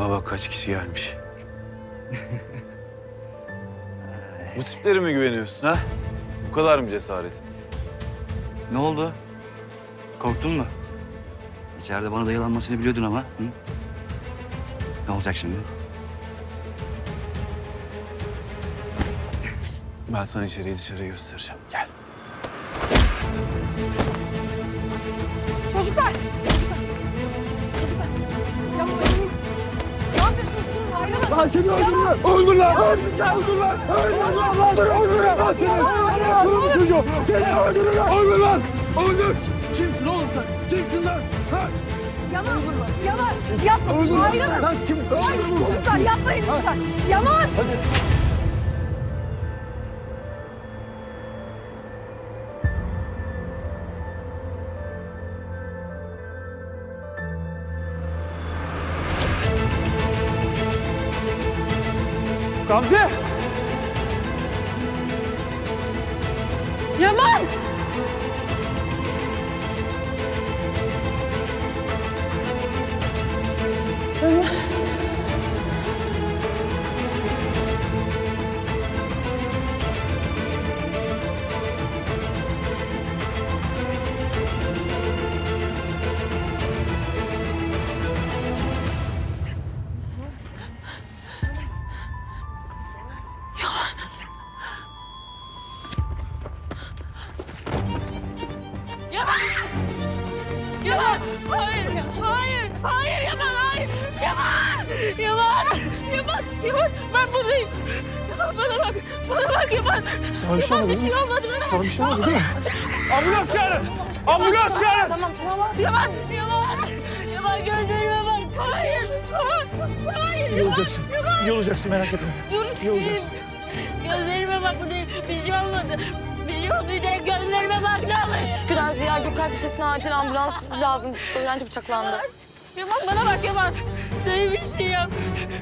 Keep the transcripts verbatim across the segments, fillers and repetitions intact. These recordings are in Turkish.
Baba bak kaç kişi gelmiş. Bu tiplere mi güveniyorsun ha? Bu kadar mı cesaret? Ne oldu? Korktun mu? İçeride bana dayalanmasını biliyordun ama. Hı? Ne olacak şimdi? Ben sana içeriği dışarı göstereceğim. Gel. Çocuklar! Çocuklar! Çocuklar! Yapmayın! Ne yapıyorsunuz? Durun, ayrılın! Lan seni öldürürler! Öldürürler! Öldürürler! Öldürürler! Öldürürler! Öldürürler! Lan seni! Öldürürler çocuğu! Seni öldürürler! Öldürürler! Öldür! Kimsin oğlum sen? Kimsin lan? Ha? Yaman! Yaman! Yapma! Ayrılın! Lan kimsin? Ayrılın! Çocuklar yapmayın lütfen! Yaman! Hadi! Gamze! Yaman! Yaman! Bir şey olmadı bana. Sana bir şey olmadı değil mi? Ambulans çağırın. Ambulans çağırın. Tamam tamam abi. Yaman. Yaman. Yaman gözlerime bak. Hayır. Hayır. İyi olacaksın. İyi olacaksın merak etme. Dur. İyi olacaksın. Gözlerime bak buradayım. Bir şey olmadı. Bir şey olmayacak. Gözlerime bak. Üsküdar Ziya Gökalp Lisesi'ne acil ambulans lazım. Öğrenci bıçaklandı. Yaman bana bak Yaman. Dayı bir şey yap.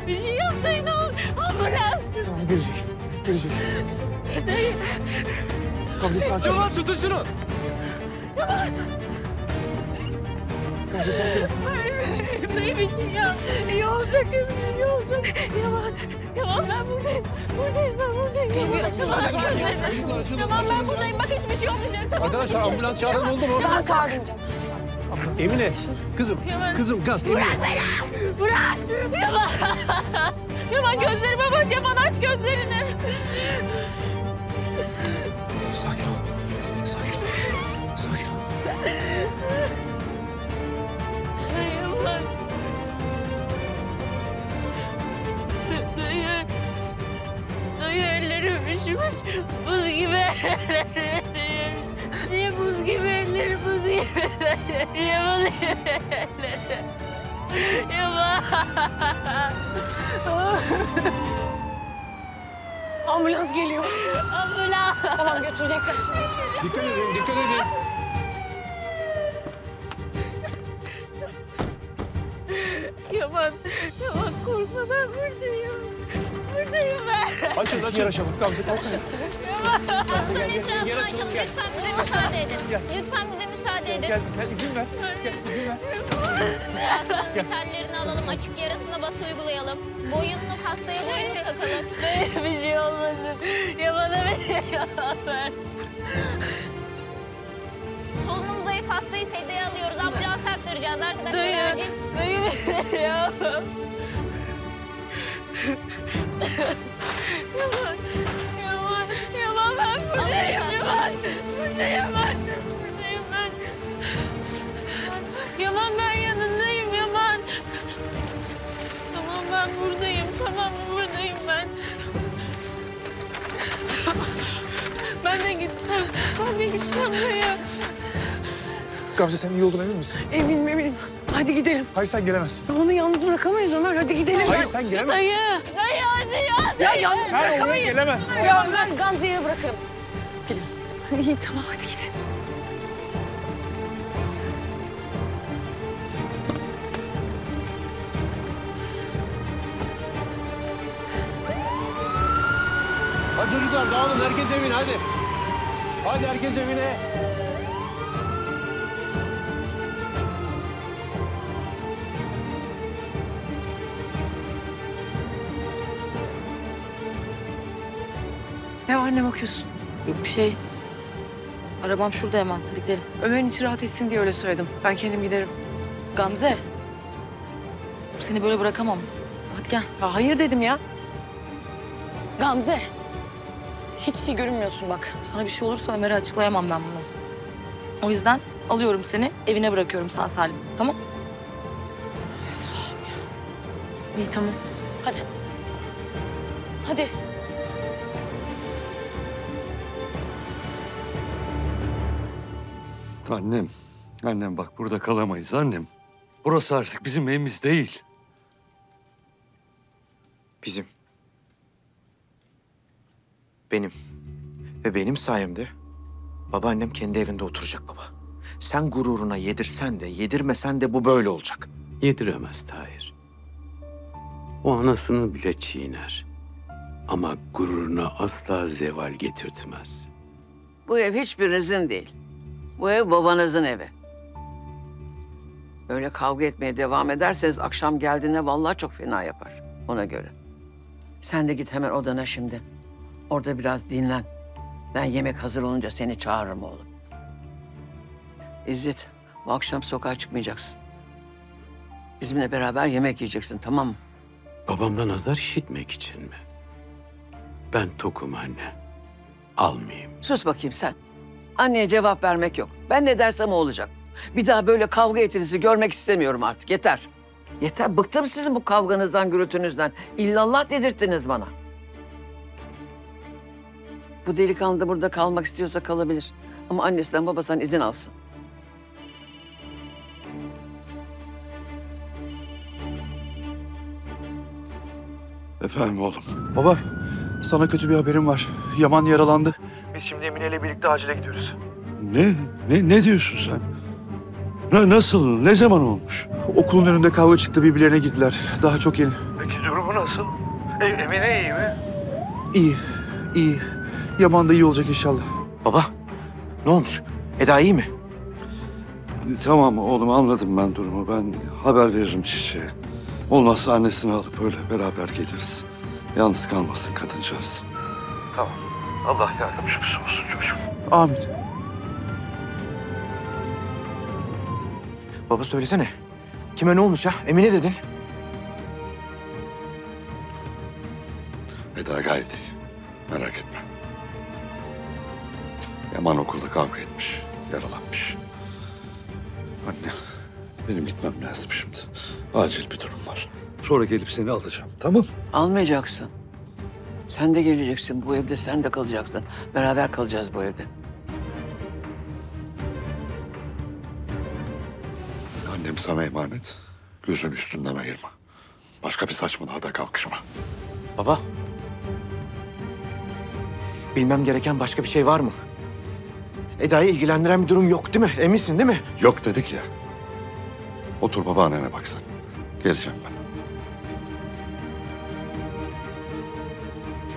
Bir şey yap dayı ne olur. Ambulans. Tamam gelecek. Gelecek. Dayı. Gamze sakin ol. Yaman tutun şunu. Yaman. Gamze sakin ol. Hayır dayı bir şey ya. İyi olacak eminim iyi olacak. Yaman. Yaman ben buradayım. Buradayım ben buradayım. Bir, bir açılın. Açılın. Yaman ben buradayım. Bak hiçbir şey olmayacak. Tamam. Arkadaşlar ambulans çağıran oldu mu? Ben çağırdım canım. Emine kızım. Yaman. Kızım kalk. Bırak beni. Bırak. Yaman. Yaman gözlerime bak. Yaman aç gözlerini. Sakin ol. Sakin ol. Sakin ol. Yaman. Dayı. Dayı ellerim üşümüş. Buz gibi ellerim. Niye buz gibi ellerim? Buz gibi ellerim. Niye buz gibi ellerim? Yaman. Ambulans geliyor. Ambulans. Tamam götürecekler şimdi. Dikkat edin, dikkat edin. Yaman, Yaman korkma ben buradayım. Buradayım ben. Açın, açın. Yara çabuk Gamze, korkun. Yaman. Hastanın etrafını açalım. Lütfen bize müsaade edin. Gel. Lütfen bize müsaade edin. Gel, gel izin ver. Gel, izin ver. Hastanın metallerini alalım, açık yarasına bas uygulayalım. Boyunluk hastaya boyunluk takalım. Böyle bir şey olmasın. Yamana bir şey alalım. Solunum zayıf hastayı sedyeye alıyoruz. Ambulansa aktaracağız arkadaşlar. Dayı, dayı bir şey yapalım. Yaman, Yaman, Yaman ben buradayım. Yaman, buradayım ben. Buradayım ben. Yaman ben yanındayım Yaman. Ben buradayım, tamam buradayım ben. Ben de gideceğim, ben de gideceğim buraya. Gamze sen iyi olduğuna emin misin? Eminim, eminim. Hadi gidelim. Hayır sen gelemezsin. Onu yalnız bırakamayız Ömer, hadi gidelim. Hayır ben... sen gelemezsin. Dayı, dayı hadi ya. Dayı. Ya yalnız sen bırakamayız. Sen gelemezsin. Ya ben Gamze'yi bırakırım. Gidin siz. İyi tamam hadi gidin. Hadi çocuklar dağılın, herkes evine hadi. Hadi herkes evine. Ne var, ne bakıyorsun? Yok bir şey. Arabam şurada hemen. Hadi gidelim. Ömer'in içi rahat etsin diye öyle söyledim. Ben kendim giderim. Gamze. Seni böyle bırakamam. Hadi gel. Ya hayır dedim ya. Gamze. Hiç iyi görünmüyorsun bak. Sana bir şey olursa Ömer'e açıklayamam ben bunu. O yüzden alıyorum seni, evine bırakıyorum sağ salim. Tamam? Allah'ım ya. İyi tamam. Hadi. Hadi. Annem, annem bak burada kalamayız annem. Burası artık bizim evimiz değil. Bizim. Benim. Ve benim sayemde babaannem kendi evinde oturacak baba. Sen gururuna yedirsen de yedirmesen de bu böyle olacak. Yediremez Tahir. O anasını bile çiğner. Ama gururuna asla zeval getirtmez. Bu ev hiçbirinizin değil. Bu ev babanızın evi. Öyle kavga etmeye devam ederseniz akşam geldiğinde vallahi çok fena yapar. Ona göre. Sen de git hemen odana şimdi. Orada biraz dinlen. Ben yemek hazır olunca seni çağırırım oğlum. İzzet, bu akşam sokağa çıkmayacaksın. Bizimle beraber yemek yiyeceksin, tamam mı? Babamdan azar işitmek için mi? Ben tokum anne. Almayayım. Sus bakayım sen. Anneye cevap vermek yok. Ben ne dersem o olacak. Bir daha böyle kavga etinizi görmek istemiyorum artık. Yeter. Yeter. Bıktım sizin bu kavganızdan, gürültünüzden. İllallah dedirttiniz bana. Bu delikanlı da burada kalmak istiyorsa kalabilir. Ama annesinden babasından izin alsın. Efendim oğlum. Baba, sana kötü bir haberim var. Yaman yaralandı. Biz şimdi Emine ile birlikte acile gidiyoruz. Ne? Ne, ne diyorsun sen? Ne, nasıl? Ne zaman olmuş? Okulun önünde kavga çıktı, birbirlerine girdiler. Daha çok yeni. Peki durumu nasıl? E, Emine iyi mi? İyi, iyi. Yaman da iyi olacak inşallah. Baba, ne olmuş? Eda iyi mi? Tamam oğlum, anladım ben durumu. Ben haber veririm Çiçeğe. Olmazsa annesini alıp öyle beraber geliriz. Yalnız kalmasın kadıncağız. Tamam. Allah yardımcımız olsun çocuğum. Amin. Baba söylesene. Kime ne olmuş ya? Emine dedin. Eda gayet iyi. Merak etme. Yaman okulda kavga etmiş. Yaralanmış. Anne, benim gitmem lazım şimdi. Acil bir durum var. Sonra gelip seni alacağım, tamam? Almayacaksın. Sen de geleceksin bu evde, sen de kalacaksın. Beraber kalacağız bu evde. Annem sana emanet. Gözün üstünden ayırma. Başka bir saçmalığa da kalkışma. Baba. Bilmem gereken başka bir şey var mı? Eda'yı ilgilendiren bir durum yok değil mi? Eminsin değil mi? Yok dedik ya. Otur babaannene baksın. Geleceğim ben.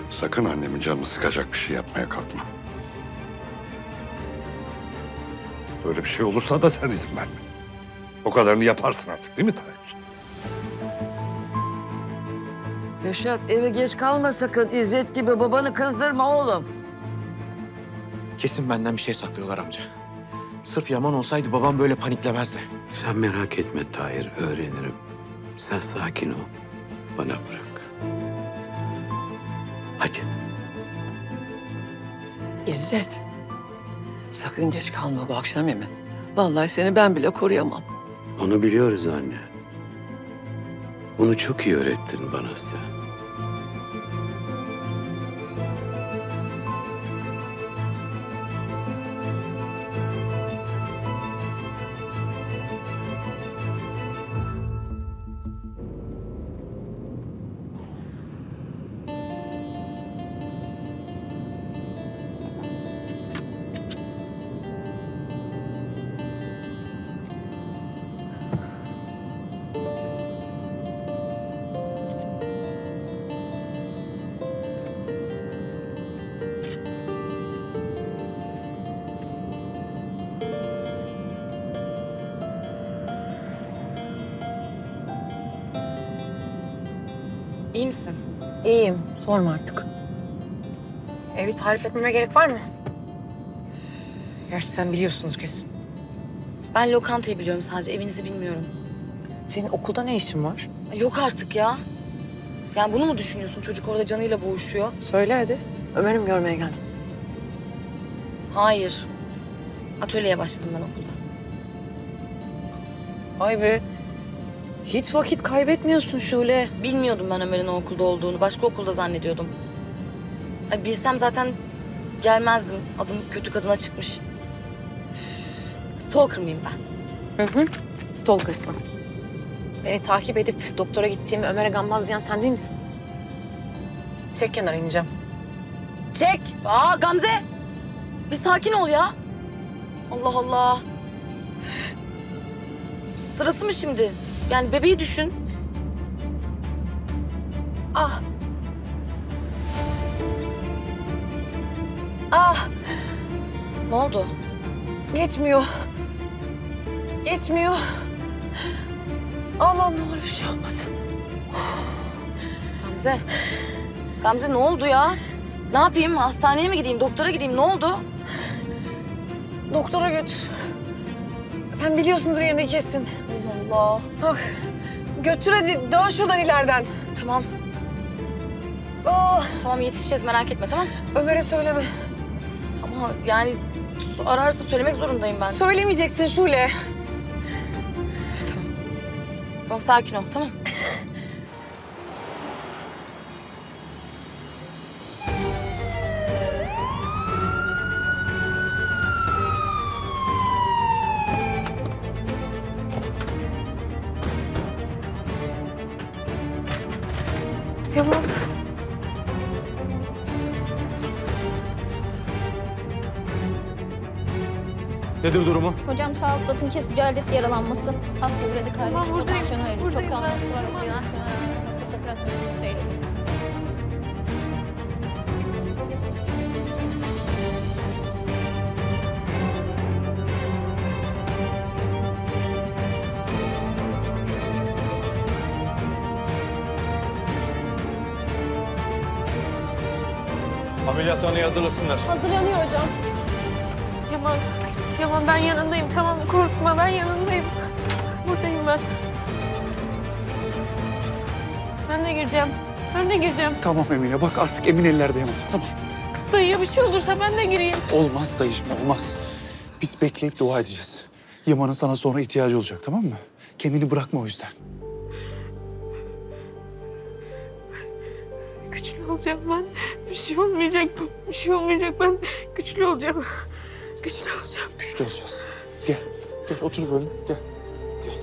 Sakın annemin canını sıkacak bir şey yapmaya kalkma. Böyle bir şey olursa da sen izin verme. O kadarını yaparsın artık değil mi Tahir? Reşat eve geç kalma sakın. İzzet gibi babanı kızdırma oğlum. Kesin benden bir şey saklıyorlar amca. Sırf Yaman olsaydı babam böyle paniklemezdi. Sen merak etme Tahir, öğrenirim. Sen sakin ol, bana bırak. Hadi. İzzet. Sakın geç kalma bu akşam hemen. Vallahi seni ben bile koruyamam. Onu biliyoruz anne. Onu çok iyi öğrettin bana sen. İyi misin? İyiyim. Sorma artık. Evi tarif etmeme gerek var mı? Gerçi sen biliyorsunuz kesin. Ben lokantayı biliyorum sadece, evinizi bilmiyorum. Senin okulda ne işin var? Yok artık ya. Yani bunu mu düşünüyorsun? Çocuk orada canıyla boğuşuyor. Söyle hadi. Ömer'i mi görmeye geldin? Hayır. Atölyeye başladım ben okulda. Vay be. Hiç vakit kaybetmiyorsun Şule. Bilmiyordum ben Ömer'in o okulda olduğunu. Başka okulda zannediyordum. Ay bilsem zaten gelmezdim. Adım kötü kadına çıkmış. Stalker mıyım ben? Hı hı. Stalker'sın. Beni takip edip doktora gittiğimi Ömer'e gammaz diyen sen değil misin? Çek kenara ineceğim. Çek! Aa Gamze! Bir sakin ol ya. Allah Allah. Sırası mı şimdi? Yani bebeği düşün. Ah. Ah. Ne oldu? Geçmiyor. Geçmiyor. Allah'ım ne olur bir şey olmasın. Gamze. Gamze ne oldu ya? Ne yapayım? Hastaneye mi gideyim? Doktora gideyim? Ne oldu? Doktora götür. Sen biliyorsundur yerini kesin. Allah Allah. Ah, götür hadi. Dön şuradan ileriden. Tamam. Oh. Tamam yetişeceğiz merak etme tamam. Ömer'e söyleme. Ama yani ararsa söylemek zorundayım ben. Söylemeyeceksin Şule. Tamam. Tamam sakin ol tamam. Yaman. Nedir durumu? Hocam sağlık batın kesici alet yaralanması, hasta üredik halde. Tamam buradayım. Çok kalması var. Teşekkür ederim. Ameliyathaneye hazırlasınlar. Hazırlanıyor hocam. Yaman, Yaman ben yanındayım. Tamam korkma ben yanındayım. Buradayım ben. Ben de gireceğim. Ben de gireceğim. Tamam Emine bak artık emin ellerde Yaman. Tamam. Dayıya bir şey olursa ben de gireyim. Olmaz dayıcım olmaz. Biz bekleyip dua edeceğiz. Yaman'ın sana sonra ihtiyacı olacak tamam mı? Kendini bırakma o yüzden. Güçlü olacağım ben. Bir şey olmayacak. Bir şey olmayacak. Ben güçlü olacağım. Güçlü olacağım. Güçlü olacağız. Gel. Gel otur böyle. Gel. Gel.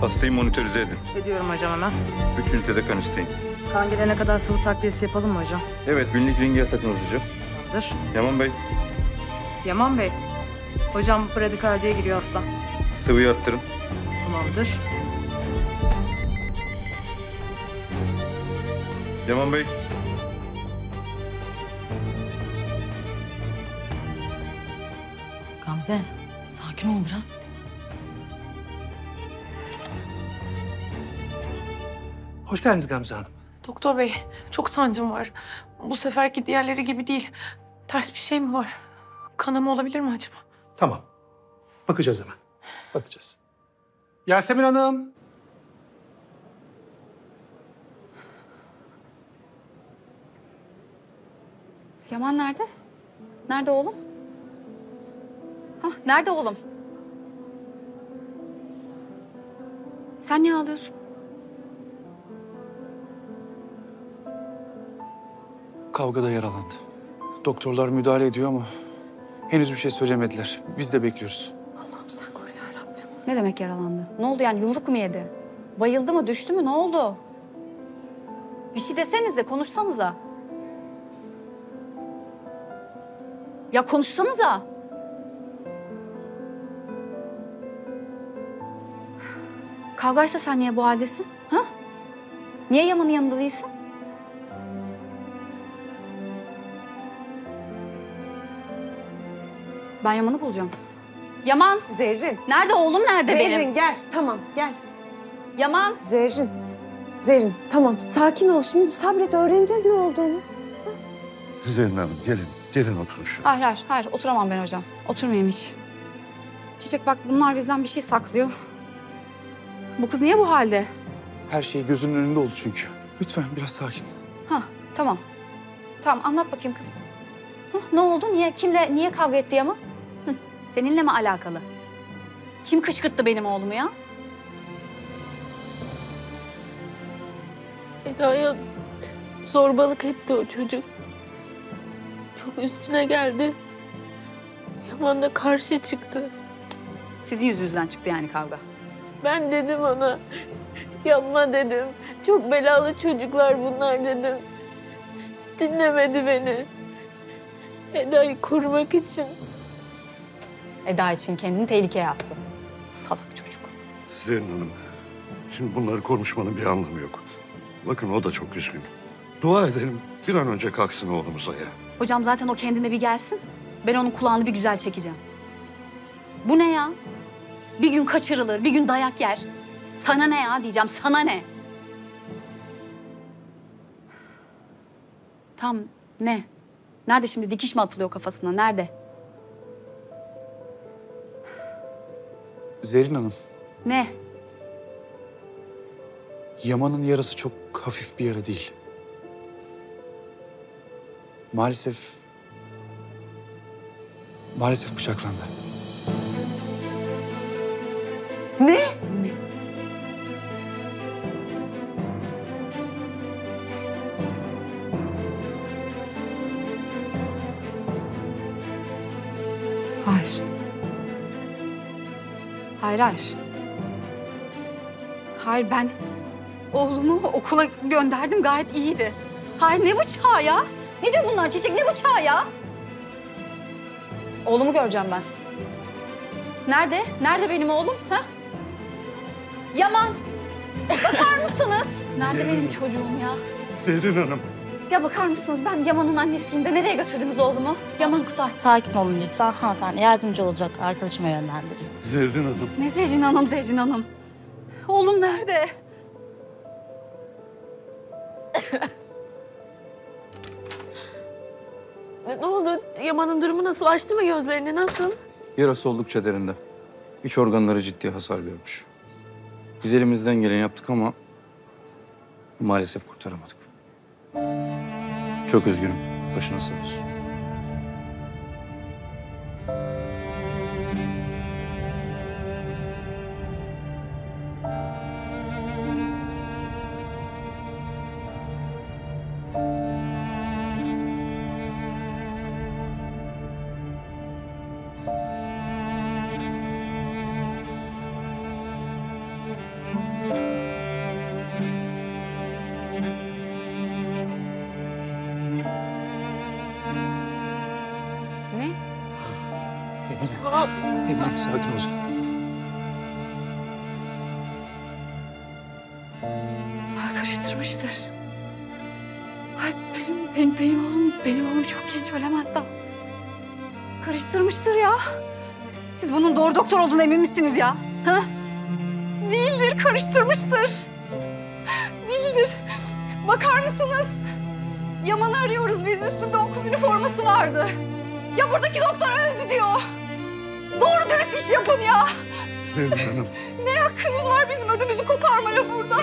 Hastayı monitörize edin. Ediyorum hocam hemen. Üç ünitede kan isteyin. Kan gelene kadar sıvı takviyesi yapalım mı hocam? Evet, günlük ringiye takın hızlıca. Tamamdır. Yaman Bey. Yaman Bey. Hocam bradikardiye giriyor hasta. Sıvıyı arttırın. Tamamdır. Yaman Bey. Gamze, sakin ol biraz. Hoş geldiniz Gamze Hanım. Doktor bey, çok sancım var. Bu seferki diğerleri gibi değil. Ters bir şey mi var? Kanama olabilir mi acaba? Tamam. Bakacağız hemen. Bakacağız. Yasemin Hanım. Yaman nerede? Nerede oğlum? Hah, nerede oğlum? Sen niye ağlıyorsun? Kavgada yaralandı. Doktorlar müdahale ediyor ama henüz bir şey söylemediler. Biz de bekliyoruz. Allah'ım sen koru ya Rabbim. Ne demek yaralandı? Ne oldu yani yumruk mu yedi? Bayıldı mı, düştü mü? Ne oldu? Bir şey desenize, konuşsanıza. Ya konuşsanıza. Kavgaysa sen niye bu haldesin? Ha? Niye Yaman'ın yanında değilsin? Ben Yaman'ı bulacağım. Yaman! Zerrin! Nerede oğlum, nerede Zerrin, benim? Zerrin gel, tamam gel. Yaman! Zerrin! Zerrin tamam, sakin ol şimdi, sabret, öğreneceğiz ne olduğunu. Hı? Zerrin Hanım gelin, gelin oturun şuraya. Hayır, hayır, hayır, oturamam ben hocam. Oturmayayım hiç. Çiçek bak, bunlar bizden bir şey saklıyor. Bu kız niye bu halde? Her şey gözünün önünde oldu çünkü. Lütfen biraz sakin. Ha tamam. Tamam, anlat bakayım kızım. Hı, ne oldu? Niye, kimle, niye kavga etti Yaman? Hı, seninle mi alakalı? Kim kışkırttı benim oğlumu ya? Eda'ya zorbalık etti o çocuk. Çok üstüne geldi. Yaman da karşı çıktı. Sizin yüzünüzden çıktı yani kavga. Ben dedim ona, yapma dedim. Çok belalı çocuklar bunlar dedim. Dinlemedi beni. Eda'yı korumak için. Eda için kendini tehlikeye attı. Salak çocuk. Zerrin Hanım, şimdi bunları konuşmanın bir anlamı yok. Bakın o da çok üzgün. Dua edelim bir an önce kalksın oğlumuza ya. Hocam zaten o kendine bir gelsin. Ben onun kulağını bir güzel çekeceğim. Bu ne ya? Bir gün kaçırılır, bir gün dayak yer. Sana ne ya diyeceğim, sana ne? Tam ne? Nerede şimdi? Dikiş mi atılıyor kafasına? Nerede? Zerrin Hanım. Ne? Yaman'ın yarası çok hafif bir yara değil. Maalesef... Maalesef bıçaklandı. Ne? Ne? Hayır. Hayır, hayır. Hayır, ben oğlumu okula gönderdim, gayet iyiydi. Hayır, ne bıçağı ya? Ne diyor bunlar Çiçek, ne bıçağı ya? Oğlumu göreceğim ben. Nerede? Nerede benim oğlum? Ha? Yaman! Bakar mısınız? Nerede Zerrin. Benim çocuğum ya? Zerrin Hanım. Ya bakar mısınız? Ben Yaman'ın annesiyim de nereye götürdünüz oğlumu? Yaman Kutay. Sakin olun lütfen hanımefendi. Yardımcı olacak arkadaşıma yönlendireyim. Zerrin Hanım. Ne Zerrin Hanım, Zerrin Hanım? Oğlum nerede? Ne oldu? Yaman'ın durumu nasıl? Açtı mı gözlerini? Nasıl? Yarası oldukça derinde. İç organları ciddi hasar görmüş. Biz elimizden geleni yaptık ama maalesef kurtaramadık. Çok üzgünüm. Başına sağ olsun. Emine, sakin ol. Ay karıştırmıştır. Ay benim, benim, benim oğlum, benim oğlum çok genç, ölemez daha. Karıştırmıştır ya. Siz bunun doğru doktor olduğuna emin misiniz ya? Ha? Değildir, karıştırmıştır. Değildir. Bakar mısınız? Yaman'ı arıyoruz biz, üstünde okul üniforması vardı. Ya buradaki doktor öldü diyor. Doğru dürüst iş yapın ya. Zerrin Hanım. Ne hakkınız var bizim ödümüzü koparmaya burada?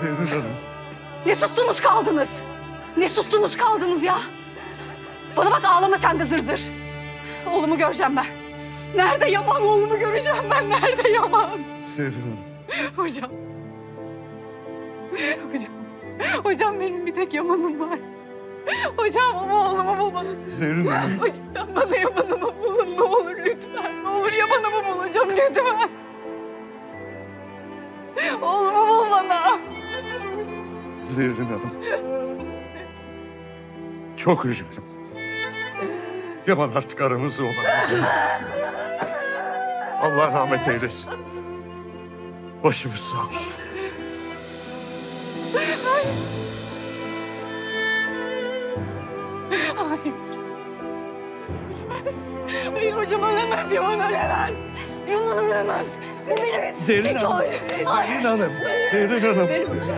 Zerrin Hanım. Ne sustunuz kaldınız? Ne sustunuz kaldınız ya? Bana bak ağlama sen de zır zır. Oğlumu göreceğim ben. Nerede Yaman? Oğlumu göreceğim ben. Nerede Yaman? Zerrin Hanım. Hocam. Hocam. Hocam benim bir tek Yaman'ım var. Hocam ama oğlumu bulun. Zerrin Hanım. Hocam bana Yaman'ımı bulun ne olur lütfen. Ne olur Yaman'ımı bul hocam lütfen. Oğlumu bul bana. Zerrin Hanım. Çok üzgünüm. Yaman artık aramızda olamaz. Allah rahmet eylesin. Başımız sağ olsun. Hayır. Hayır. Ölemez. Hayır hocam ölemez. Yaman ölemez. Yaman ölemez. Zerrin Hanım. Zerrin Hanım. Zerrin Hanım.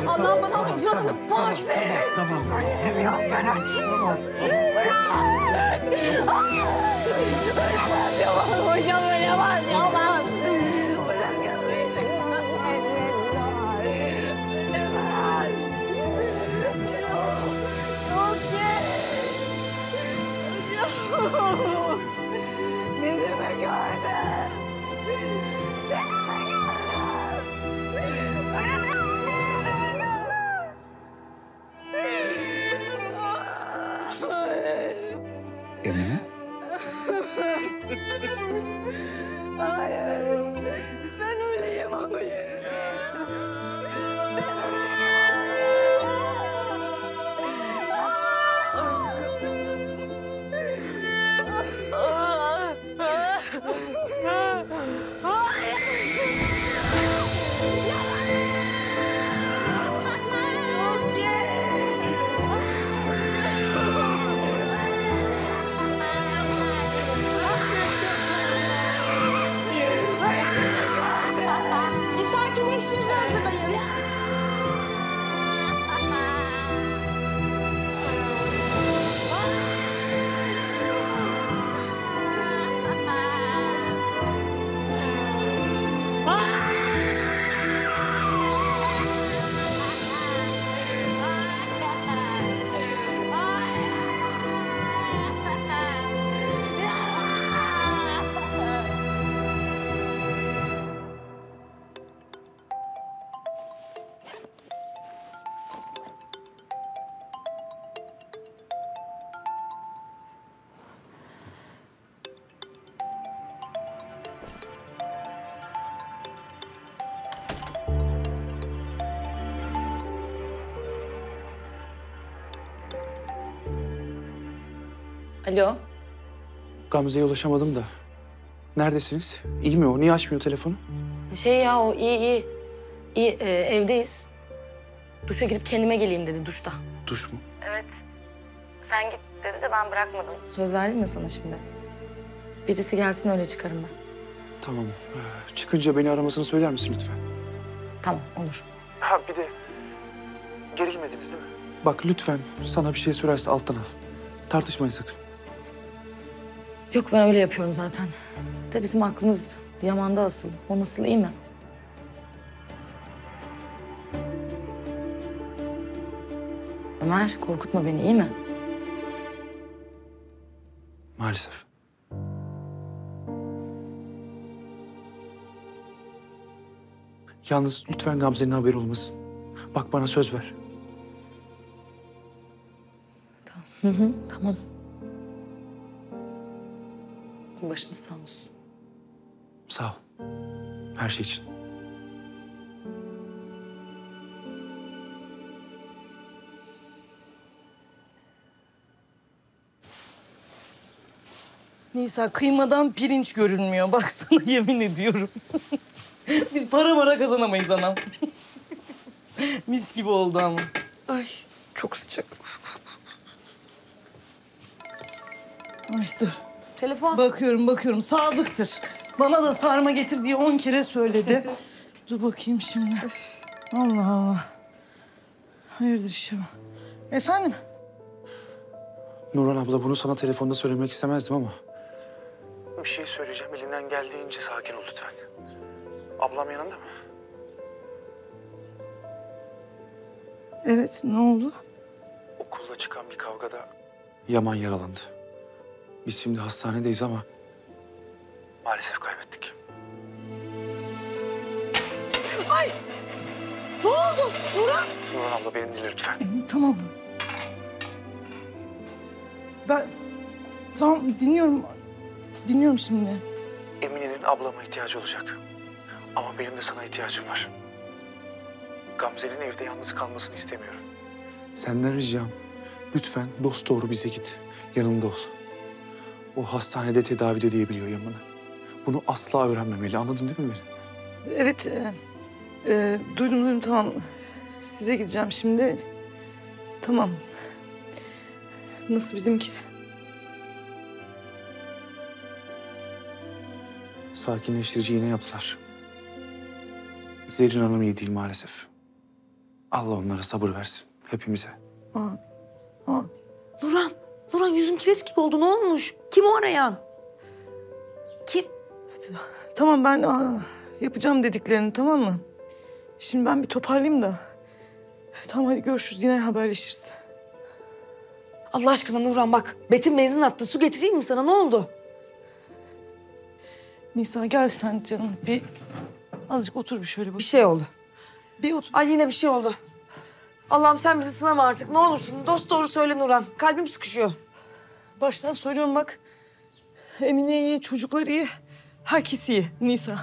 Allah'ım bana onun canını bağışlayacak. Tamam. Tamam. Tamam. Ölemez Yaman hocam ölemez Yaman. Ne demek öyle? Ne demek öyle? Emine? Hayır. Sen öyle yapamayın. Alo. Gamze'ye ulaşamadım da. Neredesiniz? İyi mi o? Niye açmıyor telefonu? Şey ya o iyi iyi. İyi e, evdeyiz. Duşa girip kendime geleyim dedi duşta. Duş mu? Evet. Sen git dedi de ben bırakmadım. Söz verdim mi sana şimdi? Birisi gelsin öyle çıkarım ben. Tamam. Ee, çıkınca beni aramasını söyler misin lütfen? Tamam olur. Ha bir de gerilmediniz değil mi? Bak lütfen sana bir şey söylerse alttan al. Tartışmayın sakın. Yok ben öyle yapıyorum zaten. De bizim aklımız Yaman'da asıl. O nasıl iyi mi? Ömer korkutma beni iyi mi? Maalesef. Yalnız lütfen Gamze'nin haberi olmasın. Bak bana söz ver. Tamam. Hı hı, tamam. Başınız sağ olsun. Sağ ol. Her şey için. Nisa kıymadan pirinç görünmüyor. Baksana yemin ediyorum. Biz para para kazanamayız anam. Mis gibi oldu ama. Ay çok sıcak. Ay dur. Telefon. Bakıyorum, bakıyorum. Sadık'tır. Bana da sarma getir diye on kere söyledi. Dur bakayım şimdi. Öf. Allah Allah. Hayırdır inşallah. Efendim? Nurhan abla bunu sana telefonda söylemek istemezdim ama... Bir şey söyleyeceğim. Elinden geldiğince sakin ol lütfen. Ablam yanında mı? Evet, ne oldu? Okulda çıkan bir kavgada... Yaman yaralandı. Biz şimdi hastanedeyiz ama maalesef kaybettik. Ay! Ne oldu? Nurhan! Nurhan abla beni dinle lütfen. E, tamam. Ben tamam dinliyorum. Dinliyorum şimdi. Emine'nin ablama ihtiyacı olacak. Ama benim de sana ihtiyacım var. Gamze'nin evde yalnız kalmasını istemiyorum. Senden ricam lütfen dosdoğru bize git. Yanımda ol. O hastanede tedavide diyebiliyor Yaman'ı. Bunu asla öğrenmemeli. Anladın değil mi beni? Evet. Ee, duydum duydum tamam. Size gideceğim şimdi. Tamam. Nasıl bizimki? Sakinleştirici iğne yaptılar. Zerrin Hanım iyi değil maalesef. Allah onlara sabır versin. Hepimize. Aa, aa. Nurhan, Nurhan yüzüm kireç gibi oldu. Ne olmuş? Kim o arayan? Kim? Tamam ben aa, yapacağım dediklerini, tamam mı? Şimdi ben bir toparlayayım da. Tamam hadi görüşürüz, yine haberleşiriz. Allah aşkına Nurhan bak, Betim benzin attı. Su getireyim mi sana? Ne oldu? Nisa gel sen canım. Bir azıcık otur bir şöyle. Bak. Bir şey oldu. Bir otur. Ay yine bir şey oldu. Allah'ım sen bizi sınama artık. Ne olursun dost doğru söyle Nurhan. Kalbim sıkışıyor. Baştan söylüyorum bak. Emine iyi, çocuklar iyi. Herkes iyi Nisa.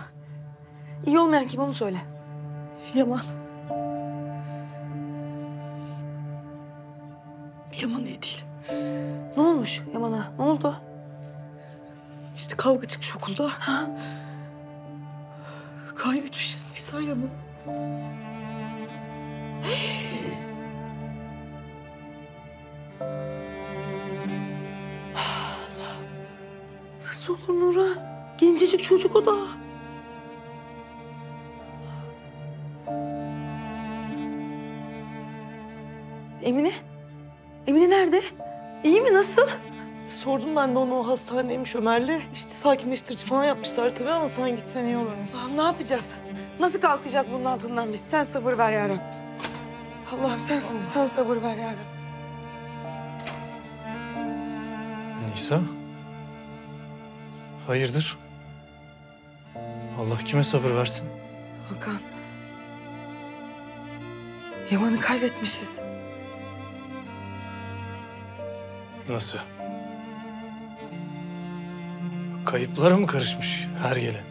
İyi olmayan kim onu söyle. Yaman. Yaman iyi değil. Ne olmuş Yaman'a? Ne oldu? İşte kavga çıkmış okulda. Ha? Kaybetmişiz Nisa Yaman. Nasıl olur Nurhan? Gencecik çocuk o da. Emine? Emine nerede? İyi mi? Nasıl? Sordum ben de onu, o hastaneymiş Ömer'le. İşte sakinleştirici falan yapmışlar tabii ama sen gitsen iyi olur musun? Ne yapacağız? Nasıl kalkacağız bunun altından biz? Sen sabır ver ya Rabbim. Allah'ım sen, Allah. sen sabır ver ya Rabbim. Nisa? Hayırdır? Allah kime sabır versin? Hakan. Yaman'ı kaybetmişiz. Nasıl? Kayıplara mı karışmış her yere?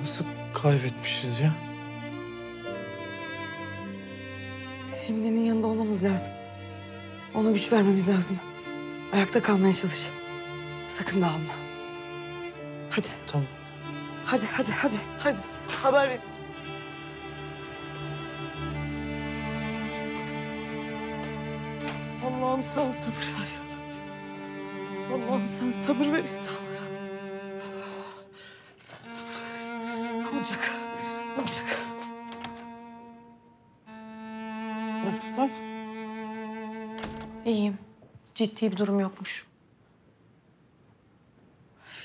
Nasıl kaybetmişiz ya? Emine'nin yanında olmamız lazım. Ona güç vermemiz lazım. Ayakta kalmaya çalış. Sakın dağılma. Hadi. Tamam. Hadi, hadi, hadi. Hadi, haber ver. Allah'ım sen sabır ver ya Rabbim. Allah'ım sen sabır ver insanlara. Sen sabır ver. Olacak, olacak. Nasılsın? İyiyim. Ciddi bir durum yokmuş.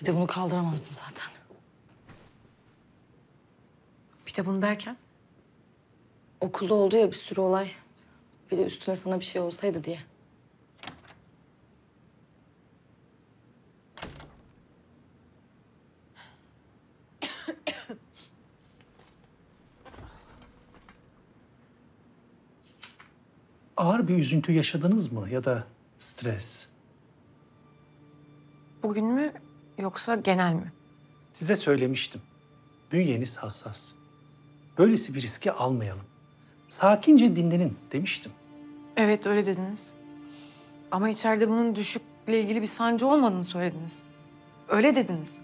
Bir de bunu kaldıramazdım zaten. Bir de bunu derken? Okulda oldu ya bir sürü olay. Bir de üstüne sana bir şey olsaydı diye. Ağır bir üzüntü yaşadınız mı ya da stres? Bugün mü yoksa genel mi? Size söylemiştim. Bünyeniz hassas. Böylesi bir riski almayalım. Sakince dinlenin demiştim. Evet öyle dediniz. Ama içeride bunun düşükle ilgili bir sancı olmadığını söylediniz. Öyle dediniz.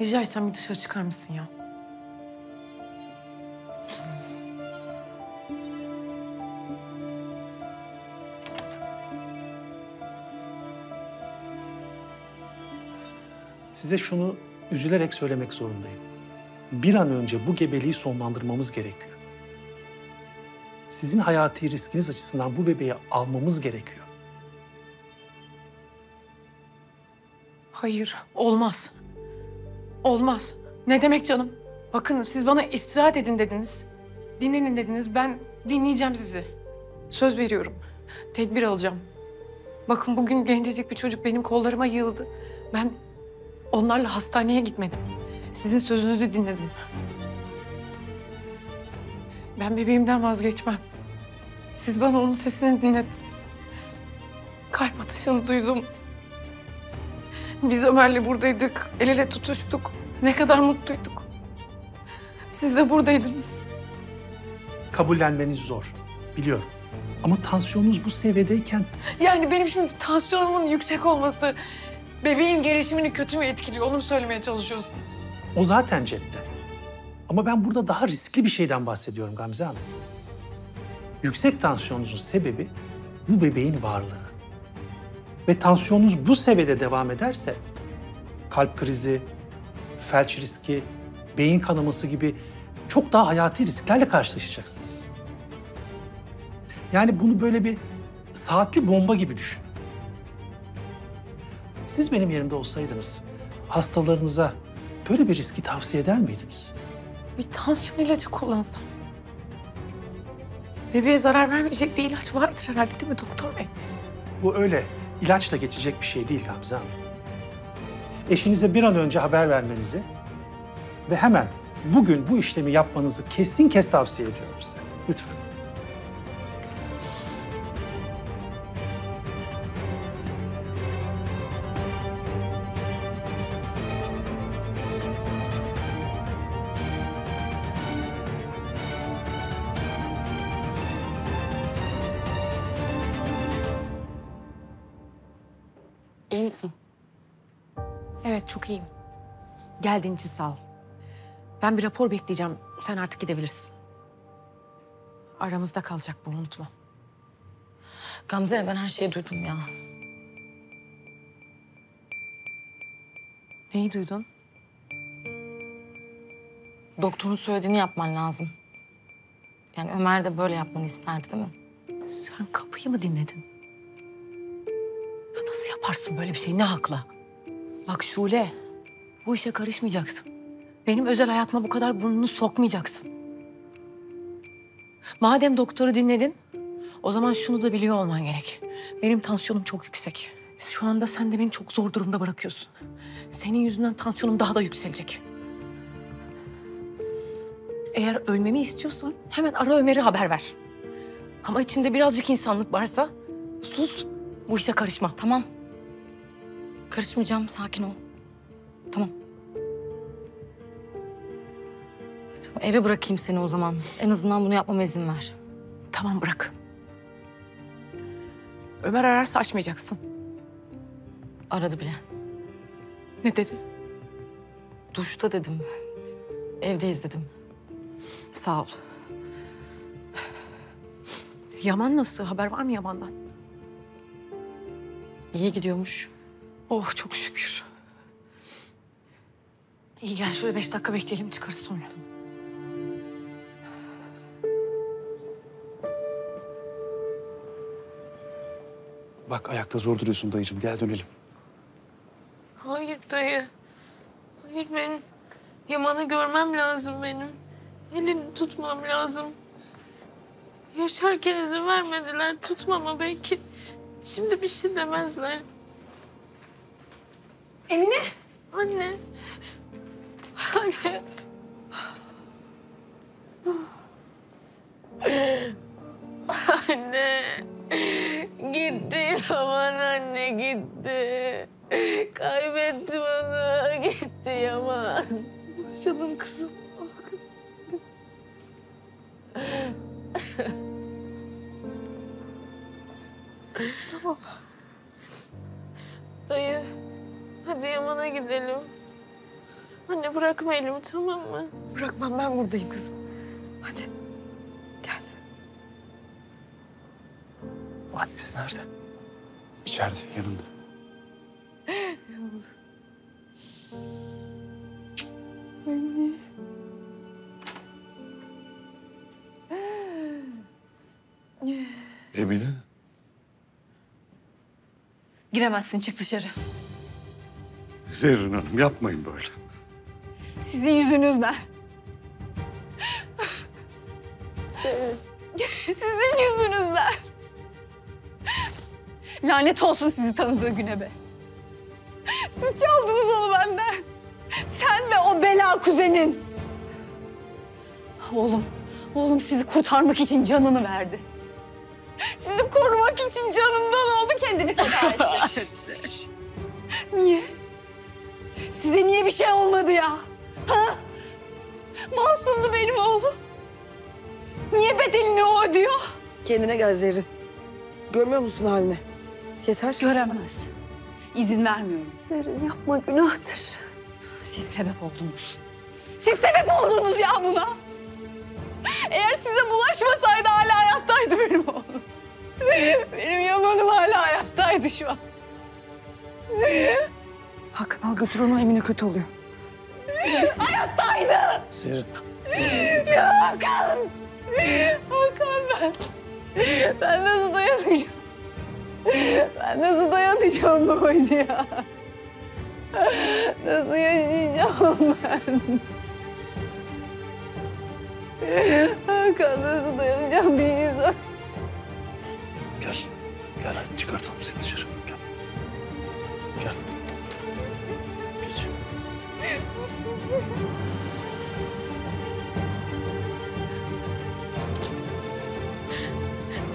Rica etsem bir dışarı çıkar mısın ya? Size şunu üzülerek söylemek zorundayım. Bir an önce bu gebeliği sonlandırmamız gerekiyor. Sizin hayati riskiniz açısından bu bebeği almamız gerekiyor. Hayır, olmaz. Olmaz. Ne demek canım? Bakın siz bana istirahat edin dediniz. Dinlenin dediniz. Ben dinleyeceğim sizi. Söz veriyorum. Tedbir alacağım. Bakın bugün gencecik bir çocuk benim kollarıma yığıldı. Ben... Onlarla hastaneye gitmedim. Sizin sözünüzü dinledim. Ben bebeğimden vazgeçmem. Siz bana onun sesini dinlettiniz. Kalp atışını duydum. Biz Ömer'le buradaydık, el ele tutuştuk. Ne kadar mutluyduk. Siz de buradaydınız. Kabullenmeniz zor, biliyorum. Ama tansiyonunuz bu seviyedeyken... Yani benim şimdi tansiyonumun yüksek olması... bebeğin gelişimini kötü mü etkiliyor? Onu mu söylemeye çalışıyorsunuz? O zaten cepte. Ama ben burada daha riskli bir şeyden bahsediyorum Gamze Hanım. Yüksek tansiyonunuzun sebebi bu bebeğin varlığı. Ve tansiyonunuz bu seviyede devam ederse... kalp krizi, felç riski, beyin kanaması gibi... çok daha hayati risklerle karşılaşacaksınız. Yani bunu böyle bir saatli bomba gibi düşün. Siz benim yerimde olsaydınız hastalarınıza böyle bir riski tavsiye eder miydiniz? Bir tansiyon ilacı kullansam. Bebeğe zarar vermeyecek bir ilaç vardır herhalde değil mi doktor bey? Bu öyle ilaçla geçecek bir şey değil Gamze Hanım. Eşinize bir an önce haber vermenizi ve hemen bugün bu işlemi yapmanızı kesin kes tavsiye ediyorum size. Lütfen. İyi misin? Evet, çok iyiyim. Geldiğin için sağ ol. Ben bir rapor bekleyeceğim. Sen artık gidebilirsin. Aramızda kalacak bu, unutma. Gamze, ben her şeyi duydum ya. Neyi duydun? Doktorun söylediğini yapman lazım. Yani Ömer de böyle yapmanı isterdi değil mi? Sen kapıyı mı dinledin? Ya nasıl yaparsın böyle bir şey? Ne hakla? Bak Şule, bu işe karışmayacaksın. Benim özel hayatıma bu kadar burnunu sokmayacaksın. Madem doktoru dinledin, o zaman şunu da biliyor olman gerek. Benim tansiyonum çok yüksek. Şu anda sen de beni çok zor durumda bırakıyorsun. Senin yüzünden tansiyonum daha da yükselecek. Eğer ölmemi istiyorsan hemen ara Ömer'i haber ver. Ama içinde birazcık insanlık varsa sus, bu işe karışma. Tamam. Karışmayacağım, sakin ol. Tamam. Eve bırakayım seni o zaman. En azından bunu yapmama izin ver. Tamam, bırak. Ömer ararsa açmayacaksın. Aradı bile. Ne dedi? Duşta dedim. Evdeyiz dedim. Sağ ol. Yaman nasıl? Haber var mı Yaman'dan? İyi gidiyormuş. Oh, çok şükür. İyi, gel şöyle beş dakika bekleyelim, çıkarız sonra. Bak ayakta zor duruyorsun dayıcığım. Gel dönelim. Hayır dayı. Hayır, benim Yaman'ı görmem lazım benim. Elini tutmam lazım. Yaşarken izin vermediler. Tutmama belki. Şimdi bir şey demezler. Emine. Anne. Anne. Anne. Gitti Yaman, anne gitti. Kaybettim onu. Gitti Yaman. Canım kızım. Tamam. Dayı. Hadi Yaman'a gidelim. Anne bırakma elimi, tamam mı? Bırakmam, ben buradayım kızım. Hadi. Annesi nerede? İçeride, yanında. Ne oldu? Anne. Emine. Giremezsin, çık dışarı. Zerrin Hanım, yapmayın böyle. Sizin yüzünüzden. Zerrin. Sizin yüzünüzden. Lanet olsun sizi tanıdığı güne be. Siz çaldınız onu benden. Sen ve o bela kuzenin. Oğlum, oğlum sizi kurtarmak için canını verdi. Sizi korumak için canından oldu, kendini feda etti. Niye? Size niye bir şey olmadı ya? Ha? Masumdu benim oğlum. Niye bedelini o ödüyor? Kendine gel Zerrin. Görmüyor musun halini? Yeter. Göremez. İzin vermiyorum. Zerrin yapma, günahtır. Siz sebep oldunuz. Siz sebep oldunuz ya buna. Eğer size bulaşmasaydı hala hayattaydı benim oğlum. Benim Yaman'ım hala hayattaydı şu an. Hakan al götür onu, Emine kötü oluyor. Hayattaydı. Zerrin. Ya Hakan. Hakan ben. Ben nasıl dayanacağım? Ben nasıl dayanacağım bu acıya? Nasıl yaşayacağım ben? Hakan nasıl dayanacağım, bir şey sor. Gel. Gel hadi çıkartalım seni dışarı. Gel. Gel. Geç.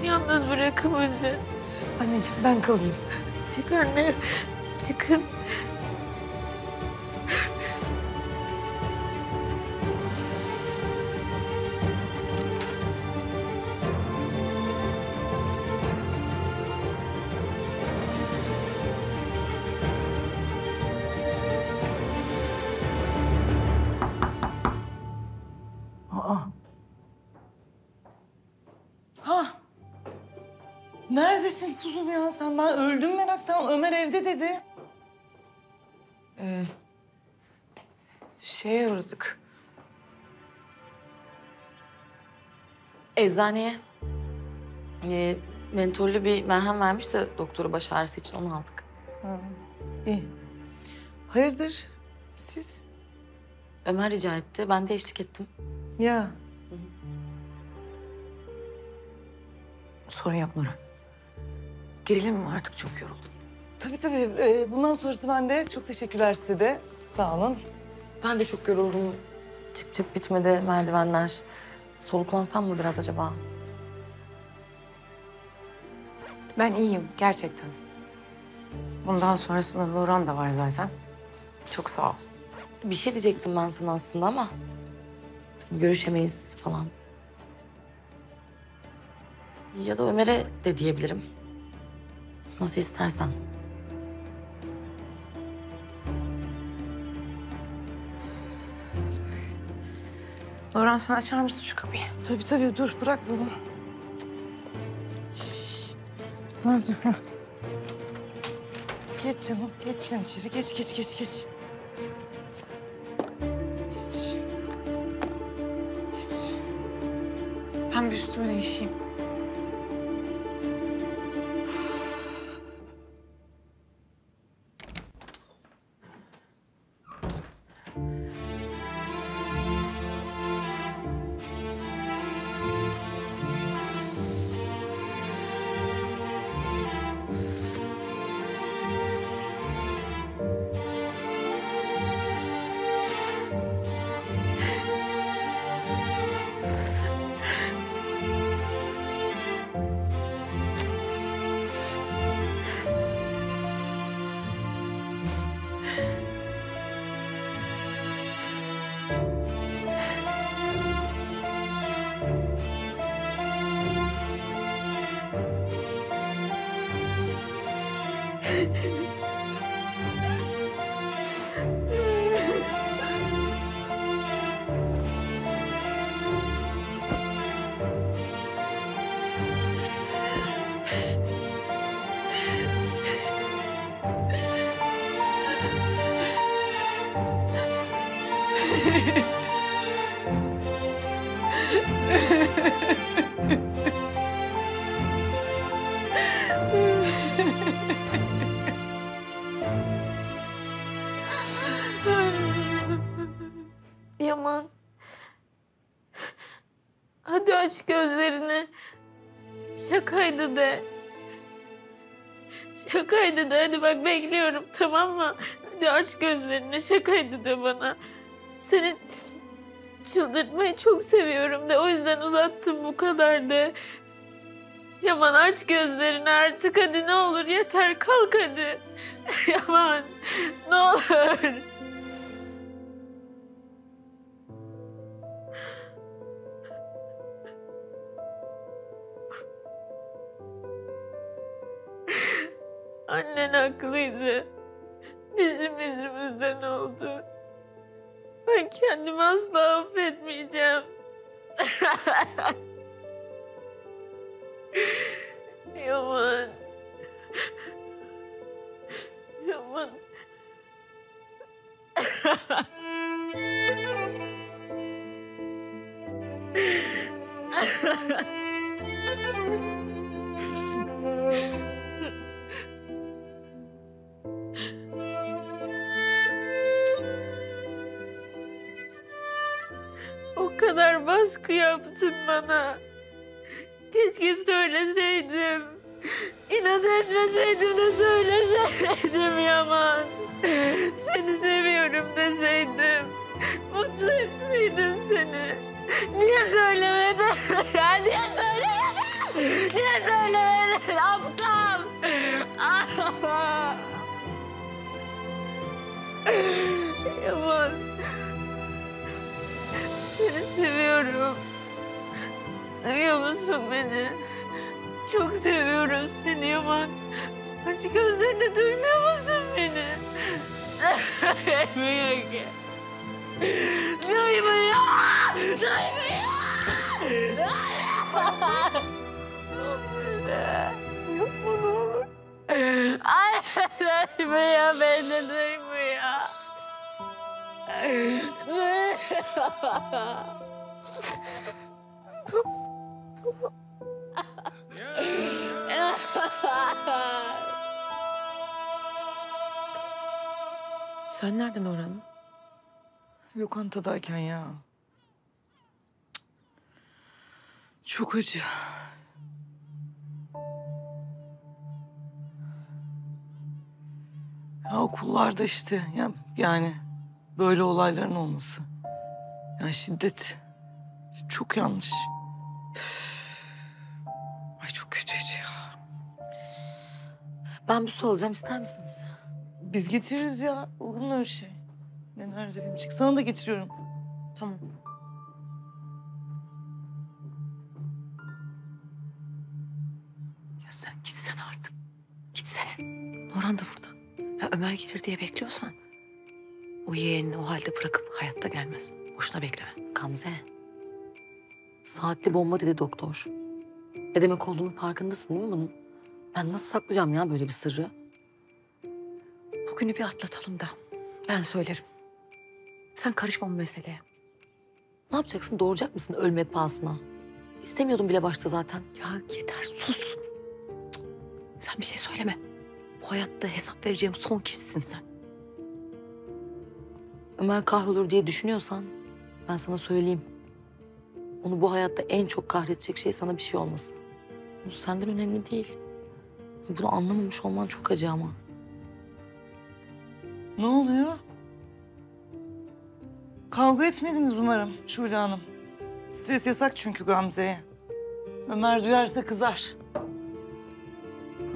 Yalnız bırakın bizi. Anneciğim ben kalayım. Çık anne. Çıkın. Neredesin kuzum ya sen? Ben öldüm meraktan. Ömer evde dedi. Ee, şeye uğradık. Eczaneye. Ee, mentollü bir merhem vermiş de doktoru baş ağrısı için, onu aldık. Ha, iyi. Hayırdır siz? Ömer rica etti. Ben de eşlik ettim. Ya. Hı -hı. Sorun yok Nurhan. Gelelim artık, çok yoruldum. Tabii tabii. Ee, bundan sonrası ben de. Çok teşekkürler size de. Sağ olun. Ben de çok yoruldum. Çık çık bitmedi merdivenler. Soluklansam mı biraz acaba? Ben iyiyim gerçekten. Bundan sonrasında Nurhan da var zaten. Çok sağ ol. Bir şey diyecektim ben sana aslında ama... görüşemeyiz falan. Ya da Ömer'e de diyebilirim. Nasıl istersen. Orhan sen açar mısın şu kapıyı? Tabii tabii dur, bırak bunu. Nerede? Heh. Geç canım, geç sen içeri. Geç geç geç geç. Geç. Geç. Ben bir üstümü değişeyim. Yaman. Hadi aç gözlerini. Şakaydı de. Şakaydı de. Hadi bak bekliyorum, tamam mı? Hadi aç gözlerini. Şakaydı de bana. Seni çıldırtmayı çok seviyorum de. O yüzden uzattım bu kadar de. Yaman aç gözlerini artık. Hadi ne olur yeter. Kalk hadi. Yaman ne olur. Annen haklıydı. Bizim yüzümüzden oldu. Ben kendimi asla affetmeyeceğim. Yaman. Yaman. O kadar baskı yaptın bana. Keşke söyleseydim. İnat etmeseydim de söyleseydim Yaman. Seni seviyorum deseydim. Mutlu etseydim seni. Niye söylemedin? Niye söylemedin? Niye söylemedin? Aptal! Yaman. Seni seviyorum. Duyuyor musun beni? Çok seviyorum seni Yaman. Artık gözlerine duymuyor musun beni? Duymuyor ki. Duymuyor! Duymuyor! Yapma ne olur. Ay duymuyor beni, duymuyor. Duymuyor. Sen nereden öğrendin? Lokantadayken ya. Çok acı. Ya okullarda işte ya, yani böyle olayların olması. Yani şiddet çok yanlış. Ben bir su alacağım, ister misiniz? Biz getiririz ya. Olur mu öyle şey? Ne nerede bilmeyecek. Sana da getiriyorum. Tamam. Ya sen gitsene artık. Gitsene. Orhan da burada. Ya Ömer gelir diye bekliyorsan o yeğenini o halde bırakıp hayatta gelmez. Boşuna bekleme. Gamze. Saatli bomba dedi doktor. Ne demek olduğunu farkındasın değil mi bunun? Ben nasıl saklayacağım ya böyle bir sırrı? Bugünü bir atlatalım da ben söylerim. Sen karışma bu meseleye. Ne yapacaksın? Doğuracak mısın ölmek pahasına? İstemiyordum bile başta zaten. Ya yeter sus. Cık. Sen bir şey söyleme. Bu hayatta hesap vereceğim son kişisin sen. Ömer kahrolur diye düşünüyorsan ben sana söyleyeyim. Onu bu hayatta en çok kahredecek şey sana bir şey olması. Bu senden önemli değil. Bunu anlamamış olman çok acı ama. Ne oluyor? Kavga etmediniz umarım Şule Hanım. Stres yasak çünkü Gamze'ye. Ömer duyarsa kızar.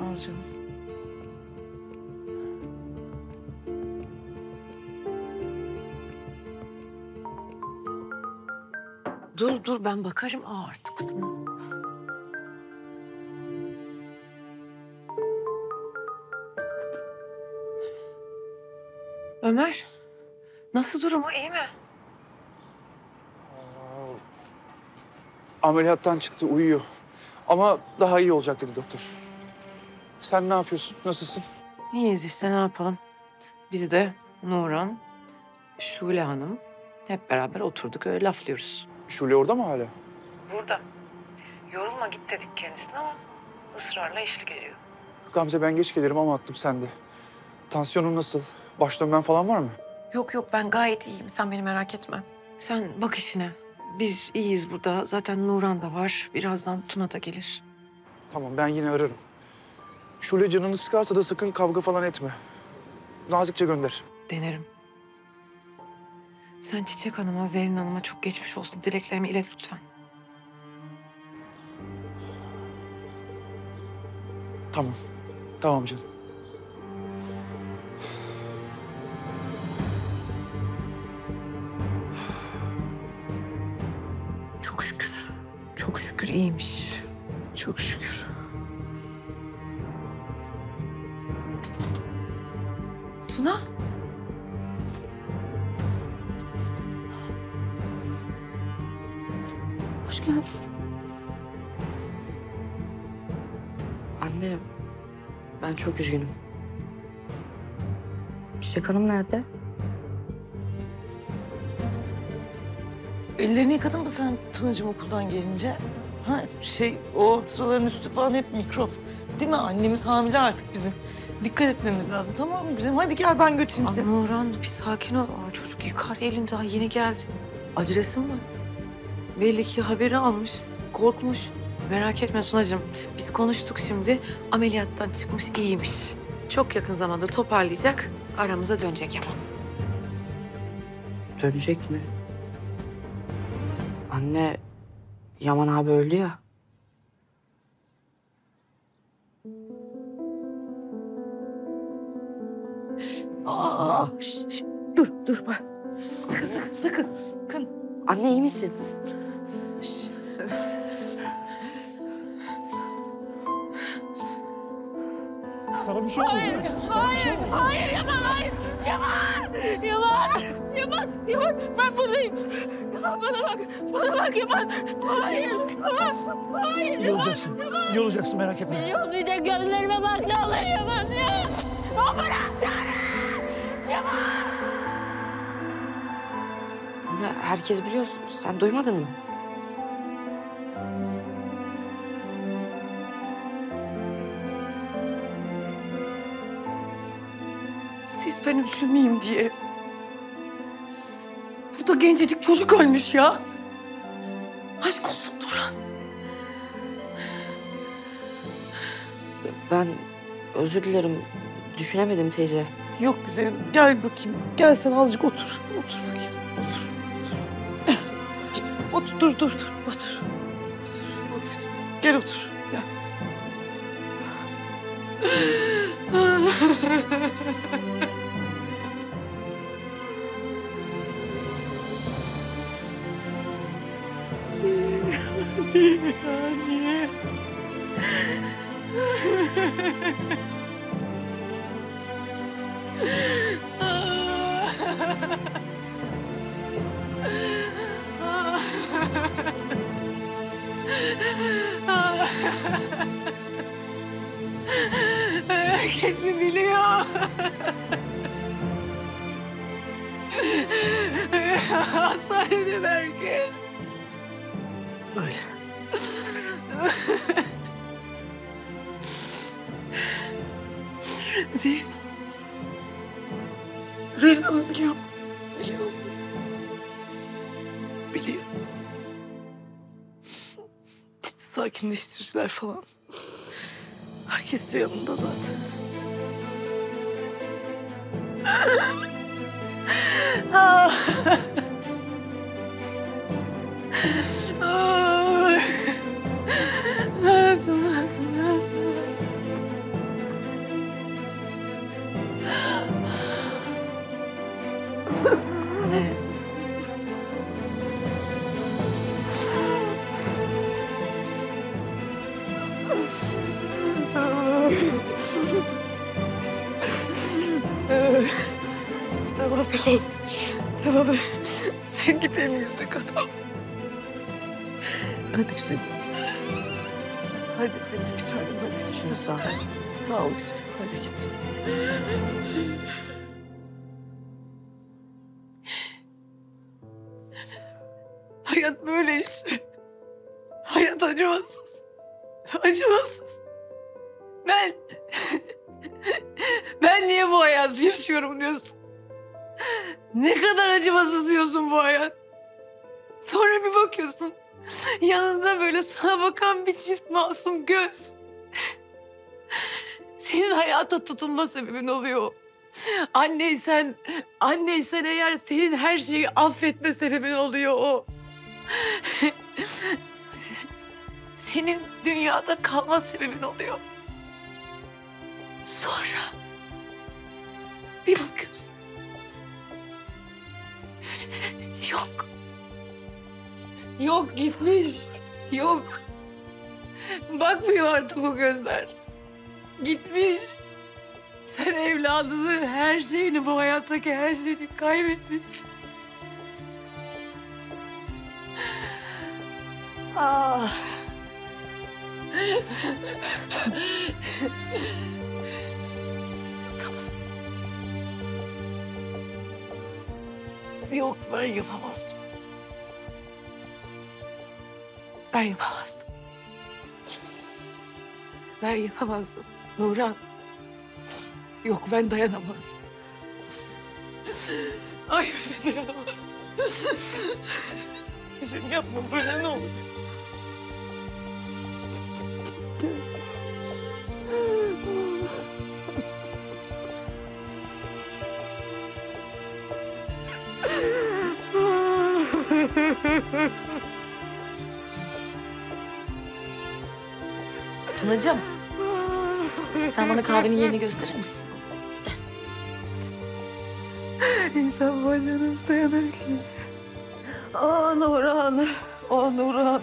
Al canım. Dur dur ben bakarım artık. Ömer, nasıl durumu, iyi mi? Ameliyattan çıktı, uyuyor. Ama daha iyi olacak dedi doktor. Sen ne yapıyorsun, nasılsın? İyiyiz işte, ne yapalım. Biz de Nurhan, Şule Hanım hep beraber oturduk, öyle laflıyoruz. Şule orada mı hala? Burada. Yorulma git dedik kendisine ama ısrarla eşlik ediyor. Gamze ben geç gelirim ama aklım sende. Tansiyonun nasıl? Baş dönmen falan var mı? Yok yok ben gayet iyiyim. Sen beni merak etme. Sen bak işine. Biz iyiyiz burada. Zaten Nurhan da var. Birazdan Tuna da gelir. Tamam ben yine ararım. Şule canını sıkarsa da sakın kavga falan etme. Nazikçe gönder. Denerim. Sen Çiçek Hanım'a, Zerrin Hanım'a çok geçmiş olsun. Dileklerimi ilet lütfen. Tamam. Tamam canım. Çok şükür iyiymiş. Çok şükür. hoş geldin. Anne, ben çok üzgünüm. Çiçek Hanım nerede? Ellerini yıkadın mı sen Tunacığım okuldan gelince? Ha şey, o sıraların üstü falan hep mikrop. Değil mi? Annemiz hamile artık bizim. Dikkat etmemiz lazım, tamam mı güzelim? Hadi gel, ben götüreyim seni. Ama Orhan, bir sakin ol. Aa, çocuk yıkar elini, daha yeni geldi. Adresi mi var? Belli ki haberi almış, korkmuş. Merak etme Tunacığım, biz konuştuk şimdi. Ameliyattan çıkmış, iyiymiş. Çok yakın zamanda toparlayacak, aramıza dönecek ama. Dönecek mi? Anne, Yaman abi öldü ya. Aa, şş, dur, dur bak. Sakın, sakın, sakın, sakın. Anne, iyi misin? Şş. Sana bir şey oldu. Hayır, hayır, hayır Yaman, hayır. Yaman, Yaman, Yaman, Yaman. Ben buradayım. Yaman, bana bak, bana bak Yaman. Hayır, Yaman, hayır Yaman. İyi olacaksın, Yaman. İyi olacaksın, merak etme. Bir şey olmayacak, gözlerime bak ne olur Yaman ya. Ambulans çağırın! Yaman! Anne, herkes biliyor. Sen duymadın mı? Siz ben üzülmeyeyim diye. Burada gencecik çocuk ölmüş ya. Aşk olsun Duran. Ben özür dilerim. Düşünemedim teyze. Yok güzelim, gel bakayım. Gel sen azıcık otur. Otur bakayım, otur. Otur, otur dur, dur, dur. Otur. Otur. Otur. Gel otur, gel. Anne. Herkes mi biliyor? Hastanede herkes. Öyle. Zerrin Hanım. Zerrin Hanım biliyor. Biliyor musun? Biliyor. İşte sakinleştiriciler falan. Herkes de yanında zaten. Ne? Tamam, tamam. Tamam, sen git en iyisi kadar. Hadi güzelim. Hadi, hadi bir tanem, hadi git. Sağ ol. Sağ ol güzelim, hadi git. Hayat böyle işte. Hayat acımasız. Acımasız. Ben... ben niye bu hayatı yaşıyorum diyorsun. Ne kadar acımasız diyorsun bu hayat. Sonra bir bakıyorsun. Yanında böyle sana bakan bir çift masum göz. Senin hayata tutunma sebebin oluyor. Anneysen, anneysen eğer senin her şeyi affetme sebebin oluyor o. Senin dünyada kalma sebebin oluyor. Sonra bir bakıyorsun. Yok. Yok gitmiş. Yok. Bakmıyor artık o gözler. Gitmiş. Sen evladını, her şeyini, bu hayattaki her şeyini kaybetmişsin. Ah. Tamam. Yok, ben yapamazdım. Ben yapamazdım. Ben yapamazdım Nurhan. Yok, ben dayanamazdım. Ay, ben dayanamazdım. Güzelim, yapma böyle, ne olur. Tunacığım, sen bana kahvenin yerini gösterir misin? İnsan bacağınız dayanır ki. Aa Nurhan, aa Nurhan.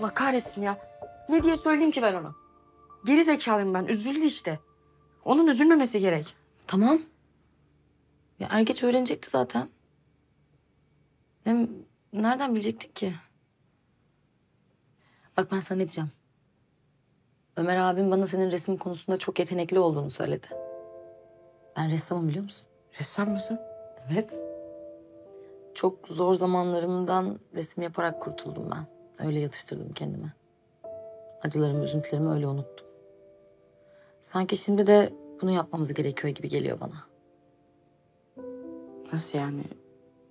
Allah kahretsin ya. Ne diye söyleyeyim ki ben ona? Geri zekalıyım ben, üzüldü işte. Onun üzülmemesi gerek. Tamam. Ya er geç öğrenecekti zaten. Hem nereden bilecektik ki? Bak ben sana ne diyeceğim. Ömer abim bana senin resim konusunda çok yetenekli olduğunu söyledi. Ben ressamım, biliyor musun? Ressam mısın? Evet. Çok zor zamanlarımdan resim yaparak kurtuldum ben. Öyle yatıştırdım kendime. Acılarımı, üzüntülerimi öyle unuttum. Sanki şimdi de bunu yapmamız gerekiyor gibi geliyor bana. Nasıl yani?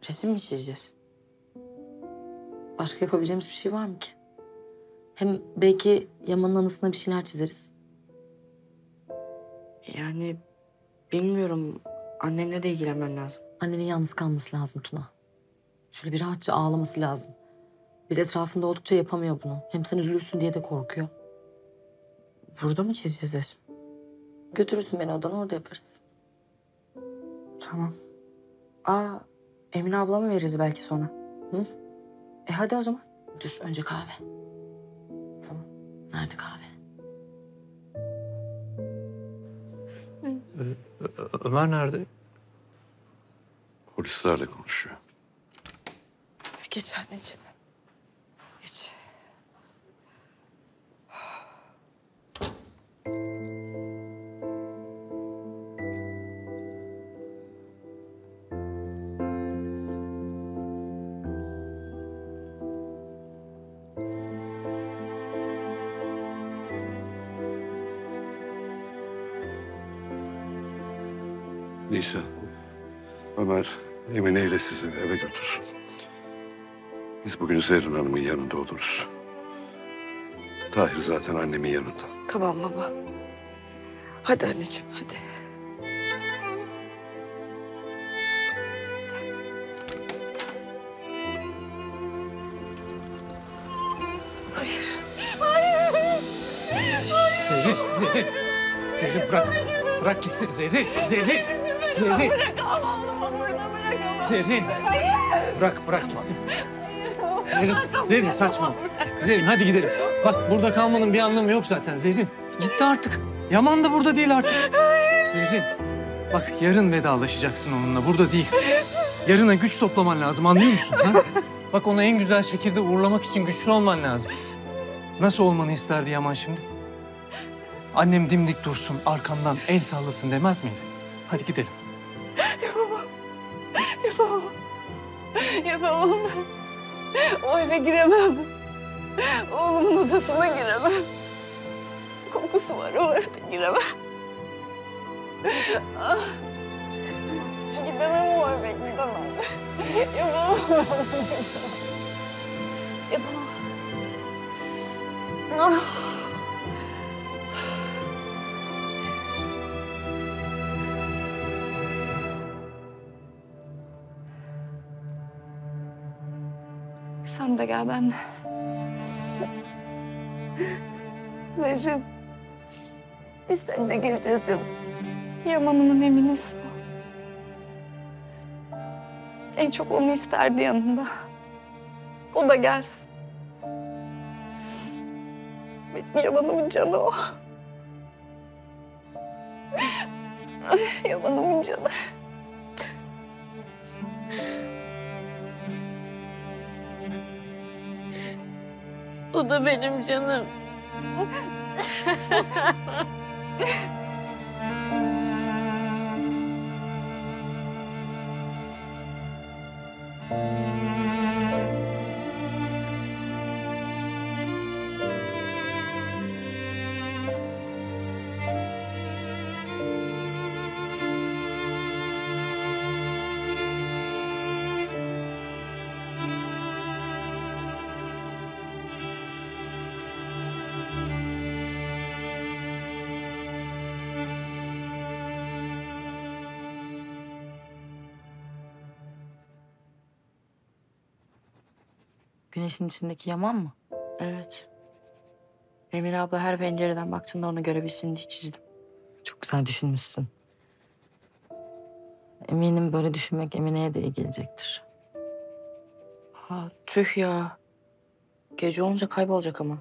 Resim mi çizeceğiz? Başka yapabileceğimiz bir şey var mı ki? Hem belki Yaman'ın anısına bir şeyler çizeriz. Yani bilmiyorum. Annemle de ilgilenmem lazım. Annenin yalnız kalması lazım Tuna. Şöyle bir rahatça ağlaması lazım. Biz etrafında oldukça yapamıyor bunu. Hem sen üzülürsün diye de korkuyor. Burada mı çizeceğiz resim? Götürürsün beni odana, orada yaparız. Tamam. Aa, Emine ablama veririz belki sonra. Hı? E hadi o zaman. Dur, önce kahve. Tamam. Nerede kahve? Ömer nerede? Polislerle konuşuyor. Geç anneciğim. Geç. Neyse, Ömer Emine ile sizi eve götürsün. Biz bugün Zerrin Hanım'ın yanında oluruz. Tahir zaten annemin yanında. Tamam baba. Hadi anneciğim, hadi. Hayır. Hayır. Hayır. Zerrin, Zerrin. Zerrin bırak. Bırak gitsin Zerrin, Zerrin. Zerrin. Bırakamam oğlumu burada, bırakamam. Zerrin. Hayır. Bırak, bırak gitsin. Tamam. Zerrin, Zerrin saçma. Zerrin hadi gidelim. Bak burada kalmanın bir anlamı yok zaten Zerrin. Gitti artık. Yaman da burada değil artık. Hayır. Zerrin. Bak yarın vedalaşacaksın onunla, burada değil. Yarına güç toplaman lazım, anlıyor musun? Ha? Bak ona en güzel şekilde uğurlamak için güçlü olman lazım. Nasıl olmanı isterdi Yaman şimdi? Annem dimdik dursun, arkamdan el sallasın demez miydi? Hadi gidelim. Yapamam. Yapamam. Yapamam. O eve giremem. Oğlumun odasına giremem. Kokusu var, o evde giremem. Ah. Hiç gidemem o eve, gidemem. Yapamam. Yapamam. Ah. Sen de gel benimle. Zerrin. Biz seninle geleceğiz canım. Yaman'ımın Eminesi bu. En çok onu isterdi yanında. O da gelsin. Benim Yaman'ımın canı o. Yaman'ımın canı. O da benim canım. Güneşin içindeki Yaman mı? Evet. Emine abla her pencereden baktığımda onu görebilsin diye çizdim. Çok güzel düşünmüşsün. Eminim böyle düşünmek Emine'ye de iyi gelecektir. Ha, tüh ya. Gece olunca kaybolacak ama.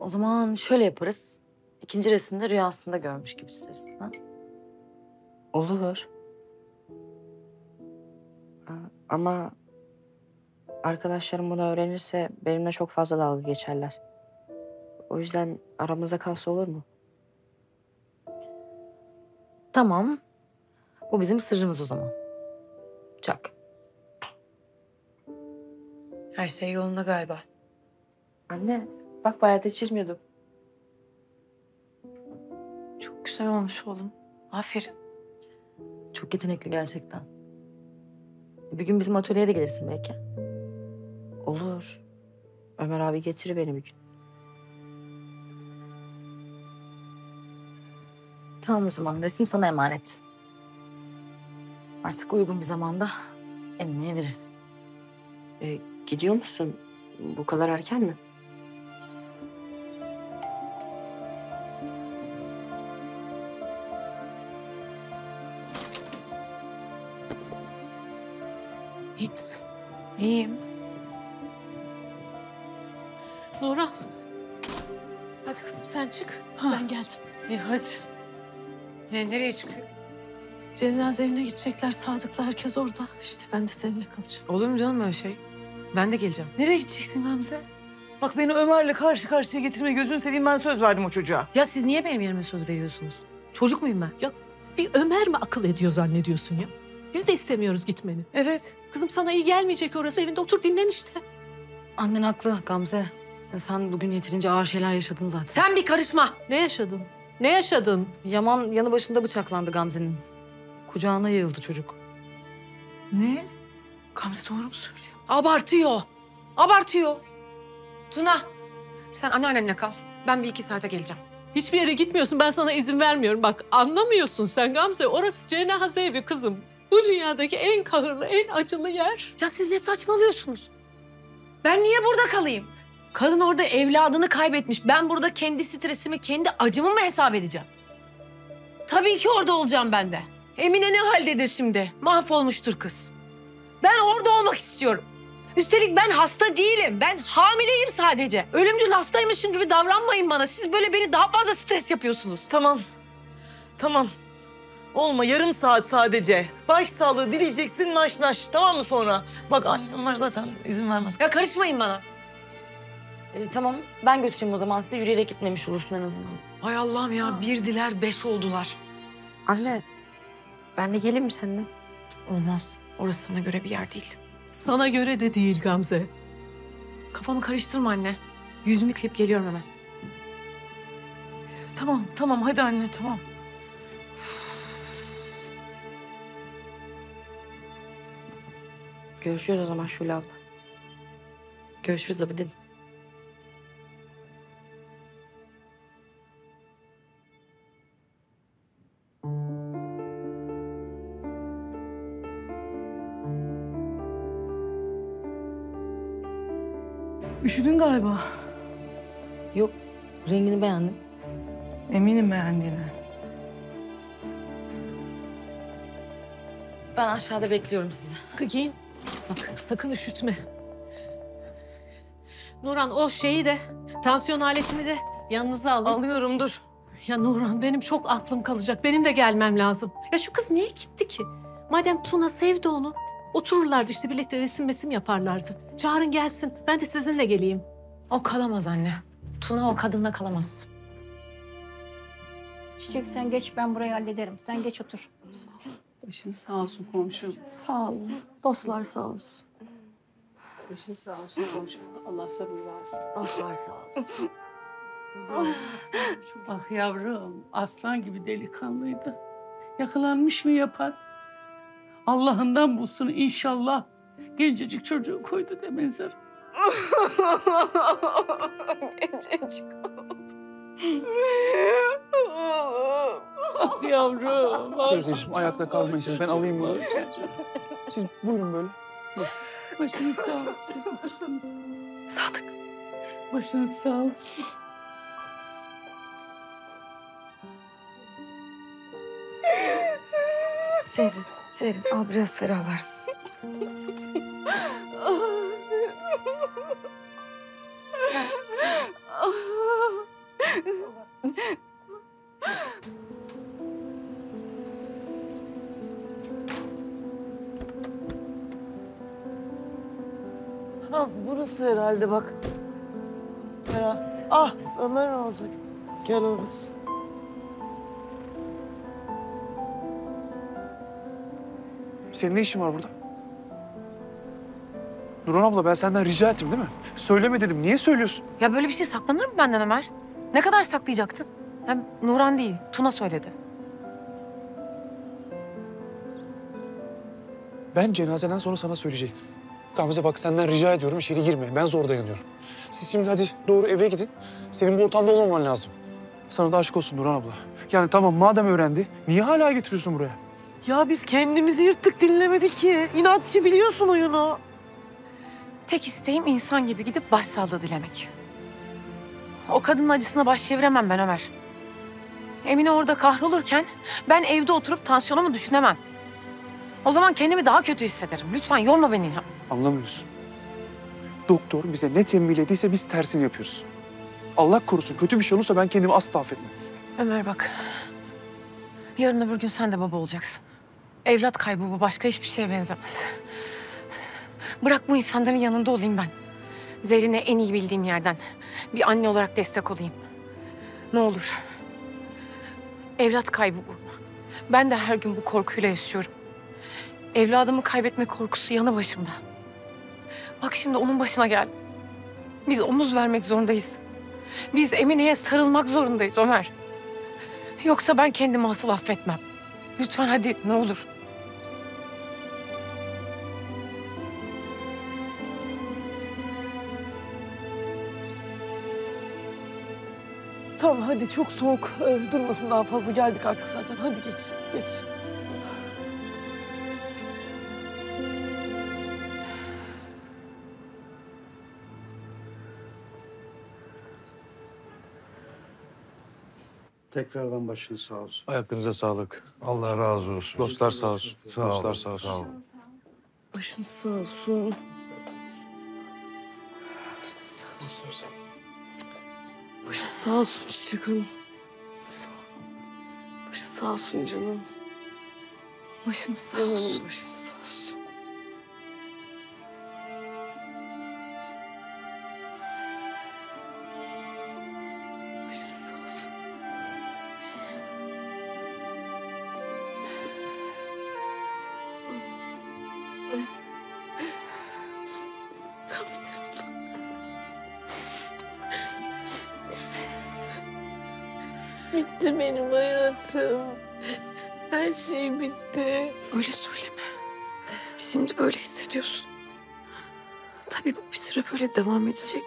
O zaman şöyle yaparız. İkinci resimde rüyasında görmüş gibi çizeriz. Ha? Olur. Ha, ama... Arkadaşlarım bunu öğrenirse benimle çok fazla dalga geçerler. O yüzden aramızda kalsa olur mu? Tamam. Bu bizim sırrımız o zaman. Çak. Her şey yolunda galiba. Anne, bak bayağı da çizmiyordum. Çok güzel olmuş oğlum. Aferin. Çok yetenekli gerçekten. Bir gün bizim atölyeye de gelirsin belki. Olur. Ömer abi getirir beni bir gün. Tamam o zaman. Resim sana emanet. Artık uygun bir zamanda Emine'ye verirsin. Ee, gidiyor musun? Bu kadar erken mi? Hips. İyiyim. Nurhan, hadi kızım sen çık, ha. Ben geldim. İyi hadi. Ne, nereye çıkıyor? Cenaze evine gidecekler, Sadık'la herkes orada. İşte ben de seninle kalacağım. Olur mu canım öyle şey? Ben de geleceğim. Nereye gideceksin Gamze? Bak beni Ömer'le karşı karşıya getirme, gözünü seveyim, ben söz verdim o çocuğa. Ya siz niye benim yerime söz veriyorsunuz? Çocuk muyum ben? Ya bir Ömer mi akıl ediyor zannediyorsun ya? Biz de istemiyoruz gitmeni. Evet. Kızım sana iyi gelmeyecek orası, evinde otur dinlen işte. Annen haklı Gamze. Sen bugün yeterince ağır şeyler yaşadın zaten. Sen bir karışma. Ne yaşadın? Ne yaşadın? Yaman yanı başında bıçaklandı Gamze'nin. Kucağına yığıldı çocuk. Ne? Gamze doğru mu söylüyor? Abartıyor. Abartıyor. Tuna, sen anneannenle kal. Ben bir iki saate geleceğim. Hiçbir yere gitmiyorsun. Ben sana izin vermiyorum. Bak anlamıyorsun sen Gamze. Orası cenaze evi kızım. Bu dünyadaki en kahırlı, en acılı yer. Ya siz ne saçmalıyorsunuz? Ben niye burada kalayım? Kadın orada evladını kaybetmiş. Ben burada kendi stresimi, kendi acımı mı hesap edeceğim? Tabii ki orada olacağım ben de. Emine ne haldedir şimdi? Mahvolmuştur kız. Ben orada olmak istiyorum. Üstelik ben hasta değilim. Ben hamileyim sadece. Ölümcül hastaymışım gibi davranmayın bana. Siz böyle beni daha fazla stres yapıyorsunuz. Tamam. Tamam. Olma yarım saat sadece. Başsağlığı dileyeceksin naş naş. Tamam mı sonra? Bak annem var zaten izin vermez. Ya karışmayın bana. E, tamam, ben götüreyim o zaman. Size yürüyerek gitmemiş olursun en azından. Hay Allah'ım ya, ha. Bir diler beş oldular. Anne, ben de geleyim mi seninle? Olmaz, orası sana göre bir yer değil. Sana göre de değil Gamze. Kafamı karıştırma anne. Yüzümü kıyıp geliyorum hemen. Tamam, tamam. Hadi anne, tamam. Görüşürüz o zaman Şule abla. Görüşürüz Abidin. Üşüdün galiba. Yok, rengini beğendim. Eminim beğendiğine. Ben aşağıda bekliyorum sizi. Sıkı giyin. Bak, sakın üşütme. Nurhan, o şeyi de, tansiyon aletini de yanınıza alın. Alıyorum, dur. Ya Nurhan, benim çok aklım kalacak. Benim de gelmem lazım. Ya şu kız niye gitti ki? Madem Tuna sevdi onu, Otururlardı işte birlikte resim mesim yaparlardı. Çağırın gelsin, ben de sizinle geleyim. O kalamaz anne. Tuna o kadınla kalamaz. Çiçek sen geç, ben burayı hallederim. Sen geç otur. Sağ ol. Başınız sağ olsun komşum. Sağ olun. Dostlar sağ olsun. Başınız sağ olsun komşum. Allah sabır versin. Dostlar sağ olsun. Ah yavrum, aslan gibi delikanlıydı. Yakalanmış mı yapar? Allah'ından bulsun inşallah. Gencecik çocuğu koydu de mezara. Gencecik ah yavrum. Teyzeciğim ayakta kalmayın siz. Ben alayım bunu. Siz buyurun böyle. Başınız sağ olsun. Başınız. Sadık. Başınız sağ olsun. Seyrin, Seyrin al biraz ferahlarsın. Ha burası herhalde bak. Ferah. Ah Ömer olacak. Gel orası. Senin ne işin var burada? Nurhan abla ben senden rica ettim değil mi? Söyleme dedim. Niye söylüyorsun? Ya böyle bir şey saklanır mı benden Ömer? Ne kadar saklayacaktın? Hem Nurhan değil, Tuna söyledi. Ben cenazeden sonra sana söyleyecektim. Gamze bak senden rica ediyorum içeri girme. Ben zor dayanıyorum. Siz şimdi hadi doğru eve gidin. Senin bu ortamda olmaman lazım. Sana da aşk olsun Nurhan abla. Yani tamam madem öğrendi, niye hala getiriyorsun buraya? Ya biz kendimizi yırttık, dinlemedik ki. İnatçı biliyorsun oyunu. Tek isteğim insan gibi gidip başsağlığı dilemek. O kadının acısına baş çeviremem ben Ömer. Emine orada kahrolurken ben evde oturup tansiyonumu düşünemem. O zaman kendimi daha kötü hissederim. Lütfen yorma beni. Anlamıyorsun. Doktor bize ne tembihlediyse biz tersini yapıyoruz. Allah korusun kötü bir şey olursa ben kendimi asla affetmem. Ömer bak. Yarın öbür gün sen de baba olacaksın. Evlat kaybı bu, başka hiçbir şeye benzemez. Bırak bu insanların yanında olayım ben. Zerrin'e en iyi bildiğim yerden bir anne olarak destek olayım. Ne olur. Evlat kaybı bu. Ben de her gün bu korkuyla yaşıyorum. Evladımı kaybetme korkusu yanı başımda. Bak şimdi onun başına geldi. Biz omuz vermek zorundayız. Biz Emine'ye sarılmak zorundayız Ömer. Yoksa ben kendimi asıl affetmem. Lütfen hadi ne olur. Tamam hadi çok soğuk. Ee, durmasın daha fazla geldik artık zaten. Hadi geç, geç. Tekrardan başınız sağ olsun. Ayaklarınıza sağlık. Allah razı olsun. Dostlar sağ olsun. Sağ olun. Dostlar sağ olsun. Sağ olun. Başınız sağ olsun. Başınız sağ olsun. Başınız sağ olsun Çiçek Hanım. Sağ olun. Başınız sağ olsun canım. Başınız sağ olsun. Başınız sağ olsun. Bitti benim hayatım. Her şey bitti. Öyle söyleme. Şimdi böyle hissediyorsun. Tabii bu bir süre böyle devam edecek.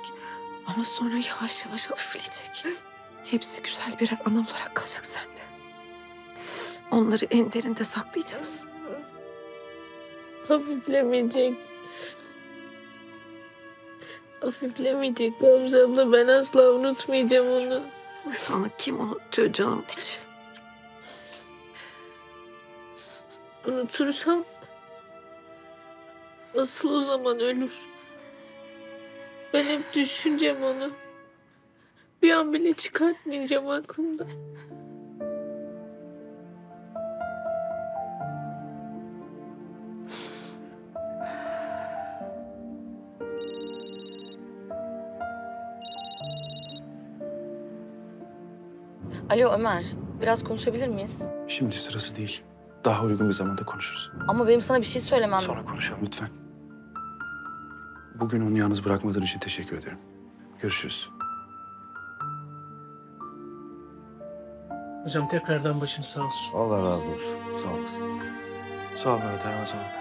Ama sonra yavaş yavaş hafifleyecek. Hepsi güzel birer ana olarak kalacak sende. Onları en derinde saklayacaksın. Hafiflemeyecek. Hafiflemeyecek Gamze abla. Ben asla unutmayacağım onu. Sana kim unutuyor canım hiç? Unutursam asıl o zaman ölür. Ben hep düşüneceğim onu. Bir an bile çıkartmayacağım aklımdan. Alo Ömer, biraz konuşabilir miyiz? Şimdi sırası değil. Daha uygun bir zamanda konuşuruz. Ama benim sana bir şey söylemem. Sonra konuşalım. Lütfen. Bugün onu yalnız bırakmadığın için teşekkür ederim. Görüşürüz. Hocam tekrardan başın sağ olsun. Allah razı olsun. Sağ olasın. Sağ ol Mehmet Ermaz abi.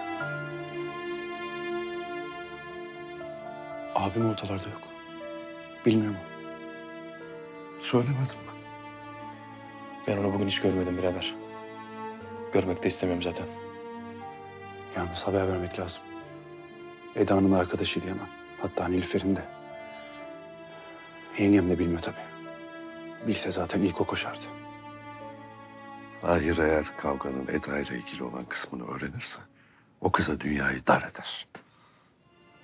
Abim ortalarda yok. Bilmiyorum. Söylemedim ben. Ben onu bugün hiç görmedim birader. Görmek de istemiyorum zaten. Yalnız haber vermek lazım. Eda'nın arkadaşı diyemem. Hatta Nilüfer'in de. Yengem de bilmiyor tabii. Bilse zaten ilk o koşardı. Ahir eğer kavganın Eda ile ilgili olan kısmını öğrenirse o kıza dünyayı dar eder.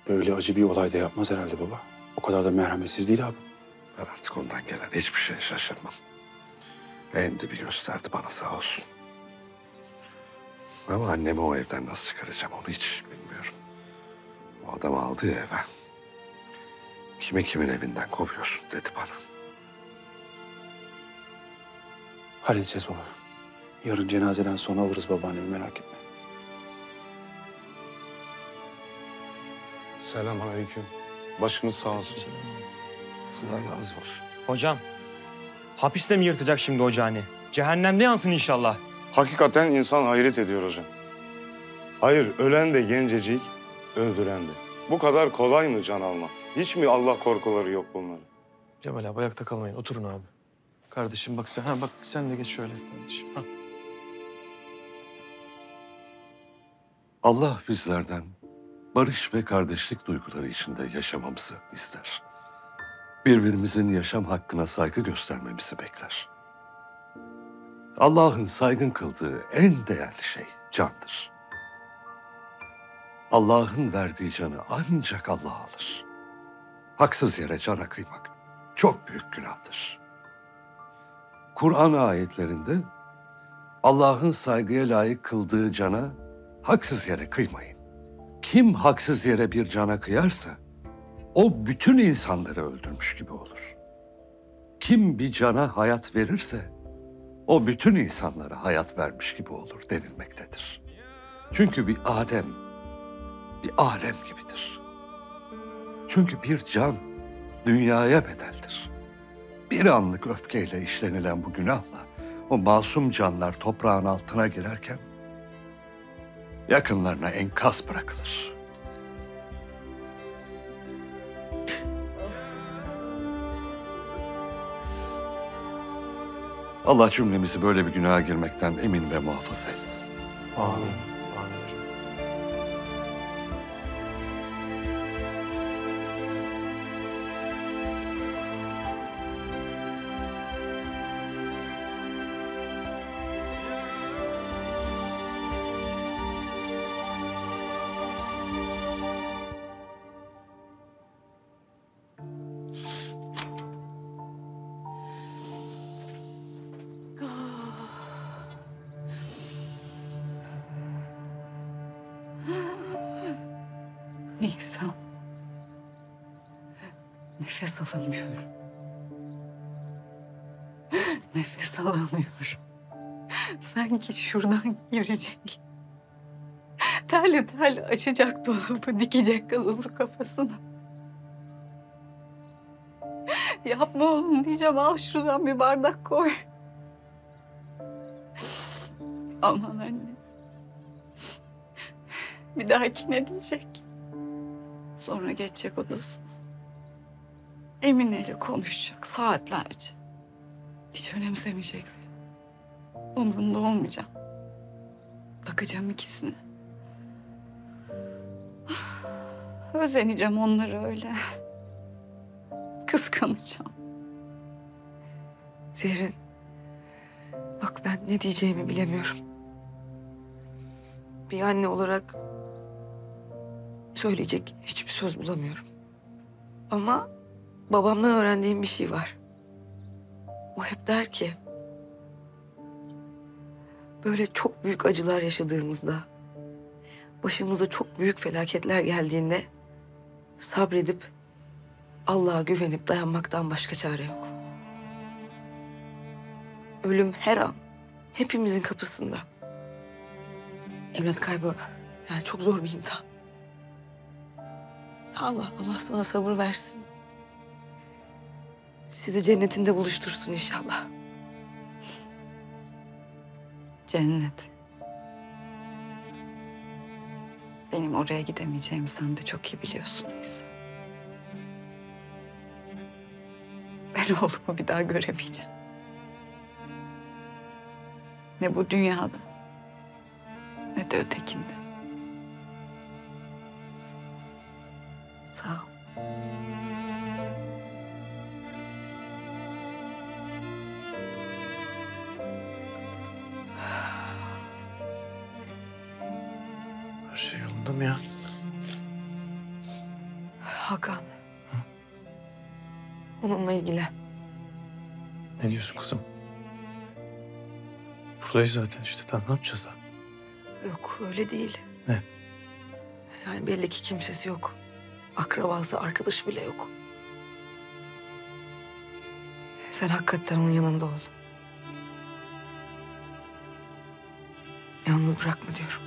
Böyle acı bir olay da yapmaz herhalde baba. O kadar da merhametsiz değil abi. Ben artık ondan gelen hiçbir şeye şaşırmam. En dibi gösterdi bana sağ olsun. Ama annemi o evden nasıl çıkaracağım onu hiç bilmiyorum. O adam aldı ya eve. Kimi kimin evinden kovuyorsun dedi bana. Halledeceğiz baba. Yarın cenazeden sonra alırız babaannemi merak etme. Selamünaleyküm. Başınız sağ olsun. Allah razı olsun. Hocam, hapiste mi yırtacak şimdi ocağını? Cehennemde yansın inşallah. Hakikaten insan hayret ediyor hocam. Hayır, ölen de gencecik, öldüren de. Bu kadar kolay mı can alma? Hiç mi Allah korkuları yok bunların? Cemal abi ayakta kalmayın, oturun abi. Kardeşim bak sen, ha bak sen de geç şöyle kardeşim. Ha. Allah bizlerden barış ve kardeşlik duyguları içinde yaşamamızı ister. Birbirimizin yaşam hakkına saygı göstermemizi bekler. Allah'ın saygın kıldığı en değerli şey candır. Allah'ın verdiği canı ancak Allah alır. Haksız yere cana kıymak çok büyük günahdır. Kur'an ayetlerinde Allah'ın saygıya layık kıldığı cana haksız yere kıymayın. Kim haksız yere bir cana kıyarsa o bütün insanları öldürmüş gibi olur. Kim bir cana hayat verirse o bütün insanlara hayat vermiş gibi olur denilmektedir. Çünkü bir Adem, bir alem gibidir. Çünkü bir can dünyaya bedeldir. Bir anlık öfkeyle işlenilen bu günahla o masum canlar toprağın altına girerken yakınlarına enkaz bırakılır. Allah cümlemizi böyle bir günaha girmekten emin ve muhafaza etsin. Amin. Amin. Nisan, nefes alamıyorum. Nefes alamıyorum. Sanki şuradan girecek. Terli terli açacak dolabı, dikecek gazozu kafasına. Yapma oğlum diyeceğim, al şuradan bir bardak koy. Aman anne. Bir dahaki ne diyecek? Sonra geçecek odasına. Emine'yle konuşacak saatlerce. Hiç önemsemeyecek beni. Umurumda olmayacağım. Bakacağım ikisine. Özeneceğim onları öyle. Kıskanacağım. Zerrin, bak ben ne diyeceğimi bilemiyorum. Bir anne olarak söyleyecek hiçbir söz bulamıyorum. Ama babamdan öğrendiğim bir şey var. O hep der ki, böyle çok büyük acılar yaşadığımızda, başımıza çok büyük felaketler geldiğinde sabredip Allah'a güvenip dayanmaktan başka çare yok. ölüm her an hepimizin kapısında. Evlat kaybı yani çok zor bir imtihan. Allah, Allah sana sabır versin. Sizi cennetinde buluştursun inşallah. Cennet. Benim oraya gidemeyeceğimi sen de çok iyi biliyorsun Neyse. Ben oğlumu bir daha göremeyeceğim. Ne bu dünyada, ne de ötekinde. Sağ ol. Her şey yolunda mı ya? Hakan. Ha? Onunla ilgilen. Ne diyorsun kızım? Buradayız zaten işte. Daha ne yapacağız da? Yok öyle değil. Ne? Yani belli ki kimsesi yok. Akrabası, arkadaşı bile yok. Sen hakikaten onun yanında ol. Yalnız bırakma diyorum.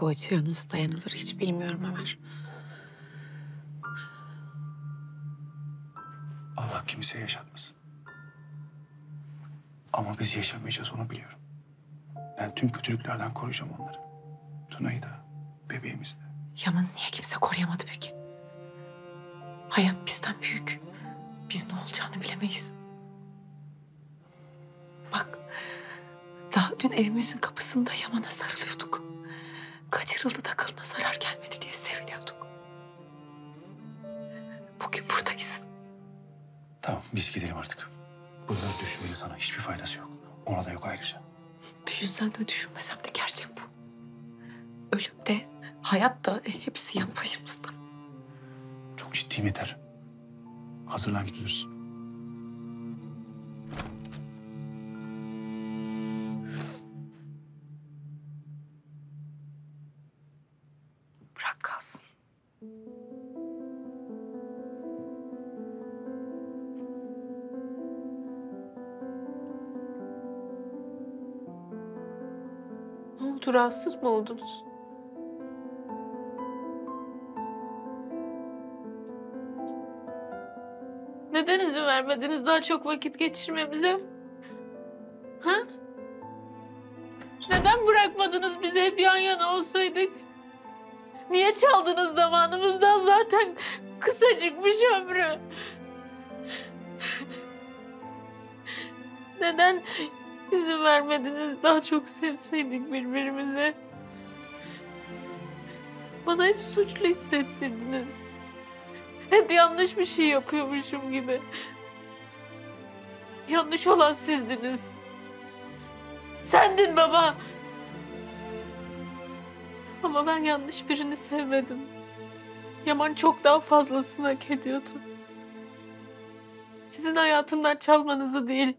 Bu acıya nasıl dayanılır hiç bilmiyorum Ömer. Allah kimseye yaşatmasın. Ama biz yaşamayacağız, onu biliyorum. Ben tüm kötülüklerden koruyacağım onları. Tuna'yı da, bebeğimizi de. Yaman niye kimse koruyamadı peki? Hayat bizden büyük. Biz ne olacağını bilemeyiz. Bak, daha dün evimizin kapısında Yaman'a sarılıyorduk. Kaçırıldı da kılına zarar gelmedi diye seviniyorduk. Bugün buradayız. Tamam, biz gidelim artık. Bunları düşünmenin sana hiçbir faydası yok. Ona da yok ayrıca. Düşünsen de düşünmesem de gerçek bu. Ölüm de, hayat da hepsi yan başımızda. Çok ciddiyim yeter. Hazırlan gidiyoruz. Bırak kalsın. Ne oldu? Rahatsız mı oldunuz? Neden izin vermediniz daha çok vakit geçirmemize? Ha? Neden bırakmadınız bizi, hep yan yana olsaydık? Niye çaldınız zamanımızdan zaten kısacıkmış ömrü? Neden izin vermediniz daha çok sevseydik birbirimize? Bana hep suçlu hissettirdiniz. Hep yanlış bir şey yapıyormuşum gibi. Yanlış olan sizdiniz. Sendin baba. Ama ben yanlış birini sevmedim. Yaman çok daha fazlasını hak ediyordu. Sizin hayatından çalmanızı değil.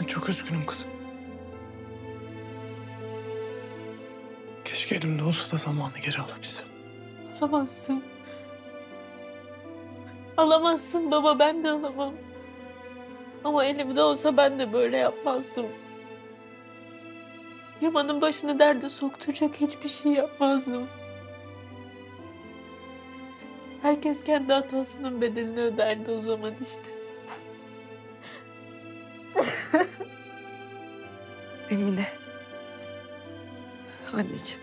Ben çok üzgünüm kızım. Keşke elimde olsa da zamanı geri alabilsem. Alamazsın. Alamazsın baba, ben de alamam. Ama elimde olsa ben de böyle yapmazdım. Yaman'ın başını derde sokturacak hiçbir şey yapmazdım. Herkes kendi hatasının bedelini öderdi o zaman işte. Emine. Anneciğim.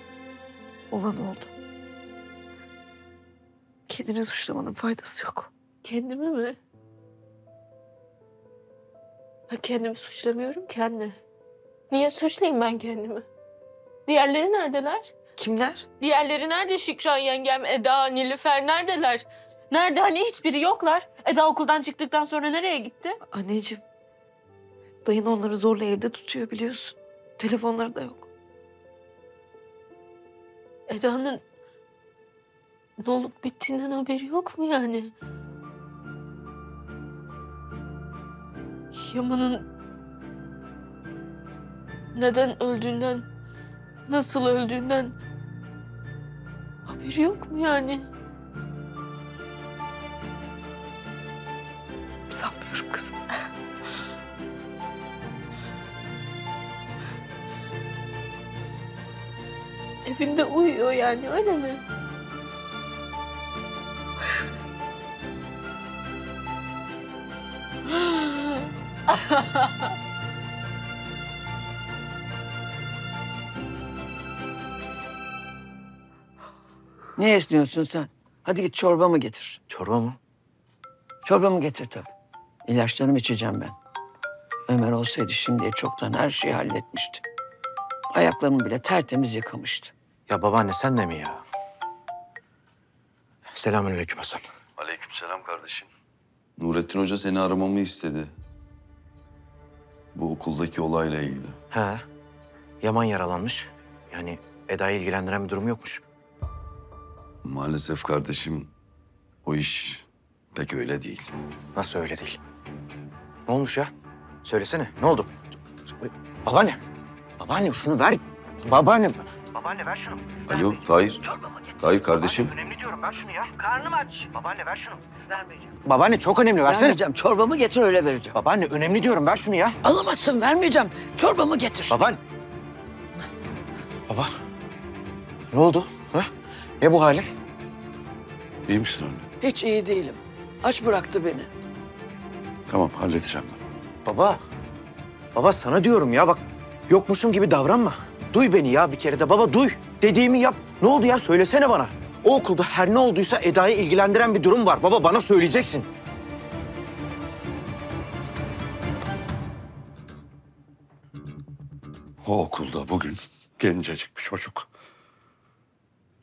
Olan oldu. Kendini suçlamanın faydası yok. Kendimi mi? Ben kendimi suçlamıyorum ki anne. Niye suçlayayım ben kendimi? Diğerleri neredeler? Kimler? Diğerleri nerede? Şükran yengem, Eda, Nilüfer neredeler? Nerede? Hani hiçbiri yoklar. Eda okuldan çıktıktan sonra nereye gitti? Anneciğim, dayın onları zorla evde tutuyor biliyorsun. Telefonları da yok. Eda'nın ne olup bittiğinden haberi yok mu yani? Yaman'ın neden öldüğünden, nasıl öldüğünden haberi yok mu yani? Sanmıyorum kızım. Evinde uyuyor yani, öyle mi? Ne esniyorsun sen? Hadi git çorbamı getir. Çorba mı? Çorbamı getir tabii. İlaçlarımı içeceğim ben. Ömer olsaydı şimdiye çoktan her şeyi halletmişti. Ayaklarımı bile tertemiz yıkamıştı. Ya babaanne sen de mi ya? Selamünaleyküm Hasan. Aleykümselam kardeşim. Nurettin Hoca seni aramamı istedi. Bu okuldaki olayla ilgili. He. Yaman yaralanmış. Yani Eda'yı ilgilendiren bir durum yokmuş. Maalesef kardeşim o iş pek öyle değil. Nasıl öyle değil? Ne olmuş ya? Söylesene ne oldu? Babaanne. Babaanne şunu ver. Babaanne. Babaanne ver şunu. Alo, Tahir. Tahir kardeşim. Babaanne, önemli diyorum, ver şunu ya. Karnım aç. Babaanne ver şunu. Vermeyeceğim. Babaanne çok önemli, versene. Vermeyeceğim, çorbamı getir öyle vereceğim. Babaanne önemli diyorum, ver şunu ya. Alamazsın, vermeyeceğim. Çorbamı getir. Babaanne. Baba. Ne oldu? Ha? Ne bu halin? İyi misin anne? Hiç iyi değilim. Aç bıraktı beni. Tamam, halledeceğim ben. Baba. Baba sana diyorum ya, bak. Yokmuşum gibi davranma. Duy beni ya bir kere de baba, duy. Dediğimi yap. Ne oldu ya, söylesene bana. O okulda her ne olduysa Eda'yı ilgilendiren bir durum var. Baba bana söyleyeceksin. O okulda bugün gencecik bir çocuk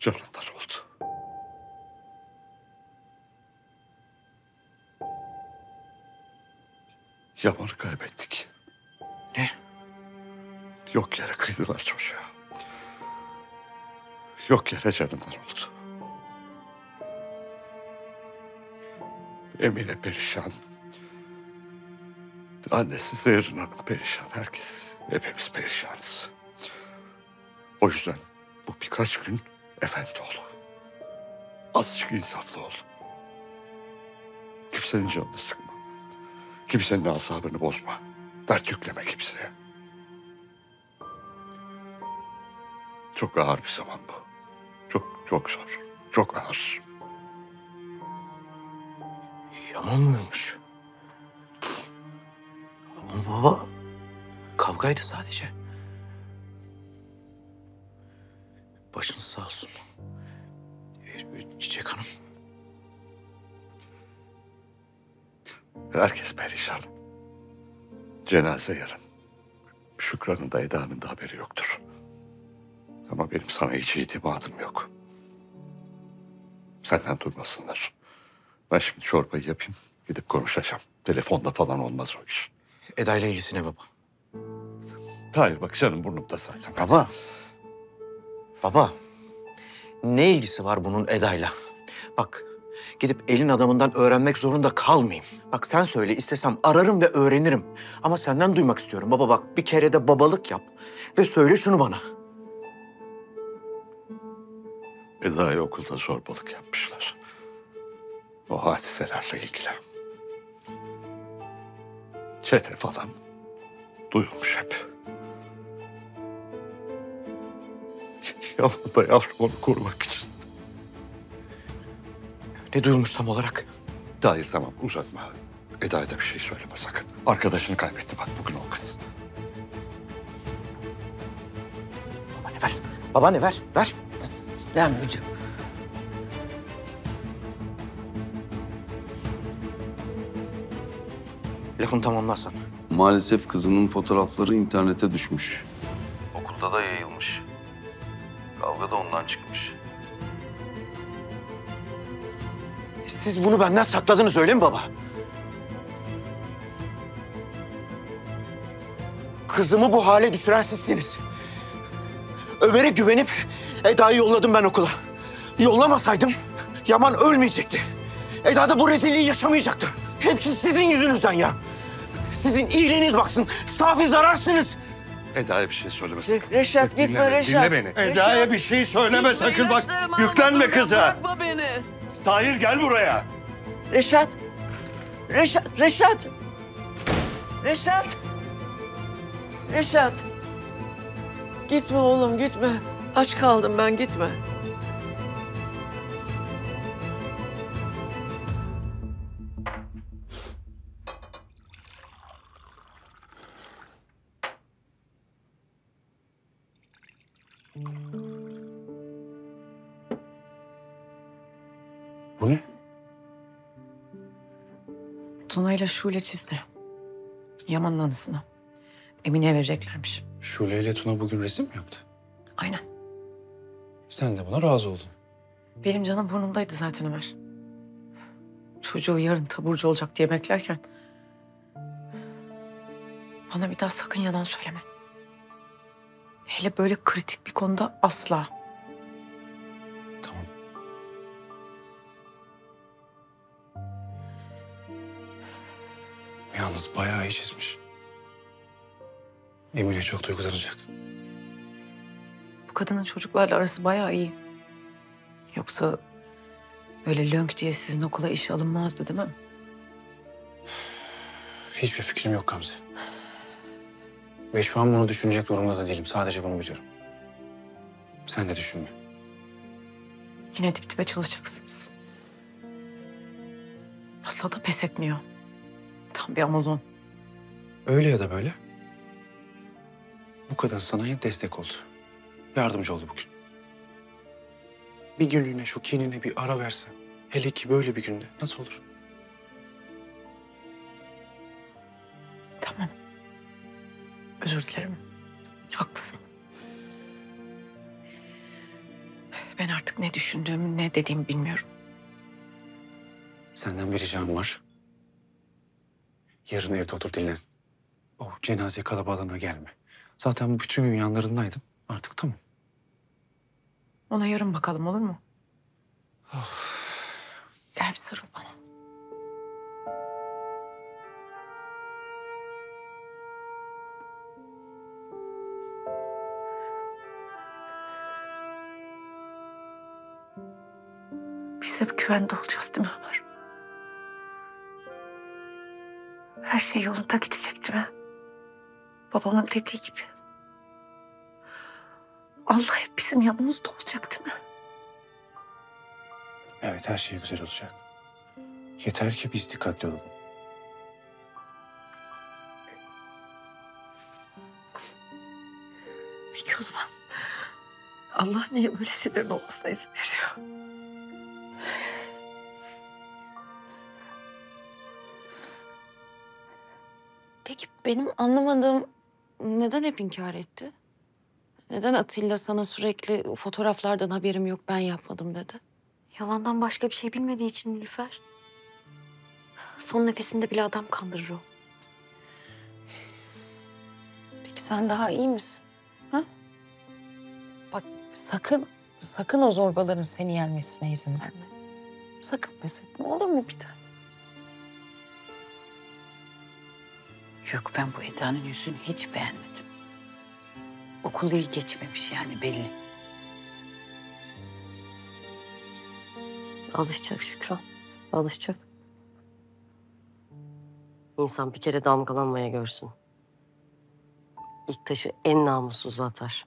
canından oldu. Yaman'ı kaybettik. Ne? Yok yere kıydılar çocuğa. Yok yere canından oldu. Emine perişan. Annesi Zehrin Hanım perişan. Herkes, hepimiz perişanız. O yüzden bu birkaç gün efendi ol. Azıcık insaflı ol. Kimsenin canını sıkma. Kimsenin asabını bozma. Dert yükleme kimseye. Çok ağır bir zaman bu. Çok, çok zor. Çok ağır. Yaman mıymış? Ama baba, kavgaydı sadece. Başınız sağ olsun. Çiçek Hanım. Herkes perişan. Cenaze yarın. Şükran'ın da Eda'nın da haberi yoktur. Ama benim sana hiç itimadım yok. Senden durmasınlar. Ben şimdi çorbayı yapayım, gidip konuşacağım. Telefonda falan olmaz o iş. Eda ile ilgisi ne baba? Hayır bak canım burnumda zaten. Baba. Baba. Ne ilgisi var bunun Eda ile? Bak gidip elin adamından öğrenmek zorunda kalmayayım. Bak sen söyle, istesem ararım ve öğrenirim. Ama senden duymak istiyorum. Baba bak bir kere de babalık yap ve söyle şunu bana. Eda'yı okulda zorbalık yapmışlar. O hadiselerle ilgili. Çete falan duyulmuş hep. Yaman da yavrum onu korumak için. Ne duyulmuş tam olarak? Hayır tamam uzatma. Eda'ya da bir şey söyleme sakın. Arkadaşını kaybetti bak bugün o kız. Babaanne ver. Babaanne ver. Ver. Vermeyeceğim. Lafını tamamlarsan. Hı. Maalesef kızının fotoğrafları internete düşmüş. Okulda da yayılmış. Kavga da ondan çıkmış. Siz bunu benden sakladınız öyle mi baba? Kızımı bu hale düşüren sizsiniz. Ömer'e güvenip Eda'yı yolladım ben okula. Yollamasaydım Yaman ölmeyecekti. Eda da bu rezilliği yaşamayacaktı. Hepsi sizin yüzünüzden ya. Sizin iyiliğiniz baksın. Safi zararsınız. Eda'ya bir şey söyleme sakın. Re Reşat dinle, gitme Reşat. Dinle beni. Eda'ya bir şey söyleme Reşat. Sakın bak. Yüklenme kıza. Bırakma beni. Tahir gel buraya. Reşat. Reşat. Reşat. Reşat. Reşat. Gitme oğlum gitme. Aç kaldım ben gitme. Bu ne? Tuna'yla Şule çizdi. Yaman'ın anısına. Emine'ye vereceklermiş. Şule ile Tuna bugün resim mi yaptı? Aynen. Sen de buna razı oldun. Benim canım burnumdaydı zaten Ömer. Çocuğu yarın taburcu olacak diye beklerken... bana bir daha sakın yalan söyleme. Hele böyle kritik bir konuda asla. Tamam. Yalnız bayağı iyi çizmiş. Emine çok duygulanacak. Bu kadının çocuklarla arası bayağı iyi. Yoksa böyle lönk diye sizin okula işe alınmazdı değil mi? Hiçbir fikrim yok Gamze. Ve şu an bunu düşünecek durumda da değilim. Sadece bunu biliyorum. Sen de düşünme. Yine dip dibe çalışacaksınız. Nasıl da pes etmiyor. Tam bir Amazon. Öyle ya da böyle. Bu kadın sana hep destek oldu. Yardımcı oldu bugün. Bir günlüğüne şu kinine bir ara versen. Hele ki böyle bir günde nasıl olur? Tamam. Özür dilerim. Haklısın. Ben artık ne düşündüğümü, ne dediğimi bilmiyorum. Senden bir ricam var. Yarın evde otur dinlen. O cenaze kalabalığına gelme. Zaten bütün gün yanlarındaydım. Artık tamam. Ona yarın bakalım olur mu? Of. Gel bir sarıl bana. Biz hep güvende olacağız değil mi Ömer? Her şey yolunda gidecek değil mi? Babamın dediği gibi. Allah hep bizim yanımızda olacak değil mi? Evet her şey güzel olacak. Yeter ki biz dikkatli olalım. Peki o zaman Allah niye böyle şeylerin olmasına izin veriyor? Peki benim anlamadığım... neden hep inkar etti? Neden Atilla sana sürekli fotoğraflardan haberim yok ben yapmadım dedi? Yalandan başka bir şey bilmediği için Nilüfer. Son nefesinde bile adam kandırır o. Peki sen daha iyi misin? Ha? Bak sakın, sakın o zorbaların seni yenmesine izin verme. Sakın pes etme olur mu bir tane? Yok ben bu Eda'nın yüzünü hiç beğenmedim. Okul iyi geçmemiş yani belli. Alışacak Şükran, alışacak. İnsan bir kere damgalanmaya görsün. İlk taşı en namussuzu atar.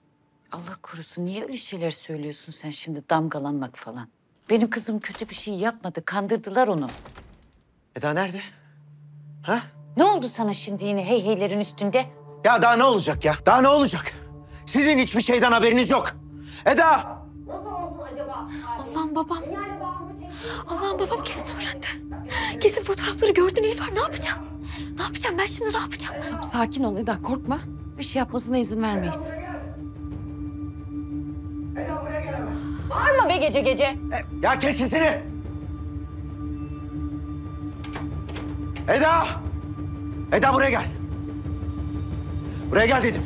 Allah korusun niye öyle şeyler söylüyorsun sen şimdi damgalanmak falan? Benim kızım kötü bir şey yapmadı, kandırdılar onu. Eda nerede? Ha? Ne oldu sana şimdi yine hey heylerin üstünde? Ya daha ne olacak ya? Daha ne olacak? Sizin hiçbir şeyden haberiniz yok. Eda! Nasıl olsun acaba? Allah'ım babam. Allah'ım babam kesin öğrendi. Kesin fotoğrafları gördün Nilüfer. Ne yapacağım? Ne yapacağım ben şimdi, ne yapacağım? Sakin ol Eda, korkma. Bir şey yapmasına izin vermeyiz. Bağırma be gece gece. E, ya kes sesini! Eda! Eda buraya gel. Buraya gel dedim.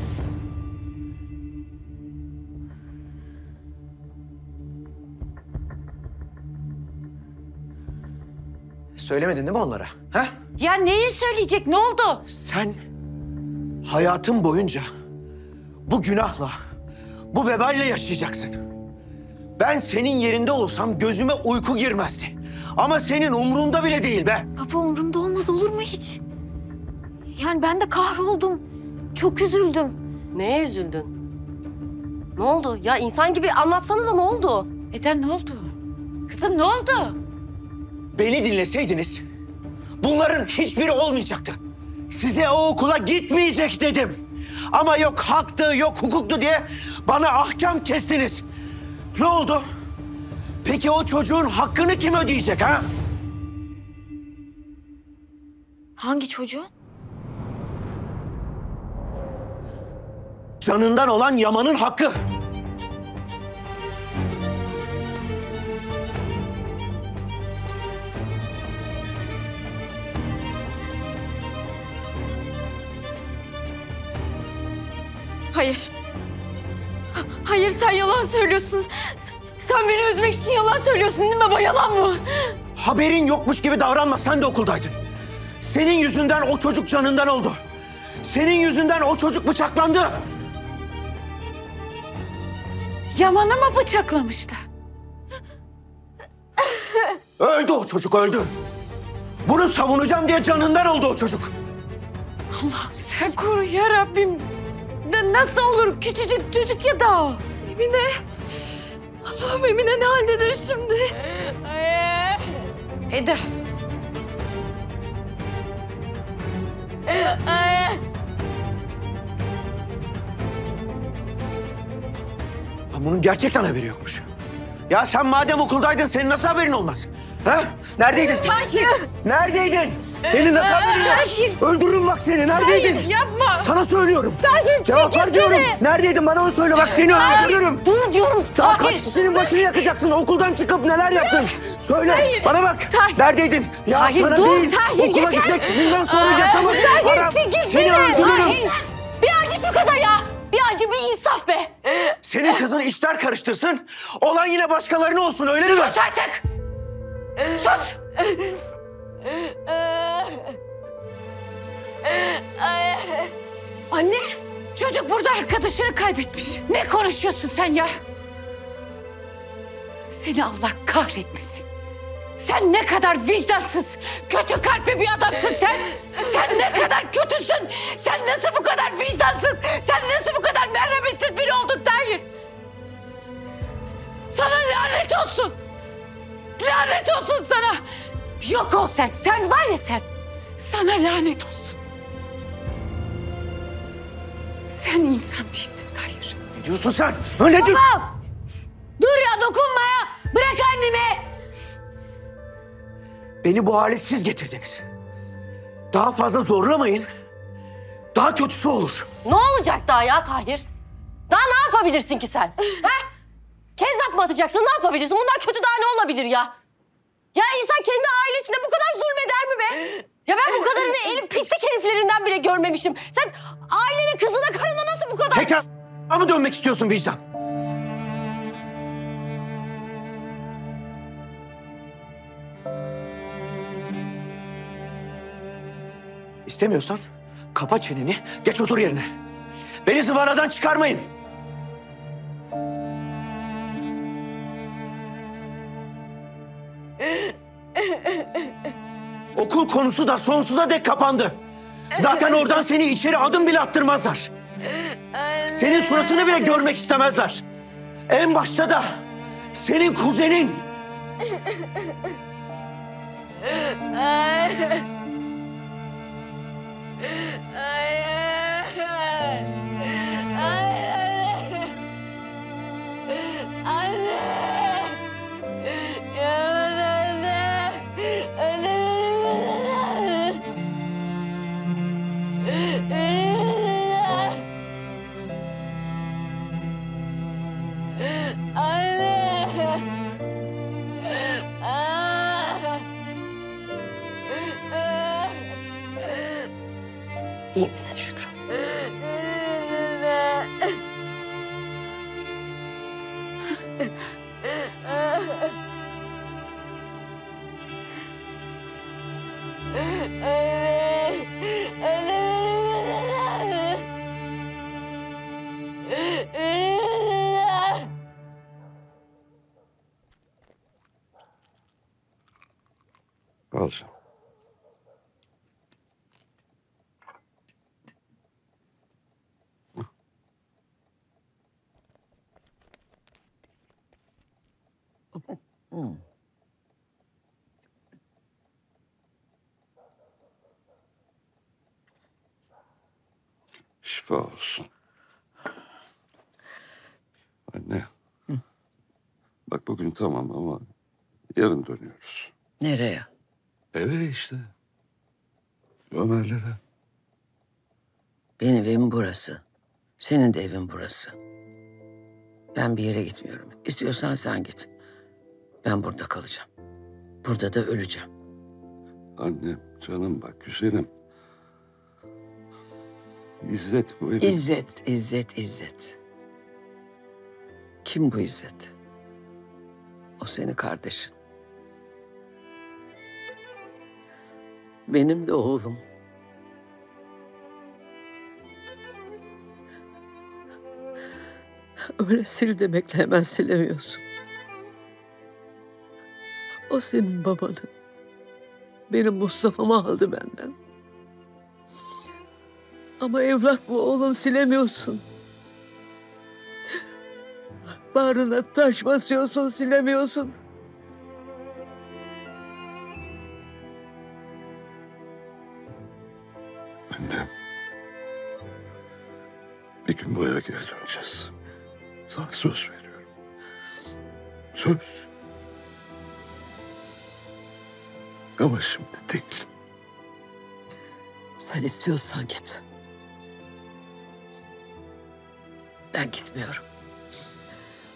Söylemedin değil mi onlara? Ha? Ya neyi söyleyecek? Ne oldu? Sen hayatın boyunca bu günahla, bu veballe yaşayacaksın. Ben senin yerinde olsam gözüme uyku girmezdi. Ama senin umrunda bile değil be. Baba umrumda olmaz olur mu hiç? Yani ben de kahroldum. Çok üzüldüm. Neye üzüldün? Ne oldu? Ya insan gibi anlatsanıza ne oldu? Eda ne oldu? Kızım ne oldu? Beni dinleseydiniz bunların hiçbiri olmayacaktı. Size o okula gitmeyecek dedim. Ama yok haktı, yok hukuktu diye bana ahkam kestiniz. Ne oldu? Peki o çocuğun hakkını kim ödeyecek ha? Hangi çocuğun? Canından olan Yaman'ın hakkı. Hayır. Hayır, sen yalan söylüyorsun. Sen beni üzmek için yalan söylüyorsun değil mi baba? Yalan mı? Haberin yokmuş gibi davranma. Sen de okuldaydın. Senin yüzünden o çocuk canından oldu. Senin yüzünden o çocuk bıçaklandı. Yaman'ı mı bıçaklamışlar? Öldü o çocuk, öldü. Bunu savunacağım diye canından oldu o çocuk. Allah'ım sen koru ya Rabbim. Nasıl olur? Küçücük çocuk ya da o. Emine. Allah'ım Emine ne haldedir şimdi? Eda. Bunun gerçekten haberi yokmuş. Ya sen madem okuldaydın senin nasıl haberin olmaz? Ha? Neredeydin sen? Tahir. Neredeydin? Senin nasıl haberin yok? Öldürürüm bak seni. Neredeydin? Tahir, yapma. Sana söylüyorum. Tahir, cevap ver diyorum. Neredeydin? Bana onu söyle. Bak seni öldürürüm. Dur diyorum. Daha kaç kişinin başını yakacaksın. Okuldan çıkıp neler yaptın? Söyle. Tahir. Bana bak. Tahir. Neredeydin? Ya Tahir, sana dur, değil. Tahir, okula yeter. Gitmek bundan sonra yaşamak. Tahir çekil seni. Öldürürüm. Birazcık şu kadar ya. Birazcık bir insaf be. Senin kızın işler karıştırsın. Olan yine başkalarına olsun. Öyle mi? Sus artık. Sus. Anne, çocuk burada arkadaşını kaybetmiş. Ne konuşuyorsun sen ya? Seni Allah kahretmesin. Sen ne kadar vicdansız, kötü kalpli bir adamsın sen. Sen ne kadar kötüsün. Sen nasıl bu kadar vicdansız, sen nasıl bu kadar merhametsiz biri oldun Tahir? Sana lanet olsun. Lanet olsun sana. Yok ol sen, sen var ya sen. Sana lanet olsun. Sen insan değilsin Tahir. Ne diyorsun sen? Öyle diyorsun. Tamam. Dur ya, dokunma ya. Bırak annemi. Beni bu hale siz getirdiniz. Daha fazla zorlamayın. Daha kötüsü olur. Ne olacak daha ya Tahir? Daha ne yapabilirsin ki sen? Ha? Kezzap mı atacaksın? Ne yapabilirsin? Bundan kötü daha ne olabilir ya? Ya insan kendi ailesine bu kadar zulmeder mi be? Ya ben bu kadarını elin pislik heriflerinden bile görmemişim. Sen ailene, kızına, karına nasıl bu kadar... Tekrar mı dönmek istiyorsun vicdan? İstemiyorsan kapa çeneni, geç otur yerine. Beni zıvanadan çıkarmayın. Okul konusu da sonsuza dek kapandı. Zaten oradan seni içeri adım bile attırmazlar. Senin suratını bile görmek istemezler. En başta da senin kuzenin. Anne! İyi misin Şükran? Al canım. Şifa olsun. Anne. Hı. Bak bugün tamam ama yarın dönüyoruz. Nereye? Eve işte. Ömer'lere. Benim evim burası. Senin de evin burası. Ben bir yere gitmiyorum. İstiyorsan sen git. Ben burada kalacağım. Burada da öleceğim. Annem, canım bak güzelim. İzzet bu evin. İzzet, İzzet, İzzet. Kim bu İzzet? O senin kardeşin. Benim de oğlum. Öyle sil demekle hemen silemiyorsun. O senin babanı. Benim Mustafa'mı aldı benden. Ama evlat bu oğlum, silemiyorsun. Bağrına taş basıyorsun, silemiyorsun. Annem, bir gün bu eve geri döneceğiz. Sana söz veriyorum. Söz. Ama şimdi değil. Sen istiyorsan git. Ben gitmiyorum.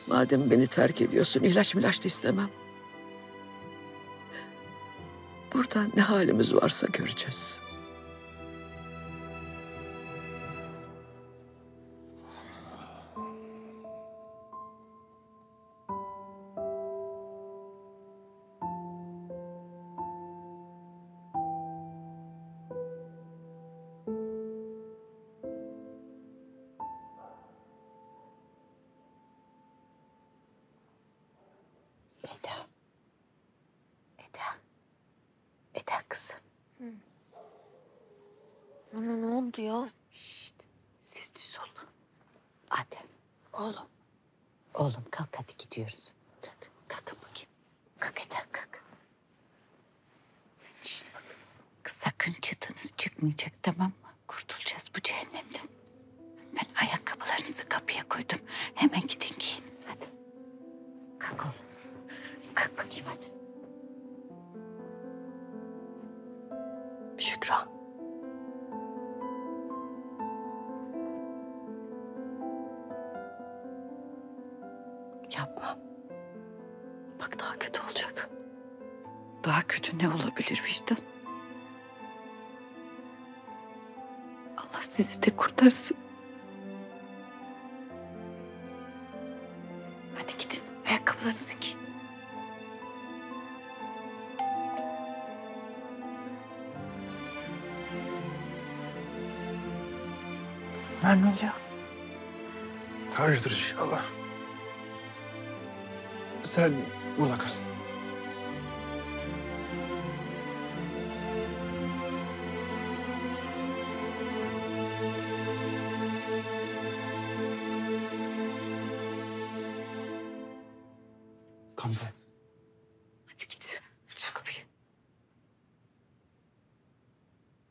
Madem beni terk ediyorsun, ilaç milaç da istemem. Burada ne halimiz varsa göreceğiz. Kızım. Hı. Ana ne oldu ya? Şşt. Siz düz olun. Adem. Oğlum. Oğlum kalk hadi gidiyoruz. Kalk. Kalkın bakayım. Kalk Eda kalk. Şşt bak. Sakın çıtınız çıkmayacak tamam mı? Kurtulacağız bu cehennemden. Ben ayakkabılarınızı kapıya koydum. Hemen gidin giyin. Hadi. Kalk oğlum. Kalk bakayım hadi. Şükran. Yapma. Bak daha kötü olacak. Daha kötü ne olabilir vicdan? Allah sizi de kurtarsın. Hadi gidin ayakkabılarınızı giyin. Ben ne oluyor? Hayırdır inşallah. Sen burada kal. Gamze. Hadi git. Aç kapıyı.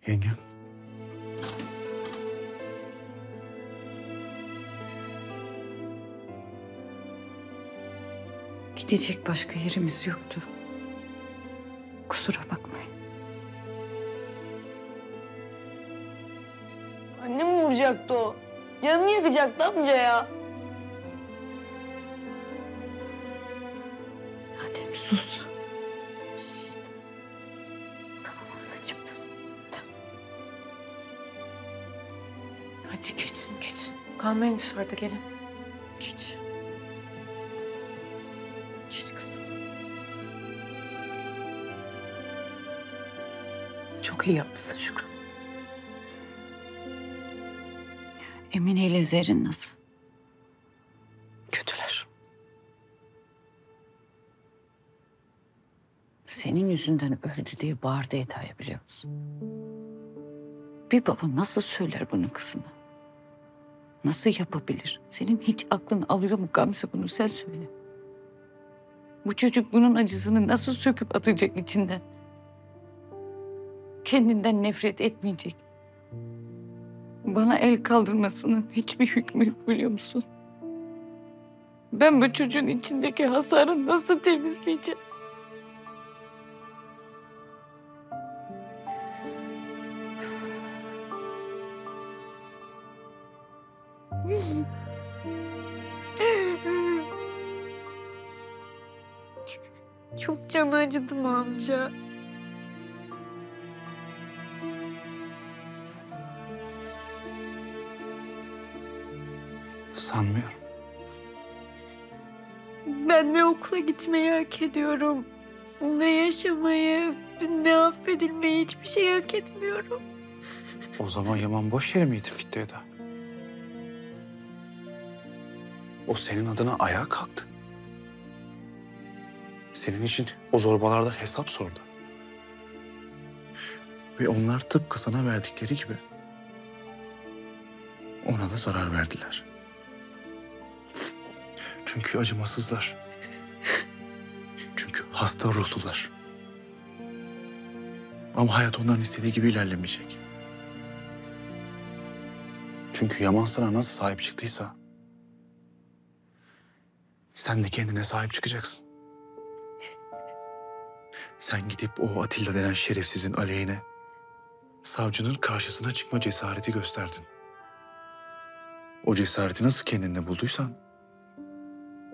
Yengem. Gidecek başka yerimiz yoktu. Kusura bakmayın. Annem vuracaktı o. Canımı yakacaktı amca ya. Sus. Tamam ablacığım. Tamam. Hadi geçin, geçin. Kalmayın dışarıda, gelin. Geç. Geç kızım. Çok iyi yapmışsın Şükran. Emine ile Zerrin nasıl? Kötüler. Senin yüzünden öldü diye bağırdı Eda'ya, biliyor musun? Bir baba nasıl söyler bunu kızına? Nasıl yapabilir? Senin hiç aklın alıyor mu Gamze bunu? Sen söyle. Bu çocuk bunun acısını nasıl söküp atacak içinden? Kendinden nefret etmeyecek. Bana el kaldırmasının hiçbir hükmü yok, biliyor musun? Ben bu çocuğun içindeki hasarı nasıl temizleyeceğim? Çok canı acıdı mı amca? Sanmıyorum. Ben ne okula gitmeyi hak ediyorum, ne yaşamayı, ne affedilmeyi, hiçbir şey hak etmiyorum. O zaman Yaman boş yere mi gidip gitti Eda? O senin adına ayağa kalktı. Senin için o zorbalardan hesap sordu. Ve onlar tıpkı sana verdikleri gibi ona da zarar verdiler. Çünkü acımasızlar. Çünkü hasta ruhlular. Ama hayat onların istediği gibi ilerlemeyecek. Çünkü Yaman sana nasıl sahip çıktıysa sen de kendine sahip çıkacaksın. Sen gidip o Atilla denen şerefsizin aleyhine savcının karşısına çıkma cesareti gösterdin. O cesareti nasıl kendinde bulduysan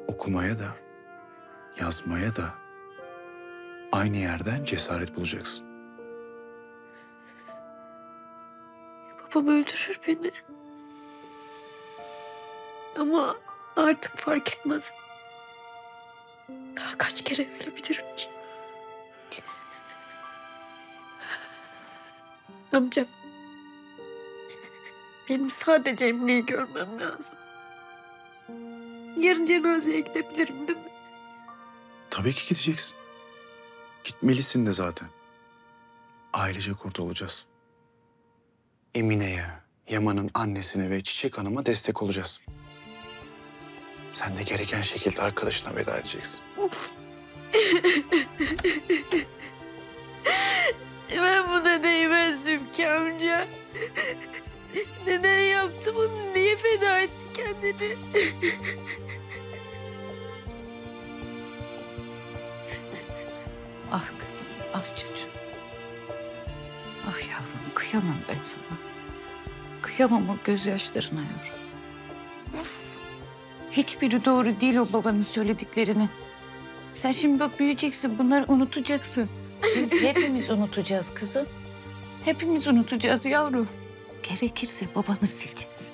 okumaya da, yazmaya da aynı yerden cesaret bulacaksın. Babam öldürür beni. Ama artık fark etmez. Daha kaç kere ölebilirim ki? Amcam, benim sadece Emine'yi görmem lazım. Yarın cenazeye gidebilirim değil mi? Tabii ki gideceksin. Gitmelisin de zaten. Ailece kurda olacağız. Emine'ye, Yaman'ın annesine ve Çiçek Hanım'a destek olacağız. Sen de gereken şekilde arkadaşına veda edeceksin. Ben buna değmezdim ki amca. Neden yaptı bunu? Niye feda etti kendini? Ah kızım, ah çocuğum. Ah yavrum, kıyamam ben sana. Kıyamam o gözyaşlarına yavrum. Of. Hiçbiri doğru değil o babanın söylediklerinin. Sen şimdi bak büyüyeceksin, bunları unutacaksın. Biz hepimiz unutacağız kızım. Hepimiz unutacağız yavrum. Gerekirse babanı sileceğiz.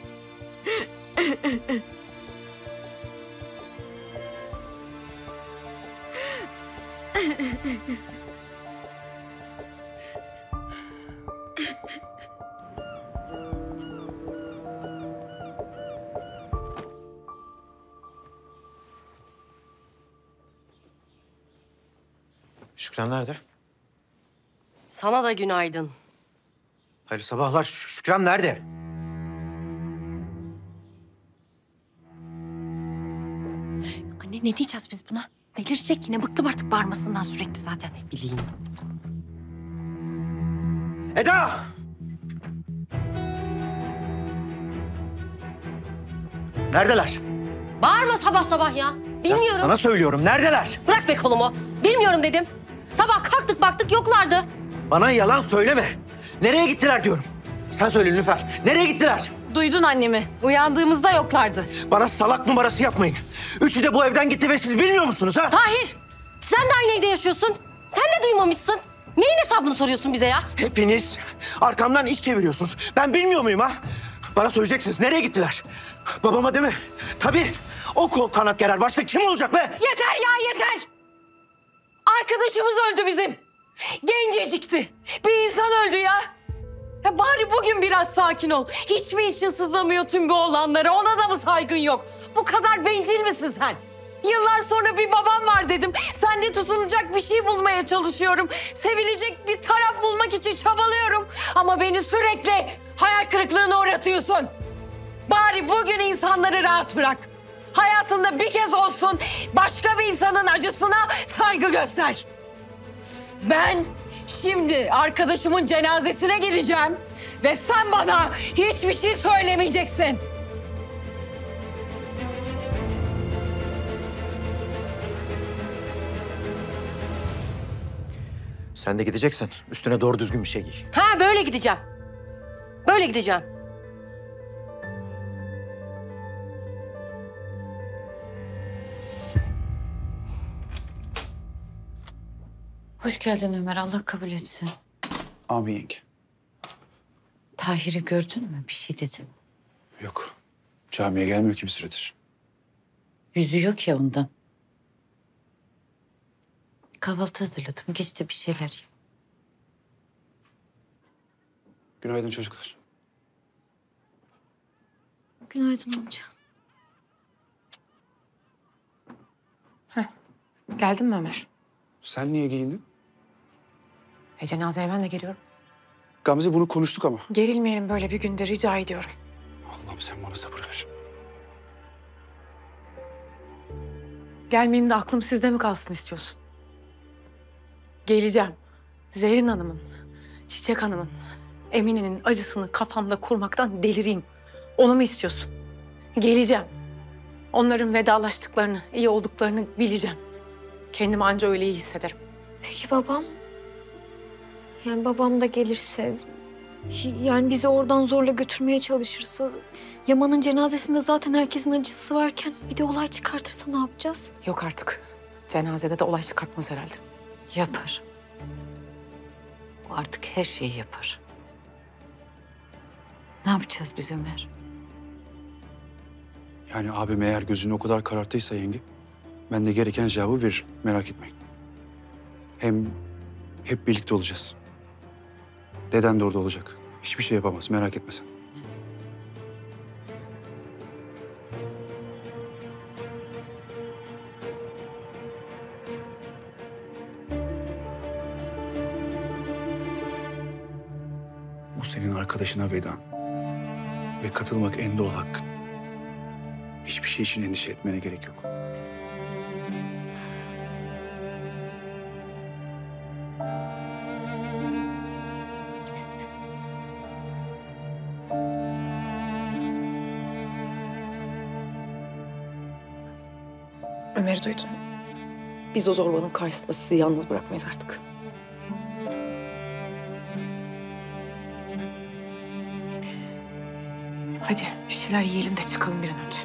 Şükran nerede? Sana da günaydın. Hayırlı sabahlar. Şükran nerede? Anne ne diyeceğiz biz buna? Delirecek yine. Bıktım artık bağırmasından sürekli zaten. Bileyim. Eda! Neredeler? Bağırma sabah sabah ya. Bilmiyorum. Ya sana söylüyorum. Neredeler? Bırak be kolumu. Bilmiyorum dedim. Sabah kalktık baktık yoklardı. Bana yalan söyleme. Nereye gittiler diyorum. Sen söyle Nilüfer. Nereye gittiler? Duydun annemi. Uyandığımızda yoklardı. Bana salak numarası yapmayın. Üçü de bu evden gitti ve siz bilmiyor musunuz ha? Tahir! Sen de aynı evde yaşıyorsun. Sen de duymamışsın. Neyin hesabını soruyorsun bize ya? Hepiniz arkamdan iş çeviriyorsunuz. Ben bilmiyor muyum ha? Bana söyleyeceksiniz. Nereye gittiler? Babama değil mi? Tabii. O kol kanat gerer. Başka kim olacak be? Yeter ya yeter. Arkadaşımız öldü bizim. Gencecikti. Bir insan öldü ya. Ya bari bugün biraz sakin ol. Hiç mi için sızlamıyor tüm bu olanlara? Ona da mı saygın yok? Bu kadar bencil misin sen? Yıllar sonra bir babam var dedim. Sen de tutunacak bir şey bulmaya çalışıyorum. Sevilecek bir taraf bulmak için çabalıyorum. Ama beni sürekli hayal kırıklığına uğratıyorsun. Bari bugün insanları rahat bırak. Hayatında bir kez olsun başka bir insanın acısına saygı göster. Ben şimdi arkadaşımın cenazesine gideceğim. Ve sen bana hiçbir şey söylemeyeceksin. Sen de gideceksen üstüne doğru düzgün bir şey giy. Ha böyle gideceğim. Böyle gideceğim. Hoş geldin Ömer. Allah kabul etsin. Amin yenge. Tahir'i gördün mü? Bir şey dedi mi? Yok. Camiye gelmiyor ki bir süredir. Yüzü yok ya ondan. Kahvaltı hazırladım. Geçti bir şeyler yap. Günaydın çocuklar. Günaydın amca. Heh. Geldin mi Ömer? Sen niye giyindin? E cenazeye ben de geliyorum. Gamze bunu konuştuk ama. Gerilmeyelim böyle bir günde rica ediyorum. Allah'ım sen bana sabır ver. Gelmeyeyim de aklım sizde mi kalsın istiyorsun? Geleceğim. Zerrin Hanım'ın, Çiçek Hanım'ın, Emine'nin acısını kafamda kurmaktan delireyim. Onu mu istiyorsun? Geleceğim. Onların vedalaştıklarını, iyi olduklarını bileceğim. Kendimi anca öyle iyi hissederim. Peki babam? Yani babam da gelirse, yani bizi oradan zorla götürmeye çalışırsa... Yaman'ın cenazesinde zaten herkesin acısı varken bir de olay çıkartırsa ne yapacağız? Yok artık. Cenazede de olay çıkartmaz herhalde. Yapar. O artık her şeyi yapar. Ne yapacağız biz Ömer? Yani abim eğer gözünü o kadar kararttıysa yenge... ben de gereken cevabı veririm. Merak etmeyin. Hem hep birlikte olacağız. Deden de orada olacak. Hiçbir şey yapamaz. Merak etme sen. Bu senin arkadaşına vedan. Ve katılmak en doğal hakkın. Hiçbir şey için endişe etmene gerek yok. Ömer'i duydun. Biz o zorbanın karşısında sizi yalnız bırakmayız artık. Hadi bir şeyler yiyelim de çıkalım bir an önce.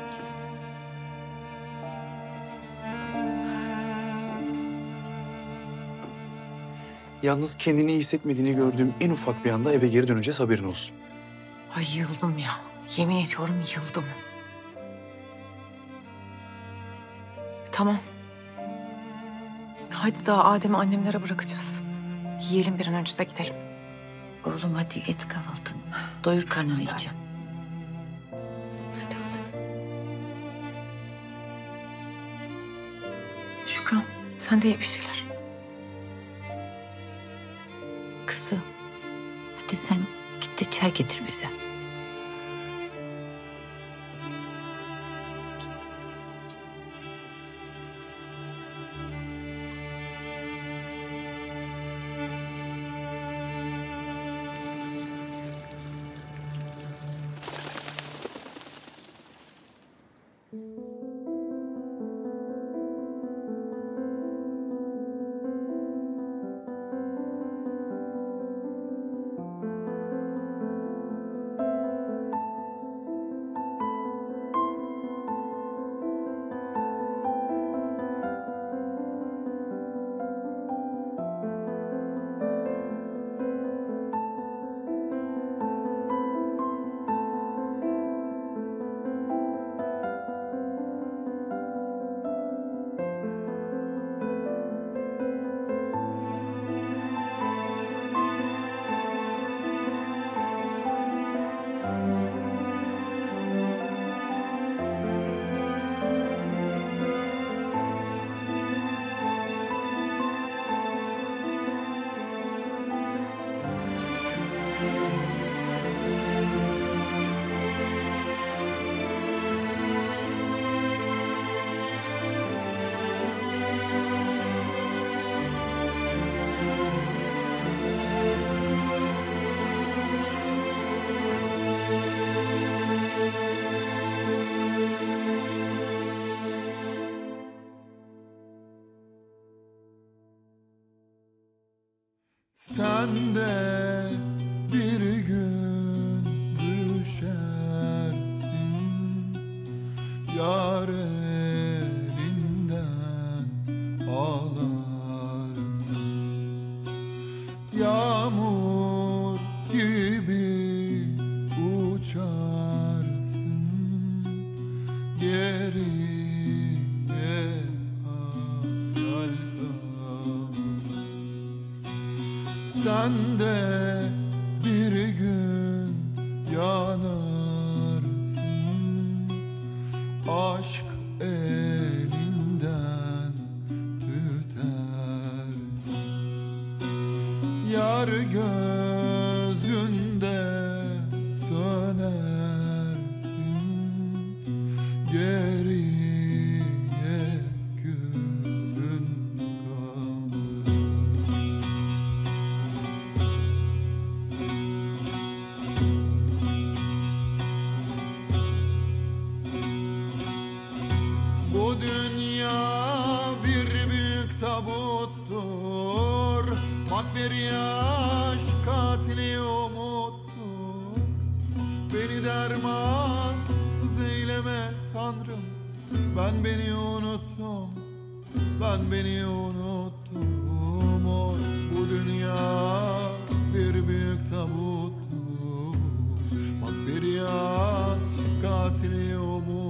Yalnız kendini iyi hissetmediğini gördüğüm en ufak bir anda eve geri döneceğiz, haberin olsun. Ay yıldım ya. Yemin ediyorum yıldım. Tamam. Hadi daha Adem'i annemlere bırakacağız. Yiyelim bir an önce de gidelim. Oğlum hadi et kahvaltını. Doyur karnını iyice. Hadi hadi. Şükran sen de ye bir şeyler. Kızım hadi sen git de çay getir bize. sen de bir gün düşersin yar elinden ağlarsın. Yağmur gibi uçarsın geri. Sen de bir gün yanarsın, aşk elinden tütersin. Yar gözünde sönersin, geriye günün. Bu dünya bir büyük tabuttur, makberi aşk katili umuttur. Beni dermansız eyleme Tanrım, ben beni unuttum, ben beni unuttum. Bu dünya bir büyük tabuttur, makberi aşk katili umuttur.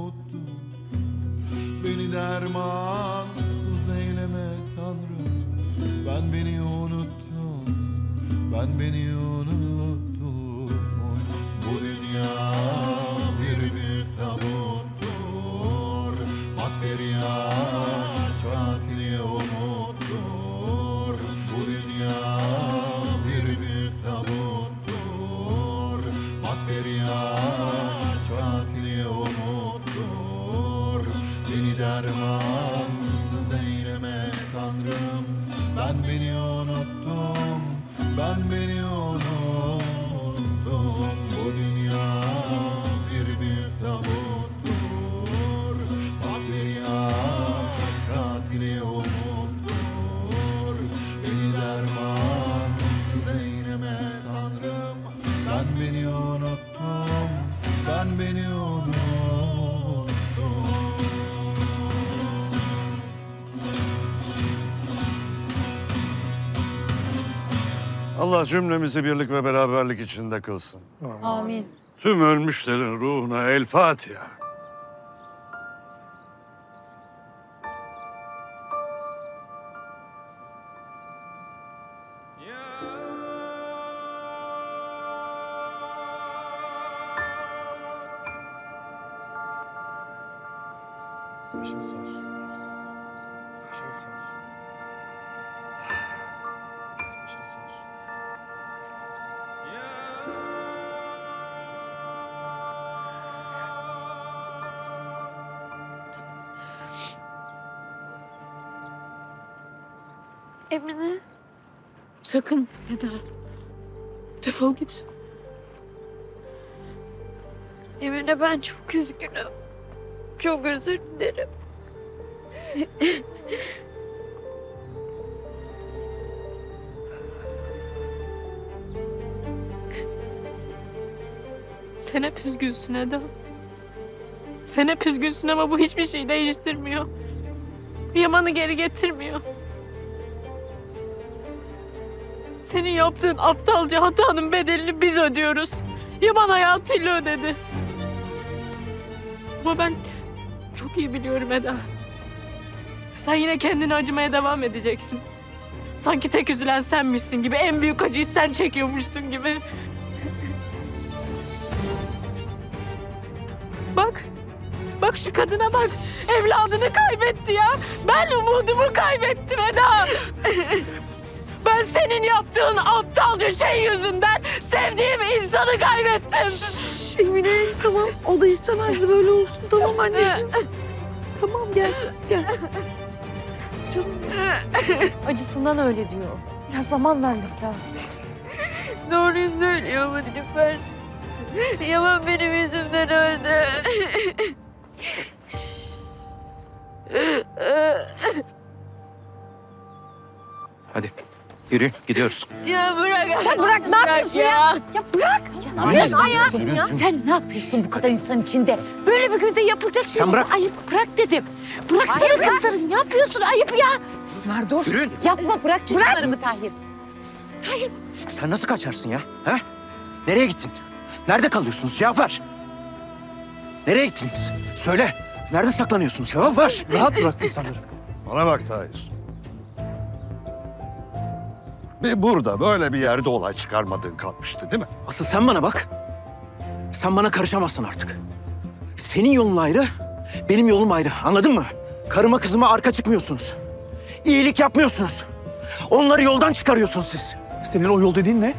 Beni dermansız eyleme Tanrım, ben beni unuttum, ben beni unuttum. Bu dünya bir büyük tabuttur, makberi aşk katili umuttur. Bu dünya bir büyük tabuttur, makberi aşk katili umuttur. Beni dermansız eyleme Tanrım, ben beni unuttum, ben beni unuttum. Bu dünya bir büyük tabuttur, makberi aşk katili umuttur. Beni dermansız eyleme Tanrım, ben beni unuttum, ben beni unuttum. Allah cümlemizi birlik ve beraberlik içinde kılsın. Amin. Tüm ölmüşlerin ruhuna El Fatiha. Başın sağ olsun. Başın sağ olsun. Başın sağ olsun. Emine. Sakın Eda. Defol git. Emine, ben çok üzgünüm. Çok özür dilerim. Sen hep üzgünsün Eda. Sen hep üzgünsün ama bu hiçbir şey değiştirmiyor. Yaman'ı geri getirmiyor. Senin yaptığın aptalca hatanın bedelini biz ödüyoruz. Yaman hayatıyla ödedi. Ama ben çok iyi biliyorum Eda. Sen yine kendini acımaya devam edeceksin. Sanki tek üzülen senmişsin gibi, en büyük acıyı sen çekiyormuşsun gibi. Bak, bak şu kadına bak. Evladını kaybetti ya. Ben umudumu kaybettim Eda. Ben senin yaptığın aptalca şey yüzünden sevdiğim insanı kaybettim. Şş, Emine, tamam. O da istemezdi böyle olsun. Tamam anneciğim. Tamam, gel, gel. Canım. Acısından öyle diyor. Biraz zaman vermek lazım. Doğruyu söylüyor ama Nilüfer. Yaman benim yüzümden öldü. Hadi. Yürü, gidiyoruz. Ya bırak. Ya bırak, ne yapıyorsun ya? Ya, ya bırak. Ya, ne yapıyorsun ya? Sen, ya? Sen ne yapıyorsun bu kadar insan içinde? Böyle bir günde yapılacak şey mi? Ayıp, bırak dedim. Bıraksana Ay, bırak. Kızların, ne yapıyorsun? Ayıp ya. Merdos, yapma, bırak çocuklarımı Tahir. Tahir. Sen nasıl kaçarsın ya? Ha? Nereye gittin? Nerede kalıyorsunuz? Cevap ver. Nereye gittiniz? Söyle. Nerede saklanıyorsunuz? Cevap ver. Rahat bırak insanları. Bana bak Tahir. Bir burada böyle bir yerde olay çıkarmadığın kalmıştı değil mi? Asıl sen bana bak. Sen bana karışamazsın artık. Senin yolun ayrı, benim yolum ayrı. Anladın mı? Karıma kızıma arka çıkmıyorsunuz. İyilik yapmıyorsunuz. Onları yoldan çıkarıyorsunuz siz. Senin o yol dediğin ne?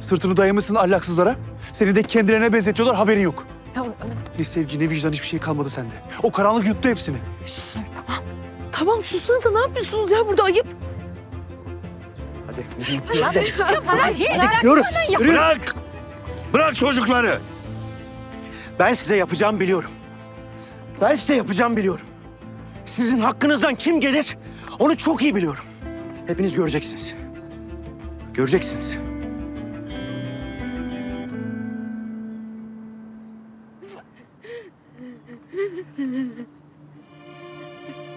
Sırtını dayamışsın ahlaksızlara. Seni de kendilerine benzetiyorlar, haberin yok. Tamam. Ne sevgi, ne vicdan, hiçbir şey kalmadı sende. O karanlık yuttu hepsini. Şişt, tamam. Tamam, sussanıza, ne yapıyorsunuz ya burada? Ayıp. Hadi, hadi. Hadi, hadi. Hadi, hadi gidiyoruz. Bırak. Bırak çocukları. Ben size yapacağımı biliyorum. Ben size yapacağımı biliyorum. Sizin hakkınızdan kim gelir, onu çok iyi biliyorum. Hepiniz göreceksiniz. Göreceksiniz.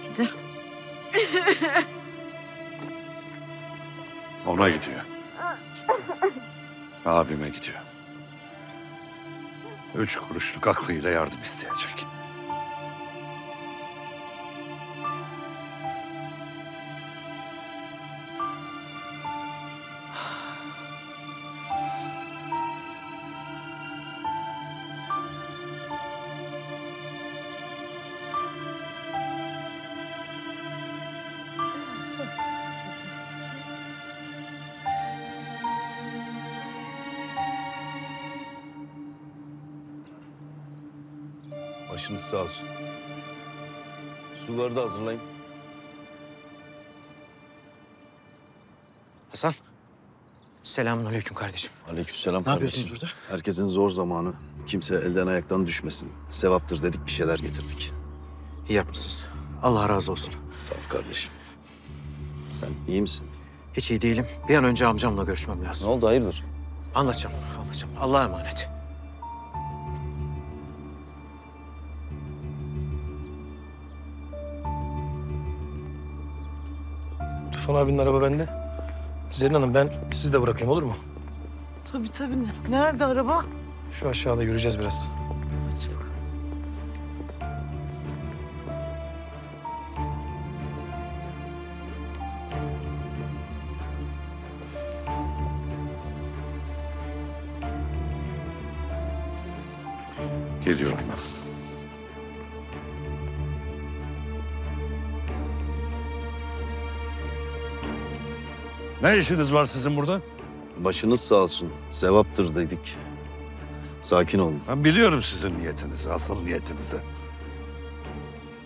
Gitti. Ona gidiyor. Abime gidiyor. Üç kuruşluk aklıyla yardım isteyecek. Başınız sağ olsun. Suları da hazırlayın. Hasan. Selamünaleyküm kardeşim. Aleykümselam. Ne kardeşim. Yapıyorsunuz burada? Herkesin zor zamanı. Kimse elden ayaktan düşmesin. Sevaptır dedik, bir şeyler getirdik. İyi yapmışsınız. Allah razı olsun. Sağ ol kardeşim. Sen iyi misin? Hiç iyi değilim. Bir an önce amcamla görüşmem lazım. Ne oldu, hayırdır? Anlatacağım, anlatacağım. Allah'a emanet. Son abinin araba bende. Zerrin Hanım, ben sizi de bırakayım, olur mu? Tabii tabii. Nerede araba? Şu aşağıda, yürüyeceğiz biraz. Hadi bakalım. Geliyorum ben. Ne işiniz var sizin burada? Başınız sağ olsun. Sevaptır dedik. Sakin olun. Ben biliyorum sizin niyetinizi, asıl niyetinizi.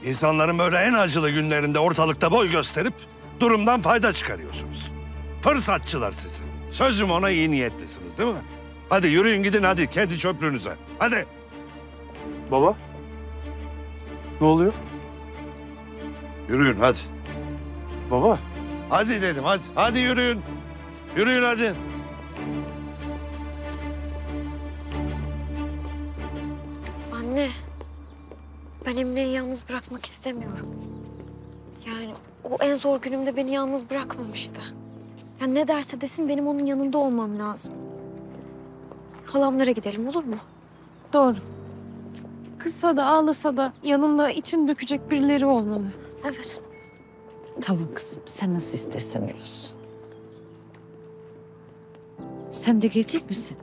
İnsanların böyle en acılı günlerinde ortalıkta boy gösterip durumdan fayda çıkarıyorsunuz. Fırsatçılar sizi. Sözüm ona iyi niyetlisiniz değil mi? Hadi yürüyün gidin hadi kendi çöplüğünüze. Hadi. Baba. Ne oluyor? Yürüyün hadi. Baba. Hadi dedim, hadi. Hadi yürüyün. Yürüyün hadi. Anne, ben Emre'yi yalnız bırakmak istemiyorum. Yani o en zor günümde beni yalnız bırakmamıştı. Yani ne derse desin benim onun yanında olmam lazım. Halamlara gidelim, olur mu? Doğru. Kızsa da ağlasa da yanında için dökecek birileri olmalı. Evet. Tamam kızım, sen nasıl istersen olursun. Sen de gelecek misin?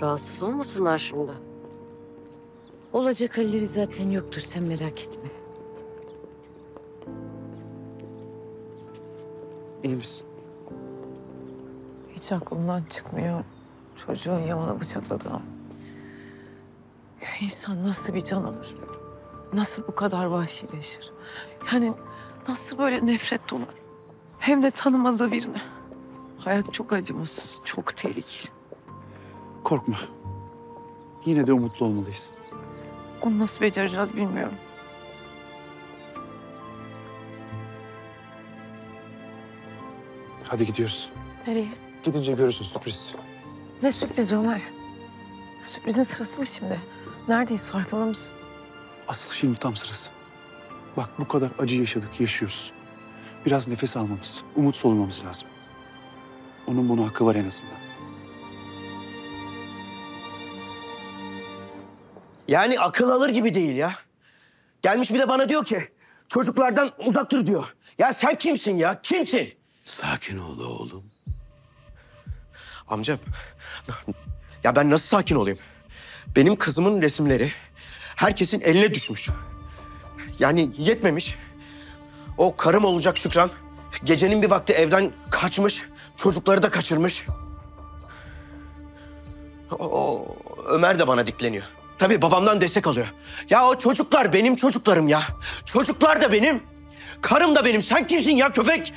Rahatsız olmasınlar şimdi. Olacak halleri zaten yoktur, sen merak etme. İyi misin? Hiç aklımdan çıkmıyor. Çocuğun Yaman'ı bıçakladı. İnsan nasıl bir can olur? Nasıl bu kadar vahşileşir? Yani nasıl böyle nefret dolu? Hem de tanımadığı birine. Hayat çok acımasız, çok tehlikeli. Korkma. Yine de umutlu olmalıyız. Onu nasıl becereceğiz bilmiyorum. Hadi gidiyoruz. Nereye? Gidince görürsün, sürpriz. Ne sürprizi Ömer? Sürprizin sırası mı şimdi? Neredeyiz, farkında mısın? Asıl şimdi tam sırası. Bak bu kadar acı yaşadık, yaşıyoruz. Biraz nefes almamız, umut solumamız lazım. Onun buna hakkı var en azından. Yani akıl alır gibi değil ya. Gelmiş bir de bana diyor ki çocuklardan uzak dur diyor. Ya sen kimsin ya? Kimsin? Sakin ol oğlum. Amcam, ya ben nasıl sakin olayım? Benim kızımın resimleri herkesin eline düşmüş. Yani yetmemiş. O karım olacak Şükran gecenin bir vakti evden kaçmış, çocukları da kaçırmış. O, o Ömer de bana dikleniyor. Tabii babamdan destek alıyor. Ya o çocuklar benim çocuklarım ya. Çocuklar da benim. Karım da benim. Sen kimsin ya köpek?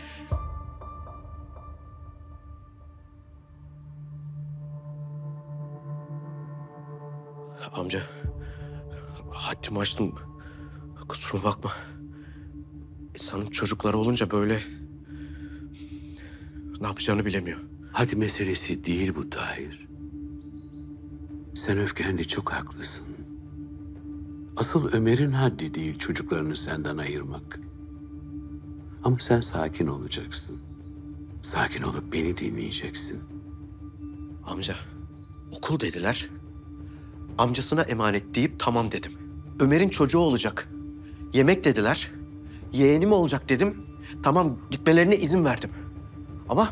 Amca, haddimi aştım. Kusuruma bakma. İnsanın çocukları olunca böyle ne yapacağını bilemiyor. Hadi meselesi değil bu Tahir. Sen öfkenle çok haklısın. Asıl Ömer'in haddi değil çocuklarını senden ayırmak. Ama sen sakin olacaksın. Sakin olup beni dinleyeceksin. Amca, okul dediler. Amcasına emanet deyip tamam dedim. Ömer'in çocuğu olacak. Yemek dediler. Yeğenim olacak dedim. Tamam, gitmelerine izin verdim. Ama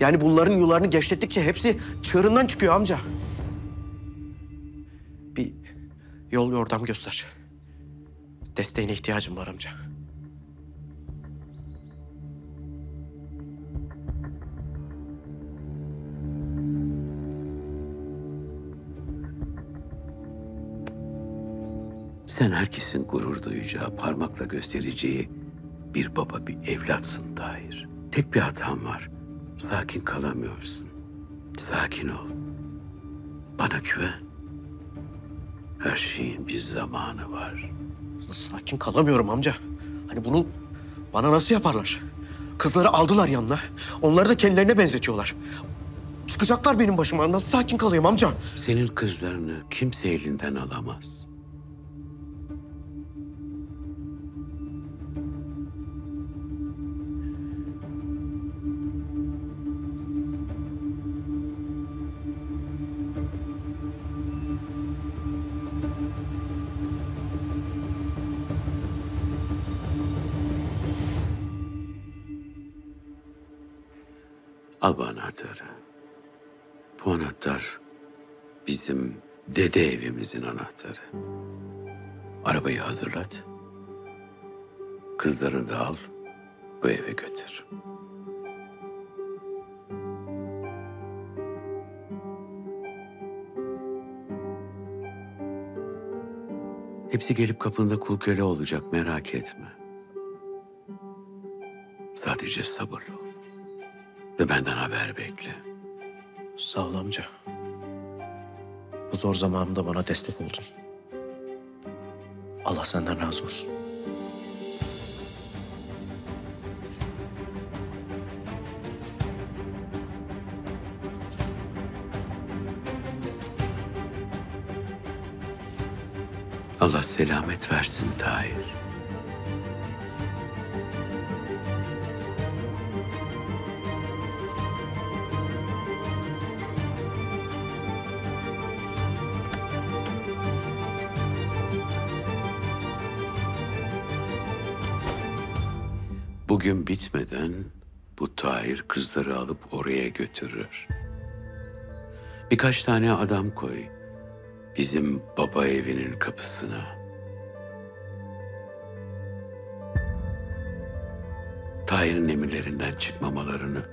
yani bunların yularını gevşettikçe hepsi çığırından çıkıyor amca. Bir yol yordam göster. Desteğine ihtiyacım var amca. Sen herkesin gurur duyacağı, parmakla göstereceği bir baba, bir evlatsın Tahir. Tek bir hatan var. Sakin kalamıyorsun. Sakin ol. Bana güven. Her şeyin bir zamanı var. Sakin kalamıyorum amca. Hani bunu bana nasıl yaparlar? Kızları aldılar yanına. Onları da kendilerine benzetiyorlar. Çıkacaklar benim başıma. Nasıl sakin kalayım amca? Senin kızlarını kimse elinden alamaz. Al bu anahtarı. Bu anahtar bizim dede evimizin anahtarı. Arabayı hazırlat. Kızlarını da al, bu eve götür. Hepsi gelip kapında kul köle olacak, merak etme. Sadece sabırlı ol. Ve benden haber bekle. Sağ ol amca. Bu zor zamanımda bana destek oldun. Allah senden razı olsun. Allah selamet versin Tahir. Bugün bitmeden bu Tahir kızları alıp oraya götürür. Birkaç tane adam koy bizim baba evinin kapısına. Tahir'in emirlerinden çıkmamalarını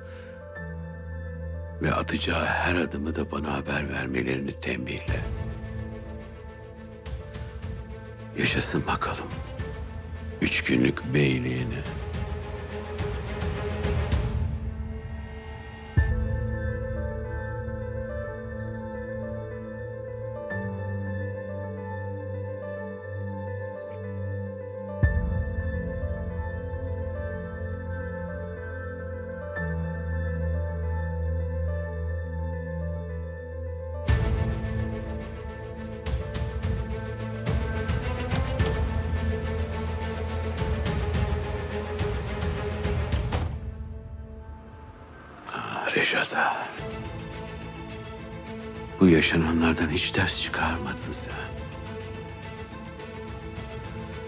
ve atacağı her adımı da bana haber vermelerini tembihle. Yaşasın bakalım üç günlük beyliğini. Reşat'a. Bu yaşananlardan hiç ders çıkarmadın sen.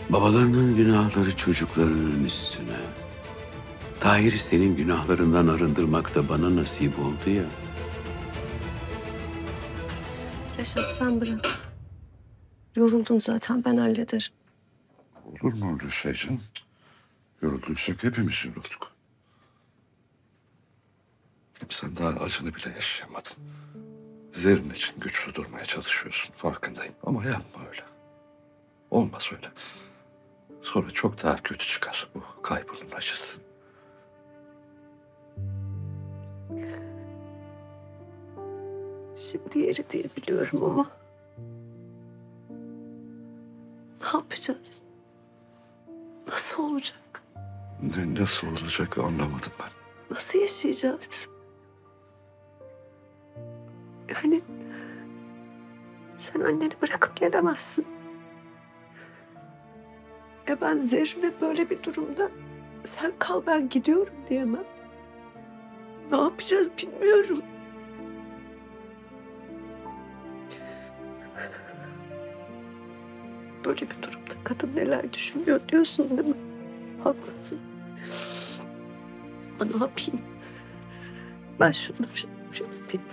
Babalarının günahları çocuklarının üstüne. Tahir'i senin günahlarından arındırmak da bana nasip oldu ya. Reşat sen bırak. Yoruldum zaten, ben hallederim. Olur mu öyle şey canım? Yorulduysak hepimiz yorulduk. Sen daha acını bile yaşayamadın. Zerrin için güçlü durmaya çalışıyorsun, farkındayım. Ama yapma öyle. Olmaz öyle. Sonra çok daha kötü çıkar bu kaybının acısı. Şimdi yeri diye biliyorum ama... Ne yapacağız? Nasıl olacak? Ne, nasıl olacak anlamadım ben. Nasıl yaşayacağız? Yani... Sen anneni bırakıp gelemezsin. E ben Zerrin'e böyle bir durumda... Sen kal ben gidiyorum diyemem. Ne yapacağız bilmiyorum. Böyle bir durumda kadın neler düşünüyor diyorsun değil mi? Haklısın. Ama ne yapayım? Ben şunu şunu yapayım.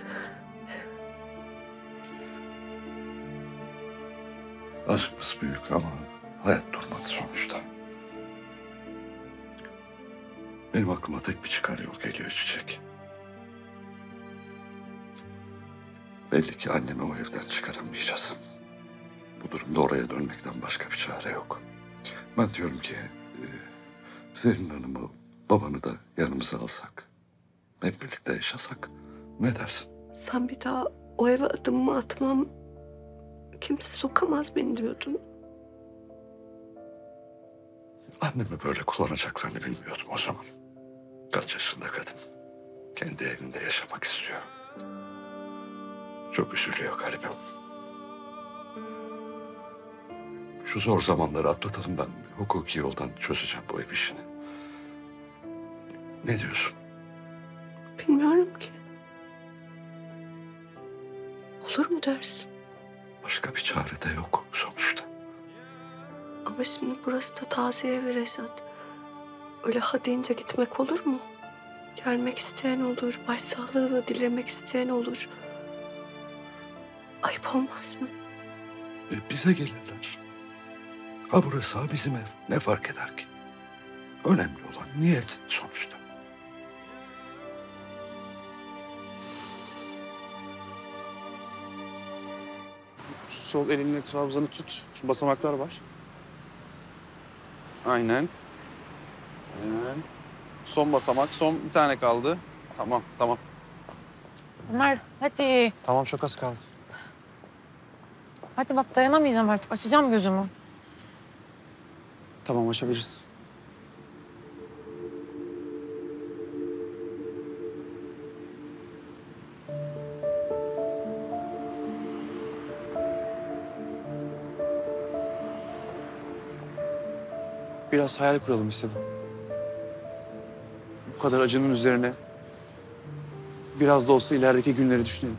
Aşkımız büyük ama hayat durmadı sonuçta. Benim aklıma tek bir çıkar yol geliyor Çiçek. Belli ki annemi o evden çıkaramayacağız. Bu durumda oraya dönmekten başka bir çare yok. Ben diyorum ki e, Zerrin Hanım'ı, babanı da yanımıza alsak, hep birlikte yaşasak, ne dersin? Sen bir daha o eve adımımı atmam, kimse sokamaz beni diyordun. Annemi böyle kullanacaklarını bilmiyordum o zaman. Kaç yaşında kadın, kendi evinde yaşamak istiyor. Çok üzülüyor garibim. Şu zor zamanları atlatalım, ben hukuki yoldan çözeceğim bu ev işini. Ne diyorsun? Bilmiyorum ki. Olur mu dersin? Başka bir çare de yok sonuçta. Ama şimdi burası da taze ev Reşat. Öyle ha deyince gitmek olur mu? Gelmek isteyen olur, başsağlığı dilemek isteyen olur. Ayıp olmaz mı? E bize gelirler. Ha burası ha bizim ev. Ne fark eder ki? Önemli olan niyet sonuçta. Sol elinle trabzanı tut. Şu basamaklar var. Aynen. Aynen. Son basamak. Son bir tane kaldı. Tamam, tamam. Ömer hadi. Tamam çok az kaldı. Hadi bak dayanamayacağım artık. Açacağım gözümü. Tamam, açabiliriz. Biraz hayal kuralım istedim. Bu kadar acının üzerine... ...biraz da olsa ilerideki günleri düşünelim.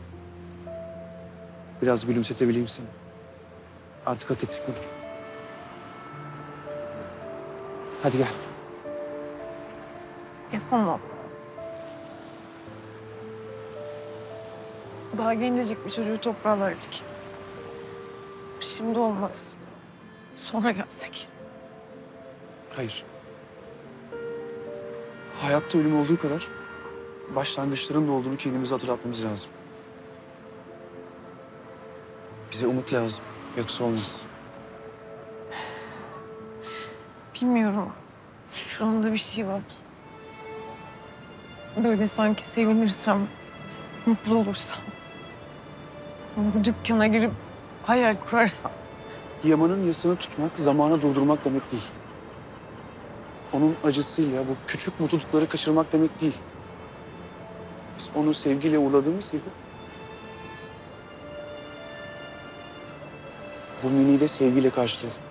Biraz gülümsetebileyim seni. Artık hak ettik bunu. Hadi gel. Yapamam. Daha gencecik bir çocuğu toprağa verdik. Şimdi olmaz. Sonra gelsek. Hayır. Hayatta ölüm olduğu kadar... ...başlangıçların da olduğunu kendimize hatırlatmamız lazım. Bize umut lazım. Yoksa olmaz. Bilmiyorum. Şu anda bir şey var. Böyle sanki sevinirsem, mutlu olursam... ...bu dükkana girip hayal kurarsam... Yamanın yasını tutmak, zamanı durdurmak demek değil. Onun acısıyla bu küçük mutlulukları kaçırmak demek değil. Biz onu sevgiyle uğurladığımız gibi... ...bu miniyi de sevgiyle karşılayalım.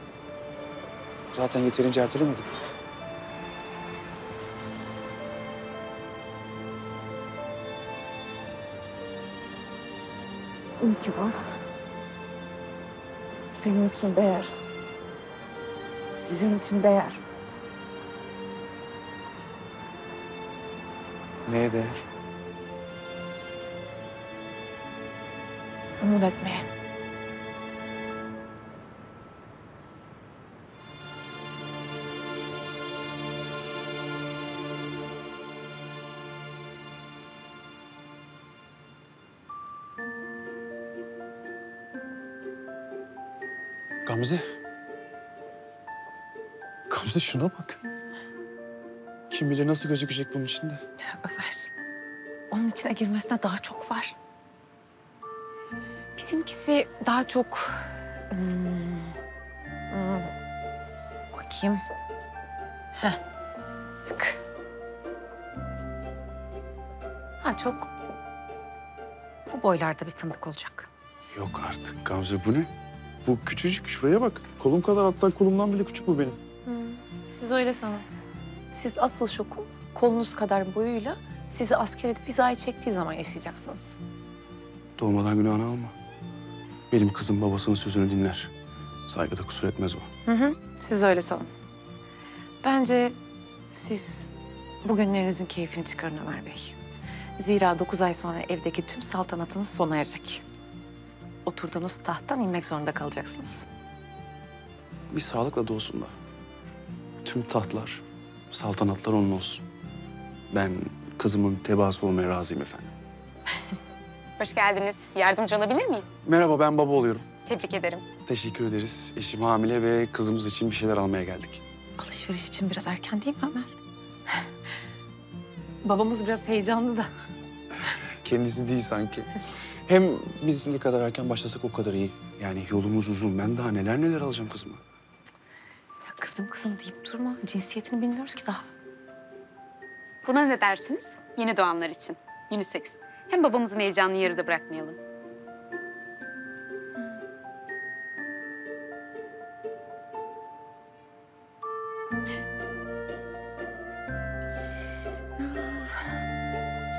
Zaten yeterince ertelemedik. İyi ki varsın. Senin için değer. Sizin için değer. Neye değer? Umut etmeye. Gamze. Gamze şuna bak. Kim bilir nasıl gözükecek bunun içinde. Tövbe ver. Onun içine girmesine daha çok var. Bizimkisi daha çok... Hmm, hmm, bakayım. Heh. Bak. Ha çok... Bu boylarda bir fındık olacak. Yok artık Gamze, bu ne? Bu küçücük, şuraya bak. Kolum kadar, hatta kolumdan bile küçük bu benim. Hmm, siz öyle sanın. Siz asıl şoku kolunuz kadar boyuyla sizi asker edip hizaya çektiği zaman yaşayacaksınız. Doğmadan günahını alma. Benim kızım babasının sözünü dinler. Saygıda kusur etmez o. Hı hı, siz öyle sanın. Bence siz bugünlerinizin keyfini çıkarın Ömer Bey. Zira dokuz ay sonra evdeki tüm saltanatınız sona erecek. Oturduğunuz tahttan inmek zorunda kalacaksınız. Bir sağlıkla doğsun da. Tüm tahtlar, saltanatlar onun olsun. Ben kızımın tebaası olmaya razıyım efendim. Hoş geldiniz. Yardımcı olabilir miyim? Merhaba, ben baba oluyorum. Tebrik ederim. Teşekkür ederiz. Eşim hamile ve kızımız için bir şeyler almaya geldik. Alışveriş için biraz erken değil mi Ömer? Babamız biraz heyecanlı da. Kendisi değil sanki. Hem biz ne kadar erken başlasak o kadar iyi. Yani yolumuz uzun. Ben daha neler neler alacağım kızıma. Ya kızım kızım deyip durma. Cinsiyetini bilmiyoruz ki daha. Buna ne dersiniz? Yeni doğanlar için. Unisex. Hem babamızın heyecanını yarıda bırakmayalım.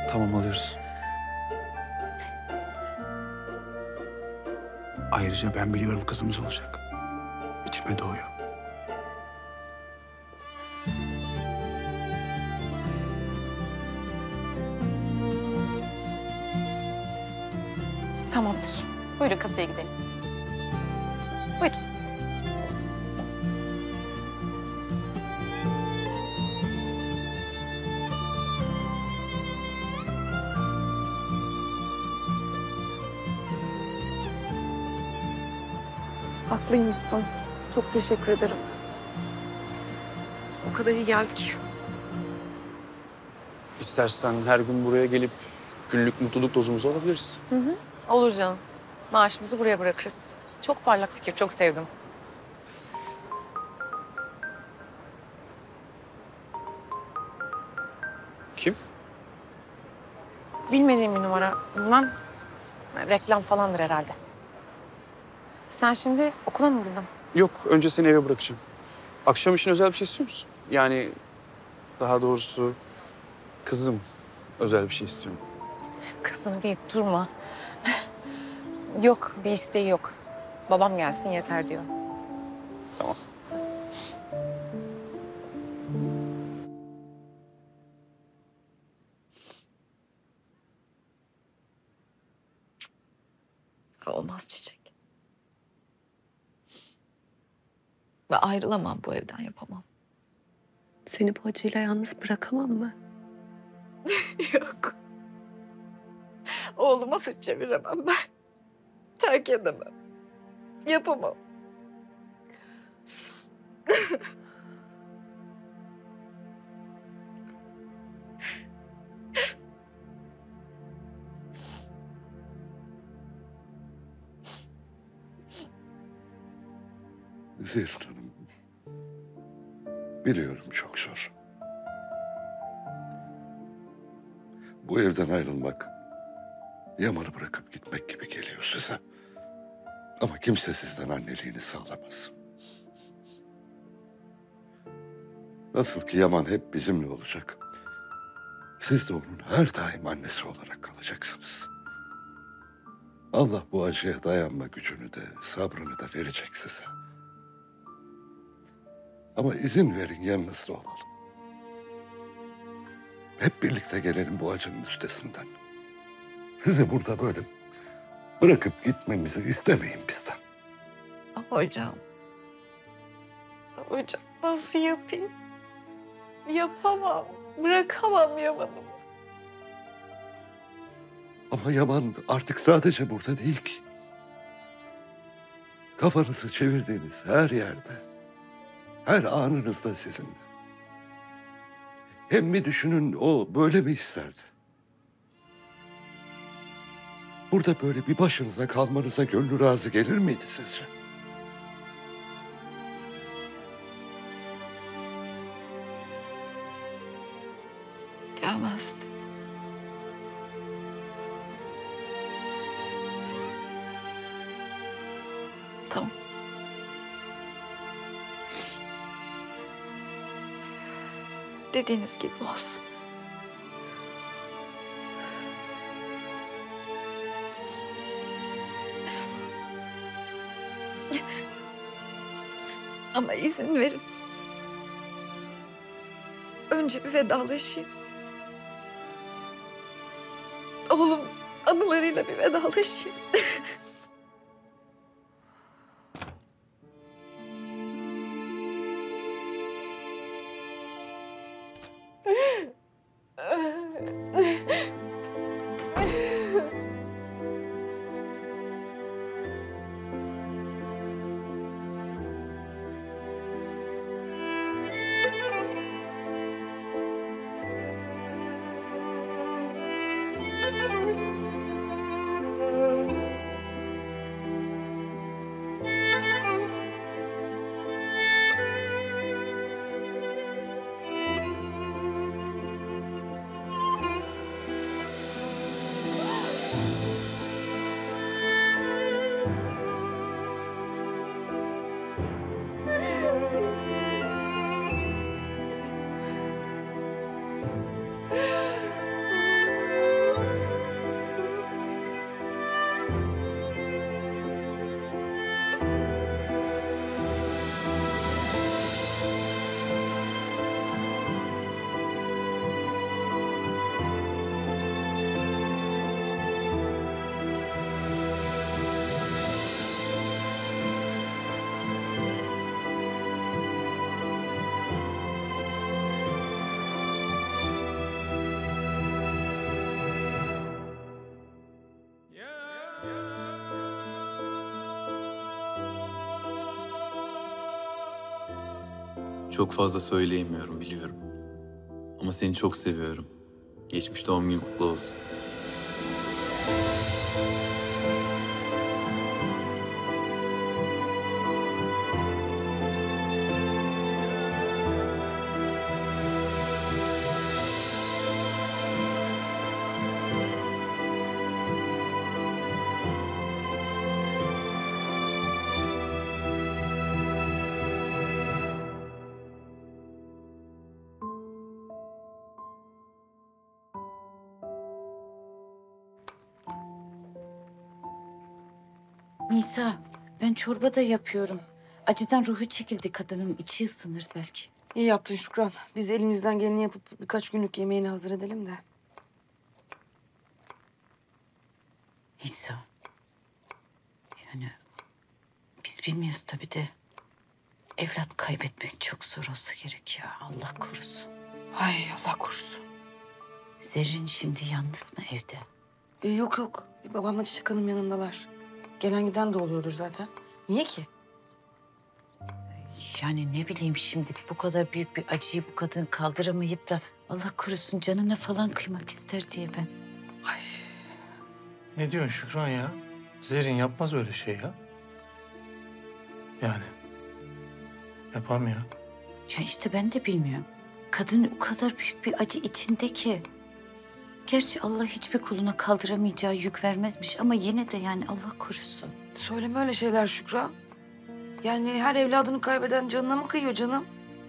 Tamam, alıyoruz. Ayrıca ben biliyorum kızımız olacak. İçime doğuyor. Tamamdır. Buyurun kasaya gidelim. Buyurun. Haklıymışsın. Çok teşekkür ederim. O kadar iyi geldi ki. İstersen her gün buraya gelip günlük mutluluk dozumuzu alabiliriz. Hı hı. Olur canım. Maaşımızı buraya bırakırız. Çok parlak fikir, çok sevdim. Kim? Bilmediğim bir numara. Bilmem. Reklam falandır herhalde. Sen şimdi okula mı girdin? Yok, önce seni eve bırakacağım. Akşam için özel bir şey istiyor musun? Yani daha doğrusu kızım özel bir şey istiyorum. Kızım deyip durma. Yok, bir isteği yok. Babam gelsin yeter diyor. Tamam. Olmaz Çiçek. Ve ayrılamam bu evden, yapamam. Seni bu acıyla yalnız bırakamam mı? Yok. Oğluma sırt çeviremem ben. Terk edemem. Yapamam. Zehra Hanım, biliyorum çok zor. Bu evden ayrılmak, Yaman'ı bırakıp gitmek gibi geliyor size. Ama kimse sizden anneliğini sağlamaz. Nasıl ki Yaman hep bizimle olacak, siz de onun her daim annesi olarak kalacaksınız. Allah bu acıya dayanma gücünü de, sabrını da verecek size. Ama izin verin yanınızda olalım. Hep birlikte gelelim bu acının üstesinden. Sizi burada böyle bırakıp gitmemizi istemeyin bizden. Hocam. Hocam nasıl yapayım? Yapamam, bırakamam Yaman'ımı. Ama Yaman artık sadece burada değil ki. Kafanızı çevirdiğiniz her yerde, her anınızda sizinle. Hem bir düşünün o böyle mi isterdi? Burada böyle bir başınıza kalmanıza gönlü razı gelir miydi sizce? Gelmezdi. Tamam. Dediğiniz gibi olsun. Ama izin verin. Önce bir vedalaşayım. Oğlum anılarıyla bir vedalaşayım. Çok fazla söyleyemiyorum biliyorum. Ama seni çok seviyorum. Geçmiş doğum günün kutlu olsun. Nisa, ben çorba da yapıyorum. Acıdan ruhu çekildi kadının, içi ısınır belki. İyi yaptın Şükran. Biz elimizden geleni yapıp birkaç günlük yemeğini hazır edelim de. Nisa, yani biz bilmiyoruz tabii de evlat kaybetmek çok zor olsa gerek ya. Allah korusun. Ay Allah korusun. Zerrin şimdi yalnız mı evde? Ee, yok yok, babamla Çiçek Hanım yanındalar. Gelen giden de oluyordur zaten. Niye ki? Yani ne bileyim şimdi bu kadar büyük bir acıyı bu kadın kaldıramayıp da Allah korusun canına falan kıymak ister diye ben. Ay. Ne diyorsun Şükran ya? Zerrin yapmaz öyle şey ya. Yani yapar mı ya? Ya işte ben de bilmiyorum. Kadın o kadar büyük bir acı içinde ki. Gerçi Allah hiçbir kuluna kaldıramayacağı yük vermezmiş ama yine de yani Allah korusun. Söyleme öyle şeyler Şükran. Yani her evladını kaybeden canına mı kıyıyor canım?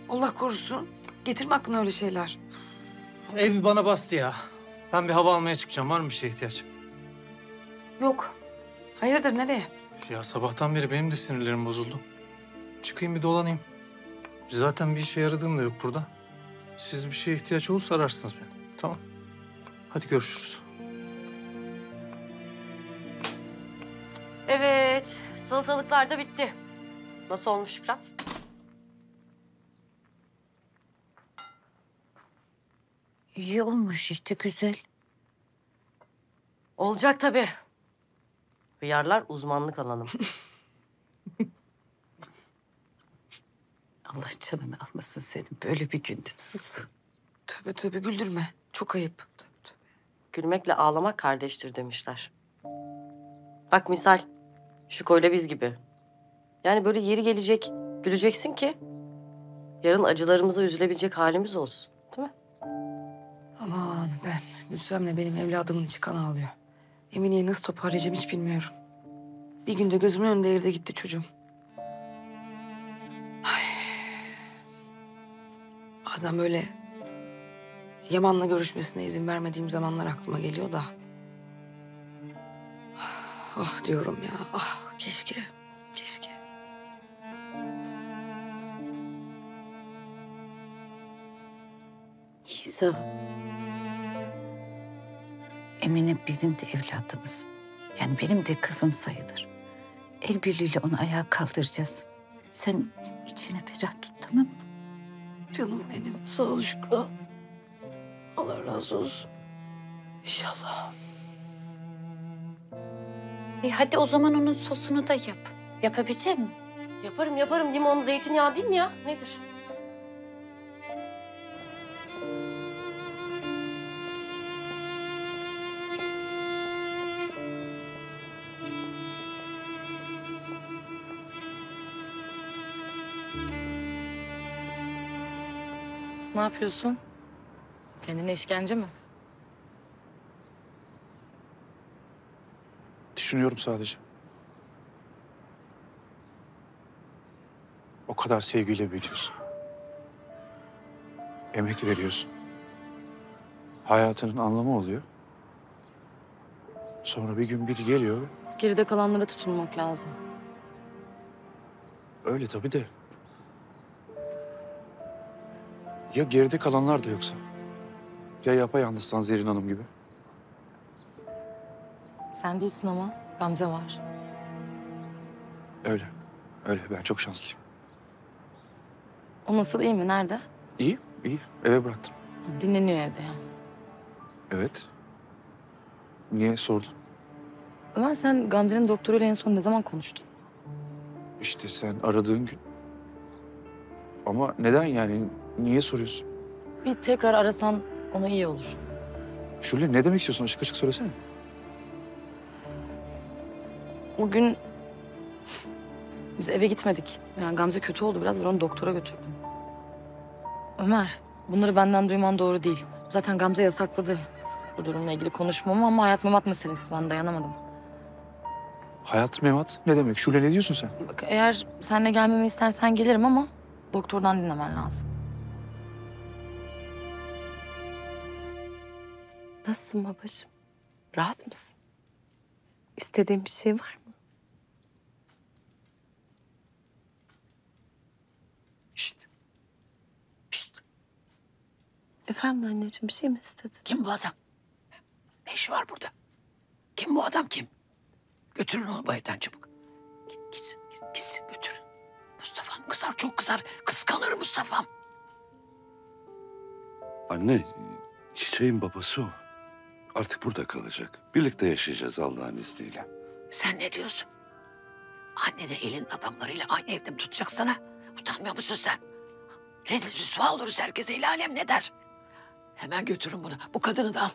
Allah korusun. Getirme aklına öyle şeyler. Ev bana bastı ya. Ben bir hava almaya çıkacağım. Var mı bir şeye ihtiyaç? Yok. Hayırdır, nereye? Ya sabahtan beri benim de sinirlerim bozuldu. Çıkayım bir dolanayım. Zaten bir işe yaradığım da yok burada. Siz bir şeye ihtiyaç olursa ararsınız beni. Tamam. Hadi görüşürüz. Evet, salatalıklar da bitti. Nasıl olmuş Şükran? İyi olmuş işte, güzel. Olacak tabii. Hıyarlar uzmanlık alanım. Allah canını almasın senin. Böyle bir gündü. Sus. Tövbe tövbe, güldürme. Çok ayıp. Tövbe, tövbe. Gülmekle ağlamak kardeştir demişler. Bak misal, Şuko'yla biz gibi. Yani böyle yeri gelecek, güleceksin ki yarın acılarımıza üzülebilecek halimiz olsun. Değil mi? Aman ben, Gülsem'le benim evladımın içi kan ağlıyor. Emine'yi nasıl toparlayacağım hiç bilmiyorum. Bir günde gözümün önünde evde gitti çocuğum. Ay. Bazen böyle Yaman'la görüşmesine izin vermediğim zamanlar aklıma geliyor da. Ah diyorum ya, ah keşke, keşke. İsa. Emine bizim de evladımız. Yani benim de kızım sayılır. El birliğiyle onu ayağa kaldıracağız. Sen içine ferah tut, tamam mı? Canım benim, sağ ol Şükran. Allah razı olsun. İnşallah. E hadi o zaman onun sosunu da yap. Yapabilecek misin? Yaparım, yaparım. Limon, zeytinyağı değil mi ya? Nedir? Ne yapıyorsun? Kendine işkence mi? Düşünüyorum sadece. O kadar sevgiyle büyütüyorsun. Emek veriyorsun. Hayatının anlamı oluyor. Sonra bir gün biri geliyor. Geride kalanlara tutunmak lazım. Öyle tabii de. Ya geride kalanlar da yoksa? Ya yapayalnızsan Zerrin Hanım gibi? Sen değilsin ama Gamze var. Öyle. Öyle. Ben çok şanslıyım. O nasıl, iyi mi? Nerede? İyi, iyi. Eve bıraktım. Dinleniyor evde yani. Evet. Niye sordun? Ömer, sen Gamze'nin doktoruyla en son ne zaman konuştun? İşte sen aradığın gün. Ama neden yani? Niye soruyorsun? Bir tekrar arasan ona iyi olur. Şule, ne demek istiyorsun? Açık açık söylesene. O gün biz eve gitmedik. Yani Gamze kötü oldu biraz. Ben onu doktora götürdüm. Ömer, bunları benden duyman doğru değil. Zaten Gamze yasakladı bu durumla ilgili konuşmamı ama hayat memat meselesi, ben dayanamadım. Hayat memat ne demek? Şule, ne diyorsun sen? Bak, eğer seninle gelmemi istersen gelirim ama doktordan dinlemen lazım. Nasılsın babacığım? Rahat mısın? İstediğin bir şey var mı? Şşt. Şşt. Efendim anneciğim, bir şey mi istedin? Kim bu adam? Ne işi var burada? Kim bu adam, kim? Götürün onu bu evden çabuk. Git, gitsin, git, gitsin götürün. Mustafa'm kızar, çok kızar. Kıskanır Mustafa'm. Anne, Çiçeğin babası o. Artık burada kalacak. Birlikte yaşayacağız Allah'ın izniyle. Sen ne diyorsun? Anne de elin adamlarıyla aynı evde mi tutacak sana? Utanmıyor musun sen? Rezil rüsva oluruz herkese. El alem ne der? Hemen götürün bunu. Bu kadını da al.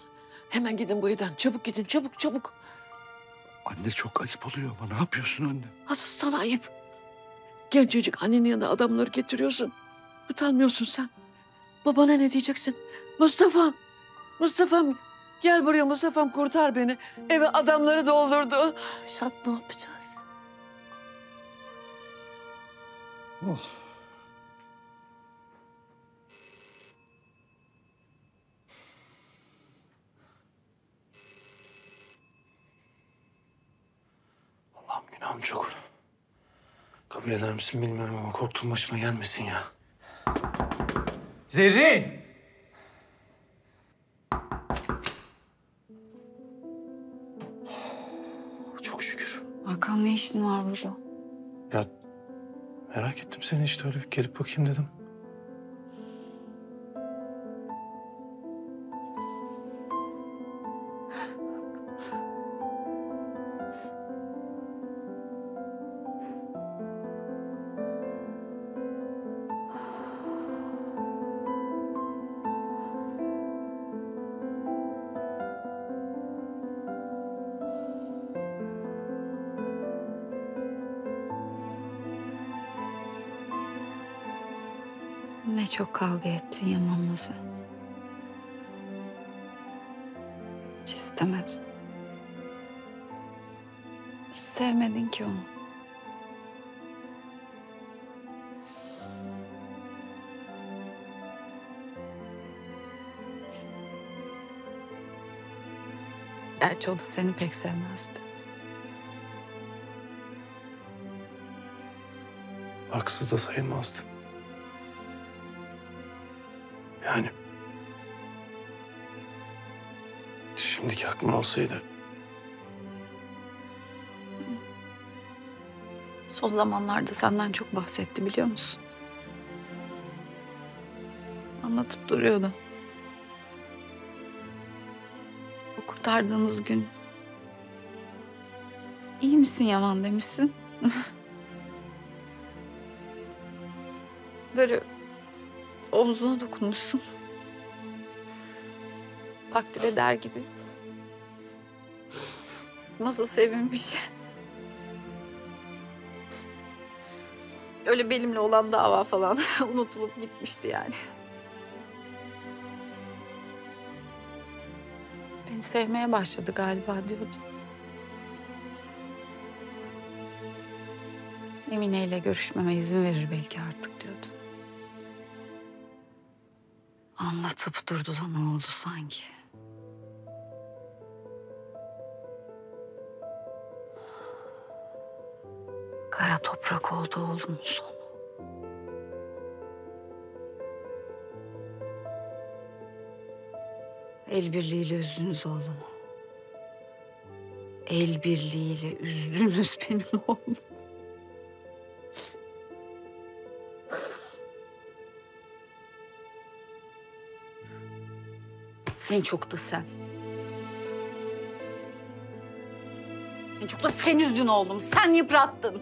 Hemen gidin bu evden. Çabuk gidin. Çabuk çabuk. Anne, çok ayıp oluyor ama ne yapıyorsun anne? Asıl sana ayıp. Gencecik annenin yanına adamları getiriyorsun. Utanmıyorsun sen. Babana ne diyeceksin? Mustafa'm. Mustafa'm. Gel buraya Mustafa'm, kurtar beni. Eve adamları doldurdu. Şat, ne yapacağız? Oh. korkuyorum çok. Kabul eder misin bilmiyorum ama korktuğum başıma gelmesin ya. Zerrin! Çok şükür. Hakan, ne işin var burada? Ya merak ettim seni işte, öyle bir gelip bakayım dedim. Ne çok kavga ettin Yaman'la sen. Hiç istemedin. Hiç sevmedin ki onu. Gerçi o da seni pek sevmezdi. Haksız da sayılmazdı. Yani şimdiki aklım olsaydı. Son zamanlarda senden çok bahsetti, biliyor musun? Anlatıp duruyordu. O kurtardığımız gün iyi misin Yaman demişsin. Böyle omzuna dokunmuşsun. Takdir eder gibi. Nasıl sevinmiş. Öyle benimle olan dava falan unutulup gitmişti yani. Beni sevmeye başladı galiba diyordu. Emine ile görüşmeme izin verir belki artık diyordu. Anlatıp durdu da ne oldu sanki? Kara toprak oldu oğlum sonu. El birliğiyle üzdünüz oğlumu. El birliğiyle üzdünüz benim oğlum. En çok da sen. En çok da sen üzdün oğlum, sen yıprattın.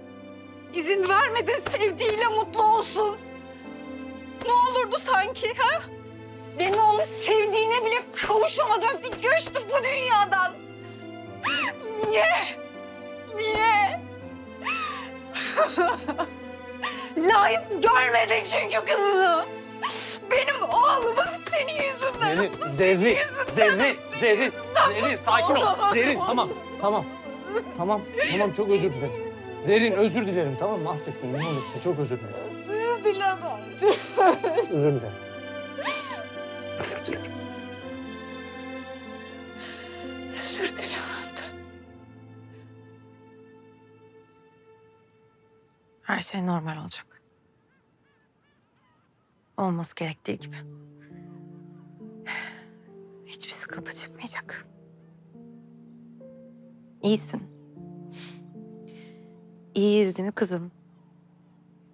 İzin vermedin sevdiğiyle mutlu olsun. Ne olurdu sanki ha? Benim oğlum sevdiğine bile kavuşamadan göçtü bu dünyadan. Niye? Niye? Layık görmedin çünkü kızını. Benim oğlumuz senin yüzünden. Zerrin, Zerrin, Zerrin, Zerrin, sakin ol. Zerrin, tamam, tamam, tamam, tamam. Çok özür dilerim. Zerrin, özür dilerim, tamam mı? Affet beni, ne olursun, çok özür dilerim. Özür dilerim. Özür dilerim. Özür dilerim. Özür dilerim. Her şey normal olacak. Olması gerektiği gibi. Hiçbir sıkıntı çıkmayacak. İyisin. İyiyiz değil mi kızım?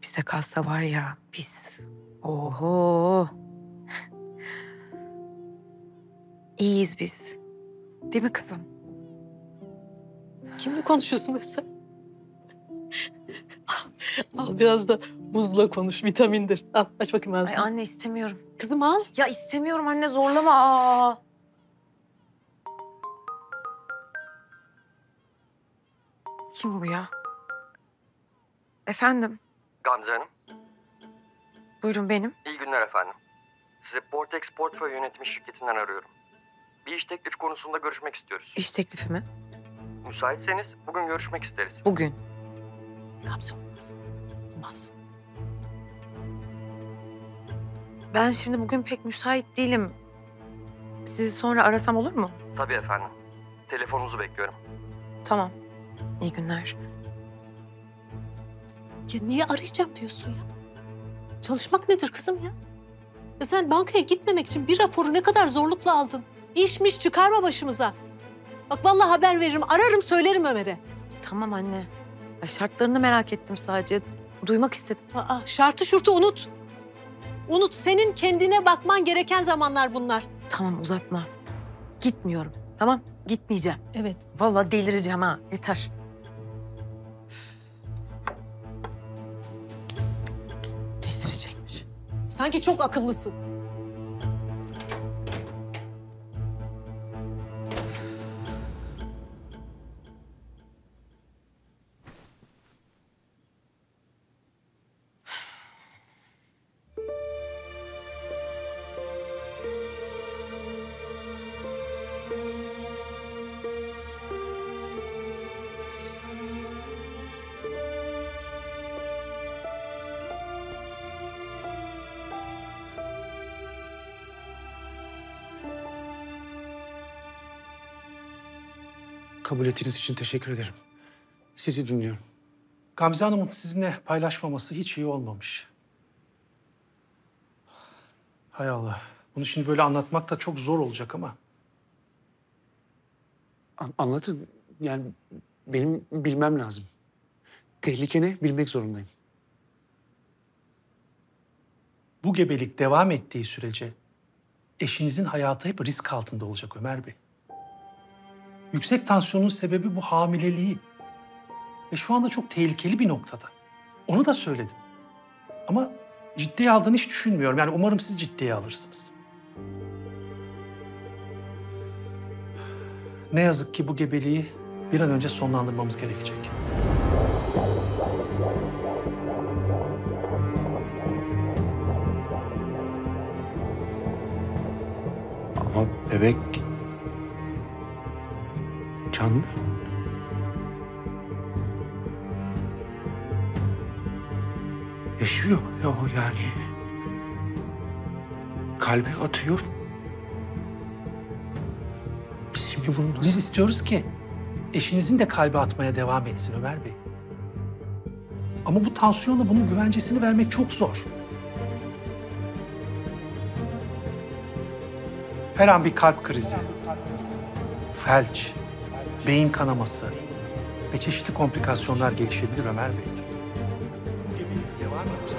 Bize kalsa var ya biz. Oho. İyiyiz biz. Değil mi kızım? Kimle konuşuyorsun mesela? Al biraz da buzla konuş, vitamindir. Al, aç bakayım ağzını. Ay anne istemiyorum. Kızım al. Ya istemiyorum anne, zorlama. Aa. Kim bu ya? Efendim? Gamze Hanım. Buyurun benim. İyi günler efendim. Size Portex Portföy Yönetimi şirketinden arıyorum. Bir iş teklifi konusunda görüşmek istiyoruz. İş teklifi mi? Müsaitseniz bugün görüşmek isteriz. Bugün? Gamze olmaz. Olmaz. Ben şimdi bugün pek müsait değilim. Sizi sonra arasam olur mu? Tabii efendim. Telefonunuzu bekliyorum. Tamam. İyi günler. Ya niye arayacağım diyorsun ya? Çalışmak nedir kızım ya? Ya sen bankaya gitmemek için bir raporu ne kadar zorlukla aldın. İşmiş çıkarma başımıza. Bak vallahi haber veririm, ararım söylerim Ömer'e. Tamam anne. Ay şartlarını merak ettim sadece. Duymak istedim. Aa, şartı şurtu unut. Unut, senin kendine bakman gereken zamanlar bunlar. Tamam uzatma. Gitmiyorum, tamam? Gitmeyeceğim. Evet. Vallahi delireceğim ha, yeter. Delirecekmiş. Sanki çok akıllısın. Kabul ettiğiniz için teşekkür ederim. Sizi dinliyorum. Gamze Hanım'ın sizinle paylaşmaması hiç iyi olmamış. Hay Allah. Bunu şimdi böyle anlatmak da çok zor olacak ama. An- anlatın. Yani benim bilmem lazım. Tehlike ne? Bilmek zorundayım. Bu gebelik devam ettiği sürece eşinizin hayatı hep risk altında olacak Ömer Bey. Yüksek tansiyonun sebebi bu hamileliği. Ve şu anda çok tehlikeli bir noktada. Onu da söyledim. Ama ciddiye aldığını hiç düşünmüyorum. Yani umarım siz ciddiye alırsınız. Ne yazık ki bu gebeliği bir an önce sonlandırmamız gerekecek. Ama bebek... Canlı. Yaşıyor ya o yani. Kalbi atıyor. Şimdi bunu nasıl... Biz istiyoruz ki eşinizin de kalbi atmaya devam etsin Ömer Bey. Ama bu tansiyonla bunun güvencesini vermek çok zor. Her an bir kalp krizi, felç, beyin kanaması ve çeşitli komplikasyonlar gelişebilir Ömer Bey. Bu gebelik devam ediyorsa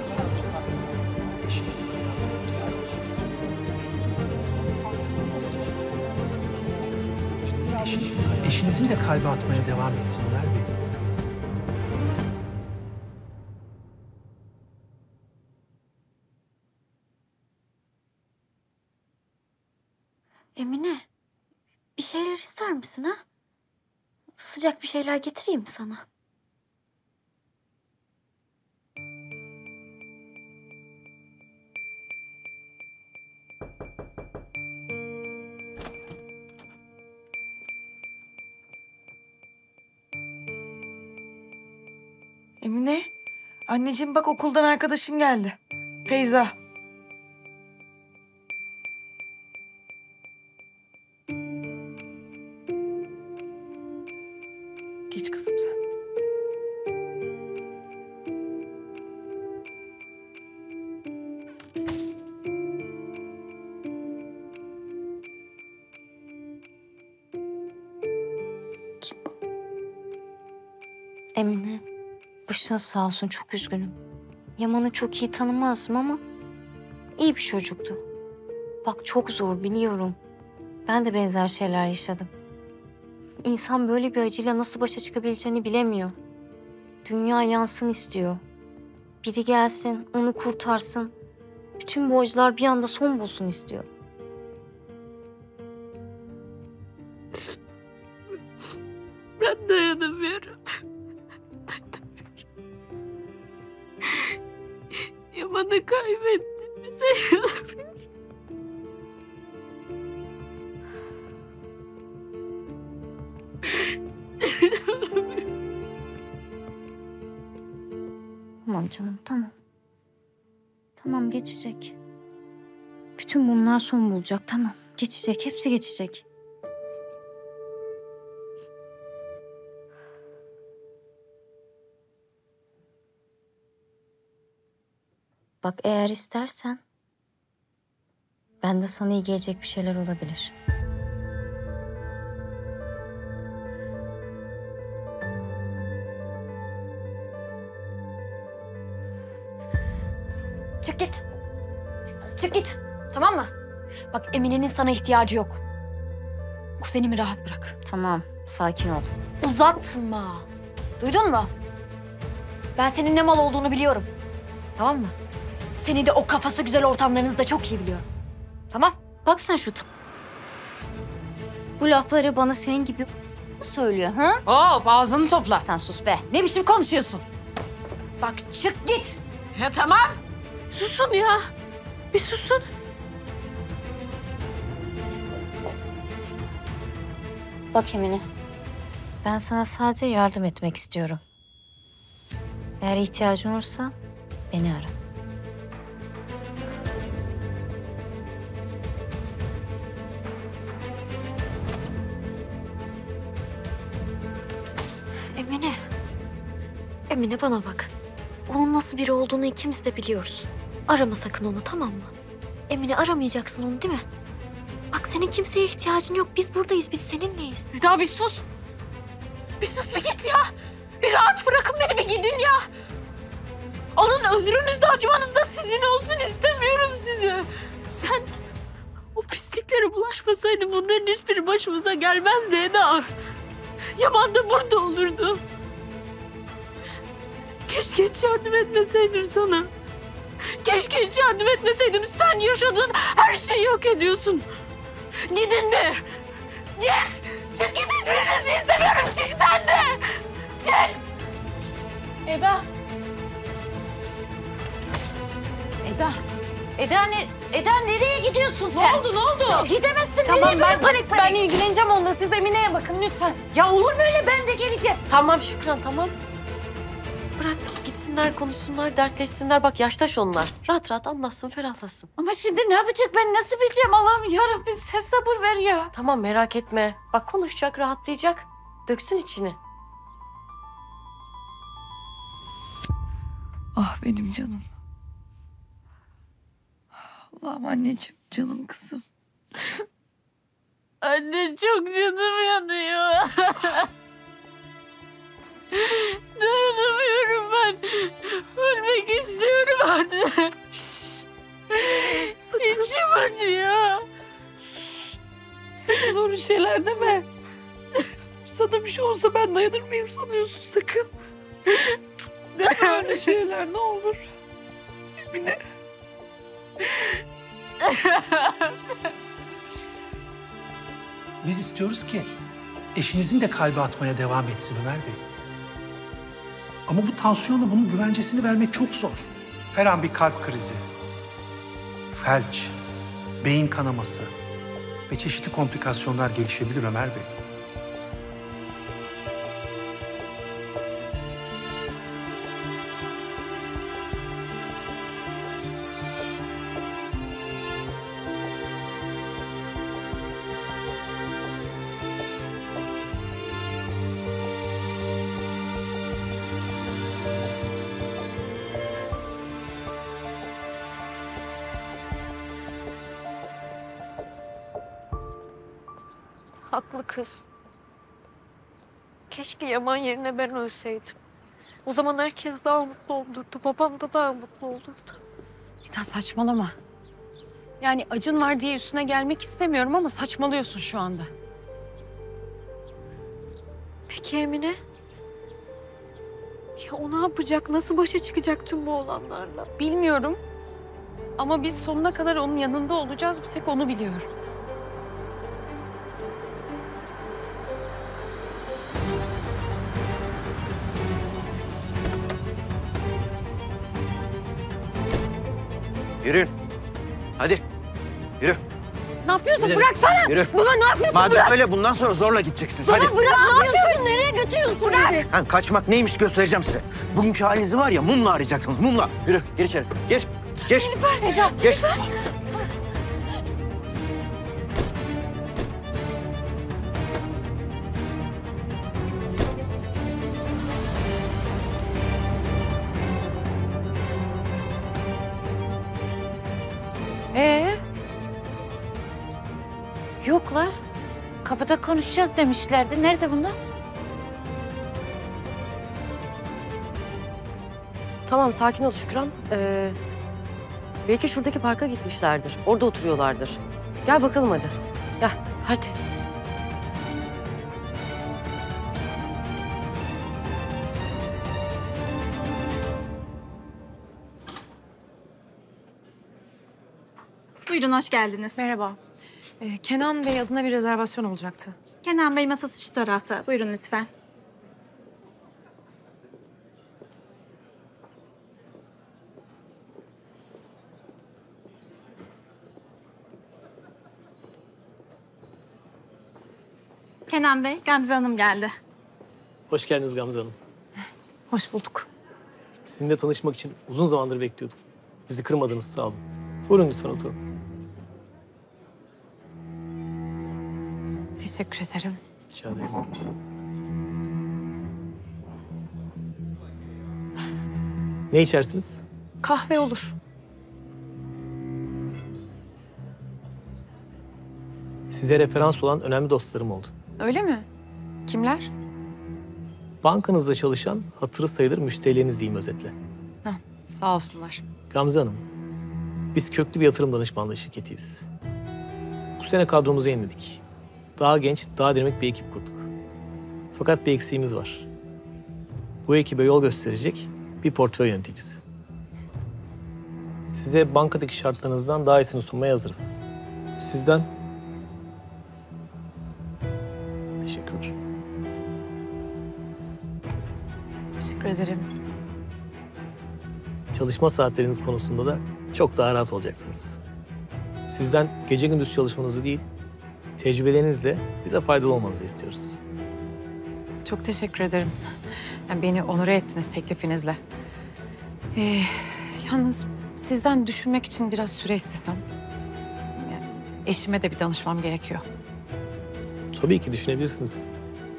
eşiniz eşinizin de kalbi atmaya devam etsin Ömer Bey. Emine, bir şeyler ister misin ha? Sıcak bir şeyler getireyim mi sana? Emine, anneciğim bak okuldan arkadaşın geldi. Feyza. Geç kızım sen. Kim bu? Emine, başına sağ olsun, çok üzgünüm. Yaman'ı çok iyi tanımazdım ama iyi bir çocuktu. Bak çok zor biliyorum. Ben de benzer şeyler yaşadım. İnsan böyle bir acıyla nasıl başa çıkabileceğini bilemiyor. Dünya yansın istiyor. Biri gelsin, onu kurtarsın. Bütün bu acılar bir anda son bulsun istiyor. Ben dayanamıyorum. Yaman'ı kaybettin, bize yanamıyorum. Tamam canım, tamam. Tamam, geçecek. Bütün bunlar son bulacak, tamam. Geçecek, hepsi geçecek. Bak eğer istersen ben de sana iyi gelecek bir şeyler olabilir. Çık git. Çık git. Tamam mı? Bak Emine'nin sana ihtiyacı yok. Kuzenimi rahat bırak. Tamam. Sakin ol. Uzatma. Duydun mu? Ben senin ne mal olduğunu biliyorum. Tamam mı? Seni de o kafası güzel ortamlarınızda çok iyi biliyorum. Tamam? Bak sen şu... Bu lafları bana senin gibi söylüyor, ha? Hop, ağzını topla. Sen sus be. Ne biçim konuşuyorsun? Bak çık git. Ya tamam. Susun ya. Bir susun. Bak Emine, ben sana sadece yardım etmek istiyorum. Eğer ihtiyacın olursa beni ara. Emine, Emine bana bak. Onun nasıl biri olduğunu ikimiz de biliyoruz. Arama sakın onu, tamam mı? Emine aramayacaksın onu, değil mi? Bak senin kimseye ihtiyacın yok. Biz buradayız, biz seninleyiz. Bir daha bir sus. Bir sus, bir git ya. Bir rahat bırakın beni, bir gidin ya. Alın özrünüz de acımanız da sizin olsun, istemiyorum sizi. Sen o pisliklere bulaşmasaydın bunların hiçbiri başımıza gelmezdi Eda. Yaman da burada olurdu. Keşke hiç yardım etmeseydim sana. Keşke hiç yardım etmeseydim. Sen yaşadığın her şeyi hak ediyorsun. Gidin de. Git. Çık git, hiçbirinizi istemiyorum. Çık sen de. Çık. Eda. Eda. Eda, ne, Eda nereye gidiyorsun sen? Ne oldu, ne oldu? Ya gidemezsin. Tamam, nereye ben, panik panik? Ben ilgileneceğim onunla. Siz Emine'ye bakın lütfen. Ya olur mu öyle? Ben de geleceğim. Tamam Şükran, tamam. Bırak gitsinler, konuşsunlar, dertleşsinler. Bak yaştaş onlar. Rahat rahat anlatsın, ferahlasın. Ama şimdi ne yapacak? Ben nasıl bileceğim? Allah'ım yarabbim sen sabır ver ya. Tamam merak etme. Bak konuşacak, rahatlayacak. Döksün içini. Ah benim canım. Allah'ım anneciğim, canım kızım. Anne çok canım yanıyor. Dayanamıyorum ben. Ölmek istiyorum anne. İçim acıyor. Sakın öyle şeyler deme. Sana bir şey olsa ben dayanır mıyım sanıyorsun, sakın. Deme öyle şeyler ne olur. Emine. Biz istiyoruz ki eşinizin de kalbi atmaya devam etsin Ömer Bey. Ama bu tansiyonla bunun güvencesini vermek çok zor. Her an bir kalp krizi, felç, beyin kanaması ve çeşitli komplikasyonlar gelişebilir Ömer Bey. Haklı kız. Keşke Yaman yerine ben ölseydim. O zaman herkes daha mutlu olurdu. Babam da daha mutlu olurdu. Eda saçmalama. Yani acın var diye üstüne gelmek istemiyorum ama saçmalıyorsun şu anda. Peki Emine? Ya o ne yapacak? Nasıl başa çıkacak tüm bu olanlarla? Bilmiyorum. Ama biz sonuna kadar onun yanında olacağız. Bir tek onu biliyorum. Yürüyün. Hadi. Yürü. Ne yapıyorsun? Yürü. Bıraksana. Yürü. Baba ne yapıyorsun? Madem bırak. Öyle bundan sonra zorla gideceksiniz. Baba hadi. Bırak. Ne, ne yapıyorsun? Nereye götürüyorsun bizi? Ha, kaçmak neymiş göstereceğim size. Bugünkü halinizi var ya mumla arayacaksınız. Mumla. Yürü. Gir içeri. Gir. Gir. Nilüfer. Eda. Geç. Nilüfer. Yoklar. Kapıda konuşacağız demişlerdi. Nerede bunlar? Tamam, sakin ol Şükran. Ee, belki şuradaki parka gitmişlerdir. Orada oturuyorlardır. Gel bakalım hadi. Gel. Hadi. Buyurun, hoş geldiniz. Merhaba. Ee, Kenan Bey adına bir rezervasyon olacaktı. Kenan Bey masası şu tarafta. Buyurun lütfen. Kenan Bey, Gamze Hanım geldi. Hoş geldiniz Gamze Hanım. Hoş bulduk. Sizinle tanışmak için uzun zamandır bekliyordum. Bizi kırmadınız, sağ olun. Buyurun lütfen oturun. Teşekkür ederim. Rica ederim. Ne içersiniz? Kahve olur. Size referans olan önemli dostlarım oldu. Öyle mi? Kimler? Bankanızda çalışan hatırı sayılır müşterileriniz diyeyim özetle. Heh, sağ olsunlar. Gamze Hanım, biz köklü bir yatırım danışmanlığı şirketiyiz. Bu sene kadromuzu yeniledik. Daha genç, daha dinamik bir ekip kurduk. Fakat bir eksiğimiz var. Bu ekibe yol gösterecek bir portföy yöneticisi. Size bankadaki şartlarınızdan daha iyisini sunmaya hazırız. Sizden teşekkürler. Teşekkür ederim. Çalışma saatleriniz konusunda da çok daha rahat olacaksınız. Sizden gece gündüz çalışmanızı değil, tecrübelerinizle bize faydalı olmanızı istiyoruz. Çok teşekkür ederim. Yani beni onur ettiniz teklifinizle. Ee, yalnız sizden düşünmek için biraz süre istesem. Yani eşime de bir danışmam gerekiyor. Tabii ki düşünebilirsiniz.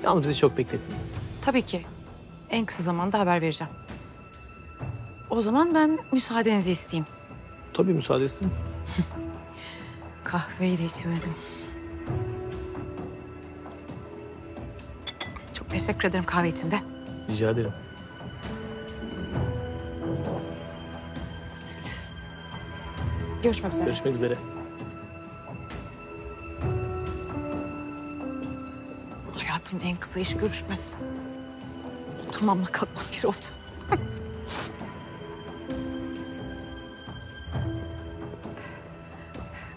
Yalnız bizi çok bekletmeyin. Tabii ki. En kısa zamanda haber vereceğim. O zaman ben müsaadenizi isteyeyim. Tabii, müsaadesiz. Kahveyi de içmedim. Çok teşekkür ederim kahve için de. Rica ederim. Evet. Görüşmek üzere. Görüşmek üzere. Hayatımda en kısa iş görüşmesi. Oturmamla kalkmam bir oldu.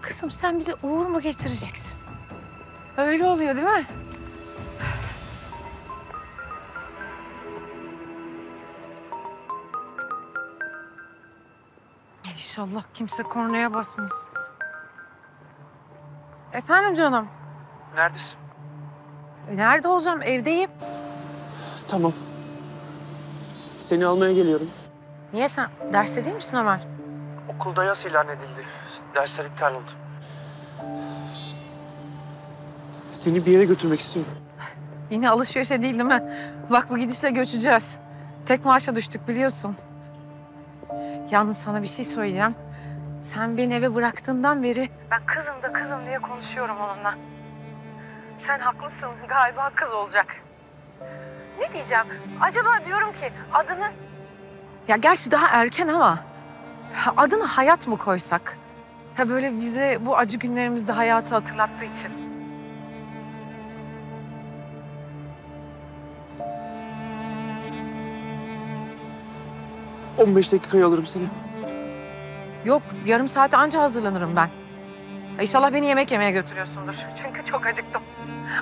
Kızım, sen bize uğur mu getireceksin? Öyle oluyor değil mi? İnşallah kimse kornaya basmaz. Efendim canım? Neredesin? Nerede olacağım? Evdeyim. Tamam. Seni almaya geliyorum. Niye, sen derste değil misin Ömer? Okulda yas ilan edildi. Dersler iptal oldu. Seni bir yere götürmek istiyorum. Yine alışverişe değil, değil mi? Bak, bu gidişle göçeceğiz. Tek maaşa düştük biliyorsun. Yalnız sana bir şey söyleyeceğim. Sen beni eve bıraktığından beri ben kızım da kızım diye konuşuyorum onunla. Sen haklısın, galiba kız olacak. Ne diyeceğim? Acaba diyorum ki adını... Ya gerçi daha erken ama adını Hayat mı koysak? Ha, böyle bize bu acı günlerimizde hayatı hatırlattığı için. on beş dakikaya alırım seni. Yok, yarım saate anca hazırlanırım ben. İnşallah beni yemek yemeye götürüyorsundur. Çünkü çok acıktım.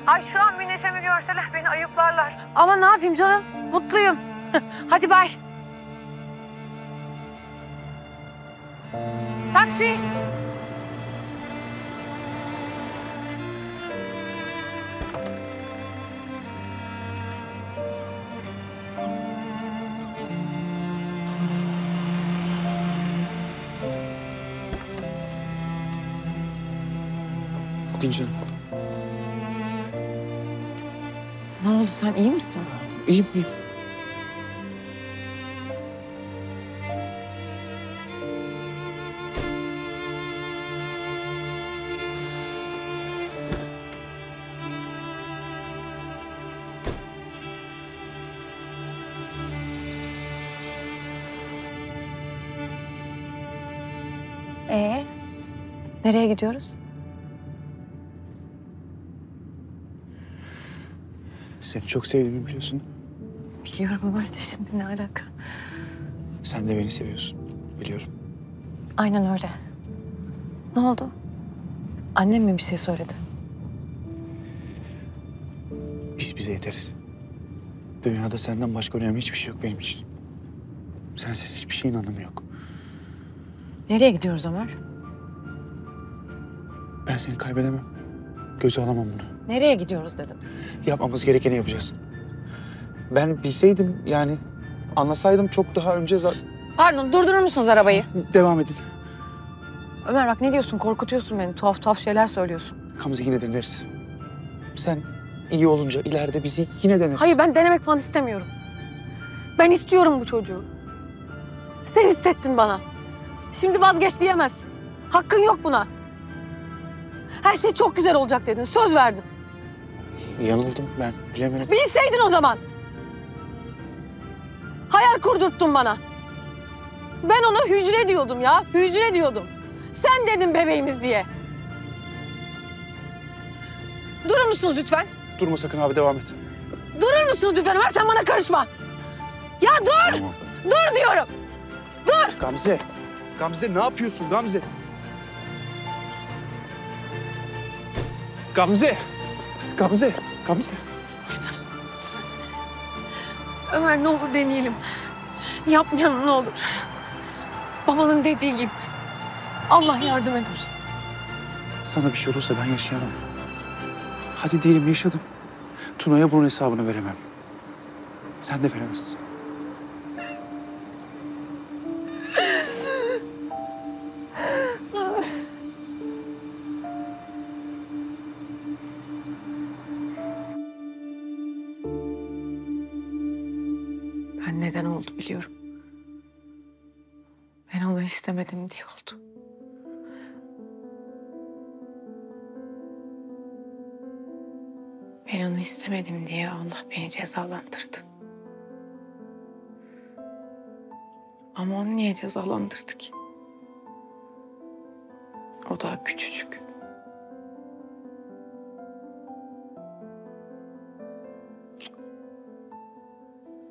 Ay, şu an bir neşemi görseler beni ayıplarlar. Ama ne yapayım canım? Mutluyum. Hadi bay. Taksi. Dincan. Ne oldu, sen iyi misin? İyiyim, iyiyim. Nereye gidiyoruz? Seni çok sevdiğimi biliyorsun. Biliyorum ama şimdi ne alaka? Sen de beni seviyorsun. Biliyorum. Aynen öyle. Ne oldu? Annem mi bir şey söyledi? Biz bize yeteriz. Dünyada senden başka önemli hiçbir şey yok benim için. Sensiz hiçbir şeyin anlamı yok. Nereye gidiyoruz Ömer? Ben seni kaybedemem. Göze alamam bunu. Nereye gidiyoruz dedim. Yapmamız gerekeni yapacağız. Ben bilseydim yani anlasaydım çok daha önce... Pardon, durdurur musunuz arabayı? Devam edin. Ömer bak ne diyorsun? Korkutuyorsun beni. Tuhaf tuhaf şeyler söylüyorsun. Gamze yine deneriz. Sen iyi olunca ileride bizi yine deneriz. Hayır ben denemek falan istemiyorum. Ben istiyorum bu çocuğu. Sen istettin bana. Şimdi vazgeç diyemezsin. Hakkın yok buna. Her şey çok güzel olacak dedin. Söz verdim. Yanıldım ben. Bilemedim. Bilseydin o zaman. Hayal kurdurttun bana. Ben ona hücre diyordum ya. Hücre diyordum. Sen dedin bebeğimiz diye. Durur musunuz lütfen? Durma sakın abi. Devam et. Durur musunuz lütfen Ömer? Sen bana karışma. Ya dur. Tamam. Dur diyorum. Dur. Gamze. Gamze ne yapıyorsun Gamze? Gamze! Gamze! Gamze! Ömer ne olur deneyelim. Yapmayalım ne olur. Babanın dediği gibi. Allah yardım eder. Sana bir şey olursa ben yaşayamam. Hadi diyelim yaşadım. Tuna'ya bunun hesabını veremem. Sen de veremezsin. Ben neden oldu biliyorum. Ben onu istemedim diye oldu. Ben onu istemedim diye Allah beni cezalandırdı. Ama onu niye cezalandırdı ki? O daha küçücük.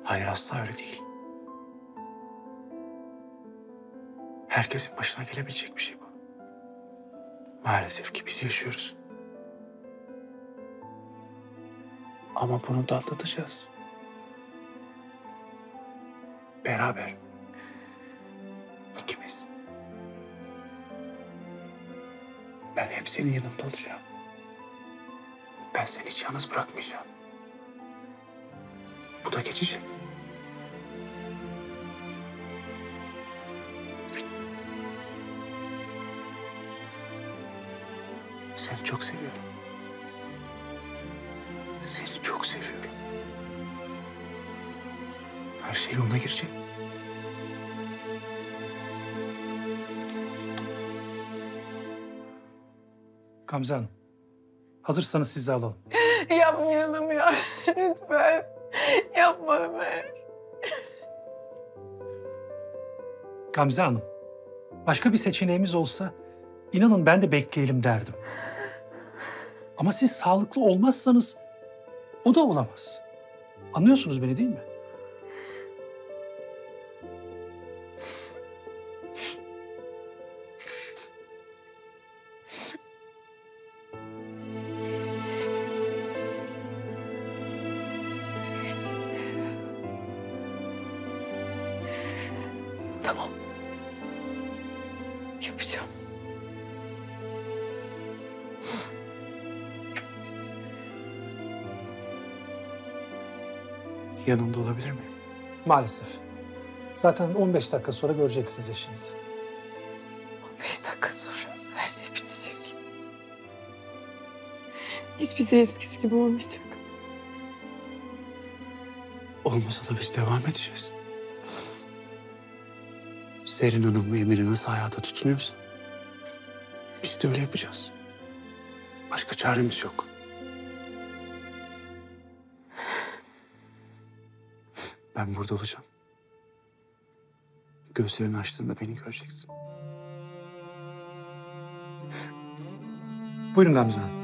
Hayır, asla öyle değil. Herkesin başına gelebilecek bir şey bu. Maalesef ki biz yaşıyoruz. Ama bunu da atlatacağız. Beraber. İkimiz. Ben hep senin yanında olacağım. Ben seni hiç yalnız bırakmayacağım. Bu da geçecek. Seni çok seviyorum. Seni çok seviyorum. Her şey yoluna girecek. Gamze Hanım, hazırsanız sizi alalım. Yapmayalım ya, lütfen. Yapma Ömer. Gamze Hanım, başka bir seçeneğimiz olsa inanın ben de bekleyelim derdim. Ama siz sağlıklı olmazsanız o da olamaz. Anlıyorsunuz beni değil mi? Tamam. Yapacağım. Yanında olabilir miyim? Maalesef. Zaten on beş dakika sonra göreceksiniz eşinizi. on beş dakika sonra her şey bitecek. Hiç bize eskisi gibi olmayacak. Olmasa da biz devam edeceğiz. Zerrin Hanım ve Emir'i nasıl hayata tutunuyorsa biz de öyle yapacağız. Başka çaremiz yok. Ben burada olacağım. Gözlerini açtığında beni göreceksin. Buyurun Gamze Hanım.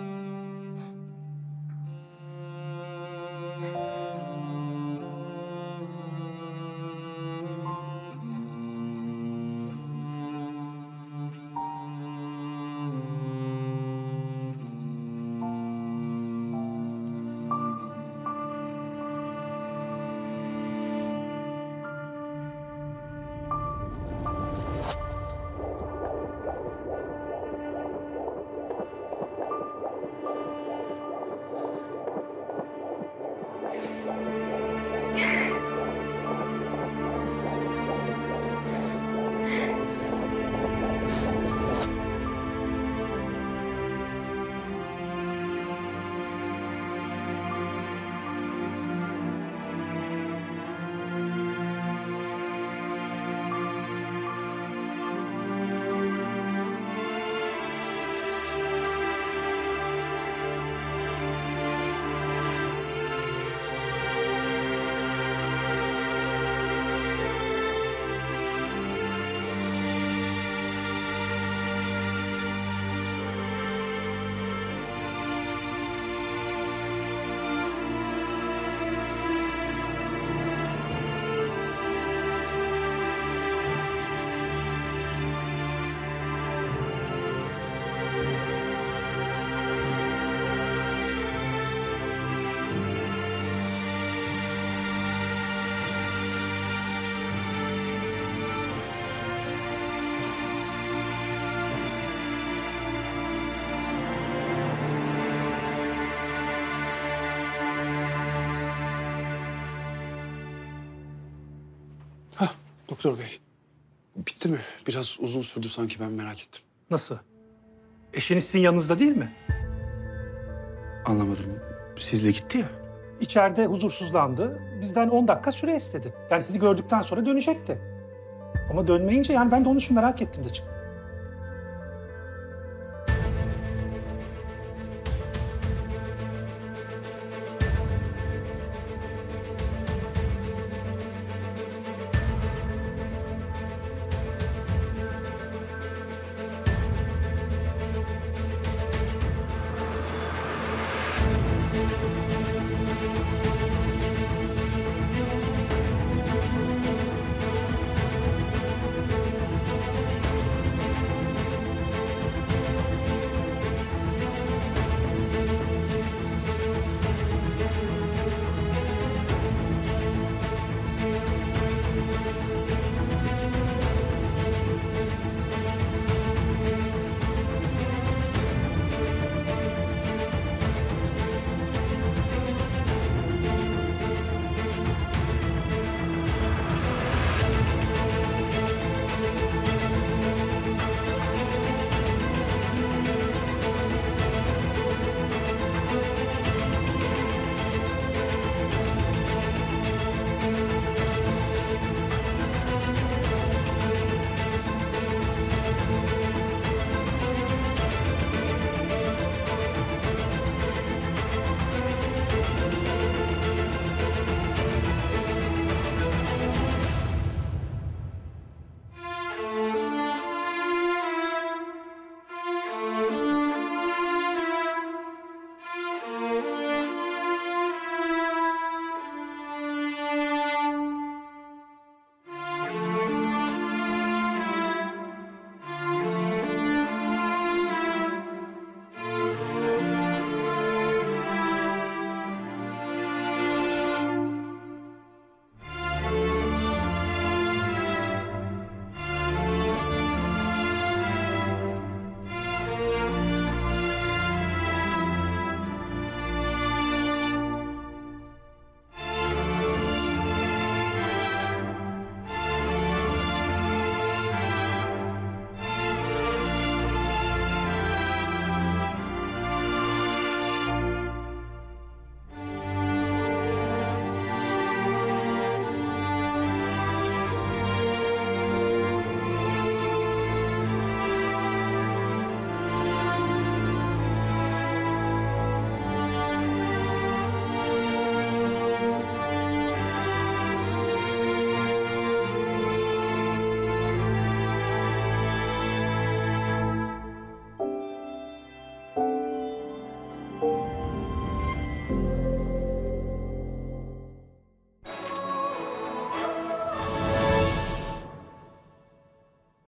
Doktor Bey, bitti mi? Biraz uzun sürdü sanki, ben merak ettim. Nasıl? Eşiniz sizin yanınızda değil mi? Anlamadım. Sizle gitti ya. İçeride huzursuzlandı. Bizden on dakika süre istedi. Yani sizi gördükten sonra dönecekti. Ama dönmeyince yani ben de onun için merak ettim de çıktım.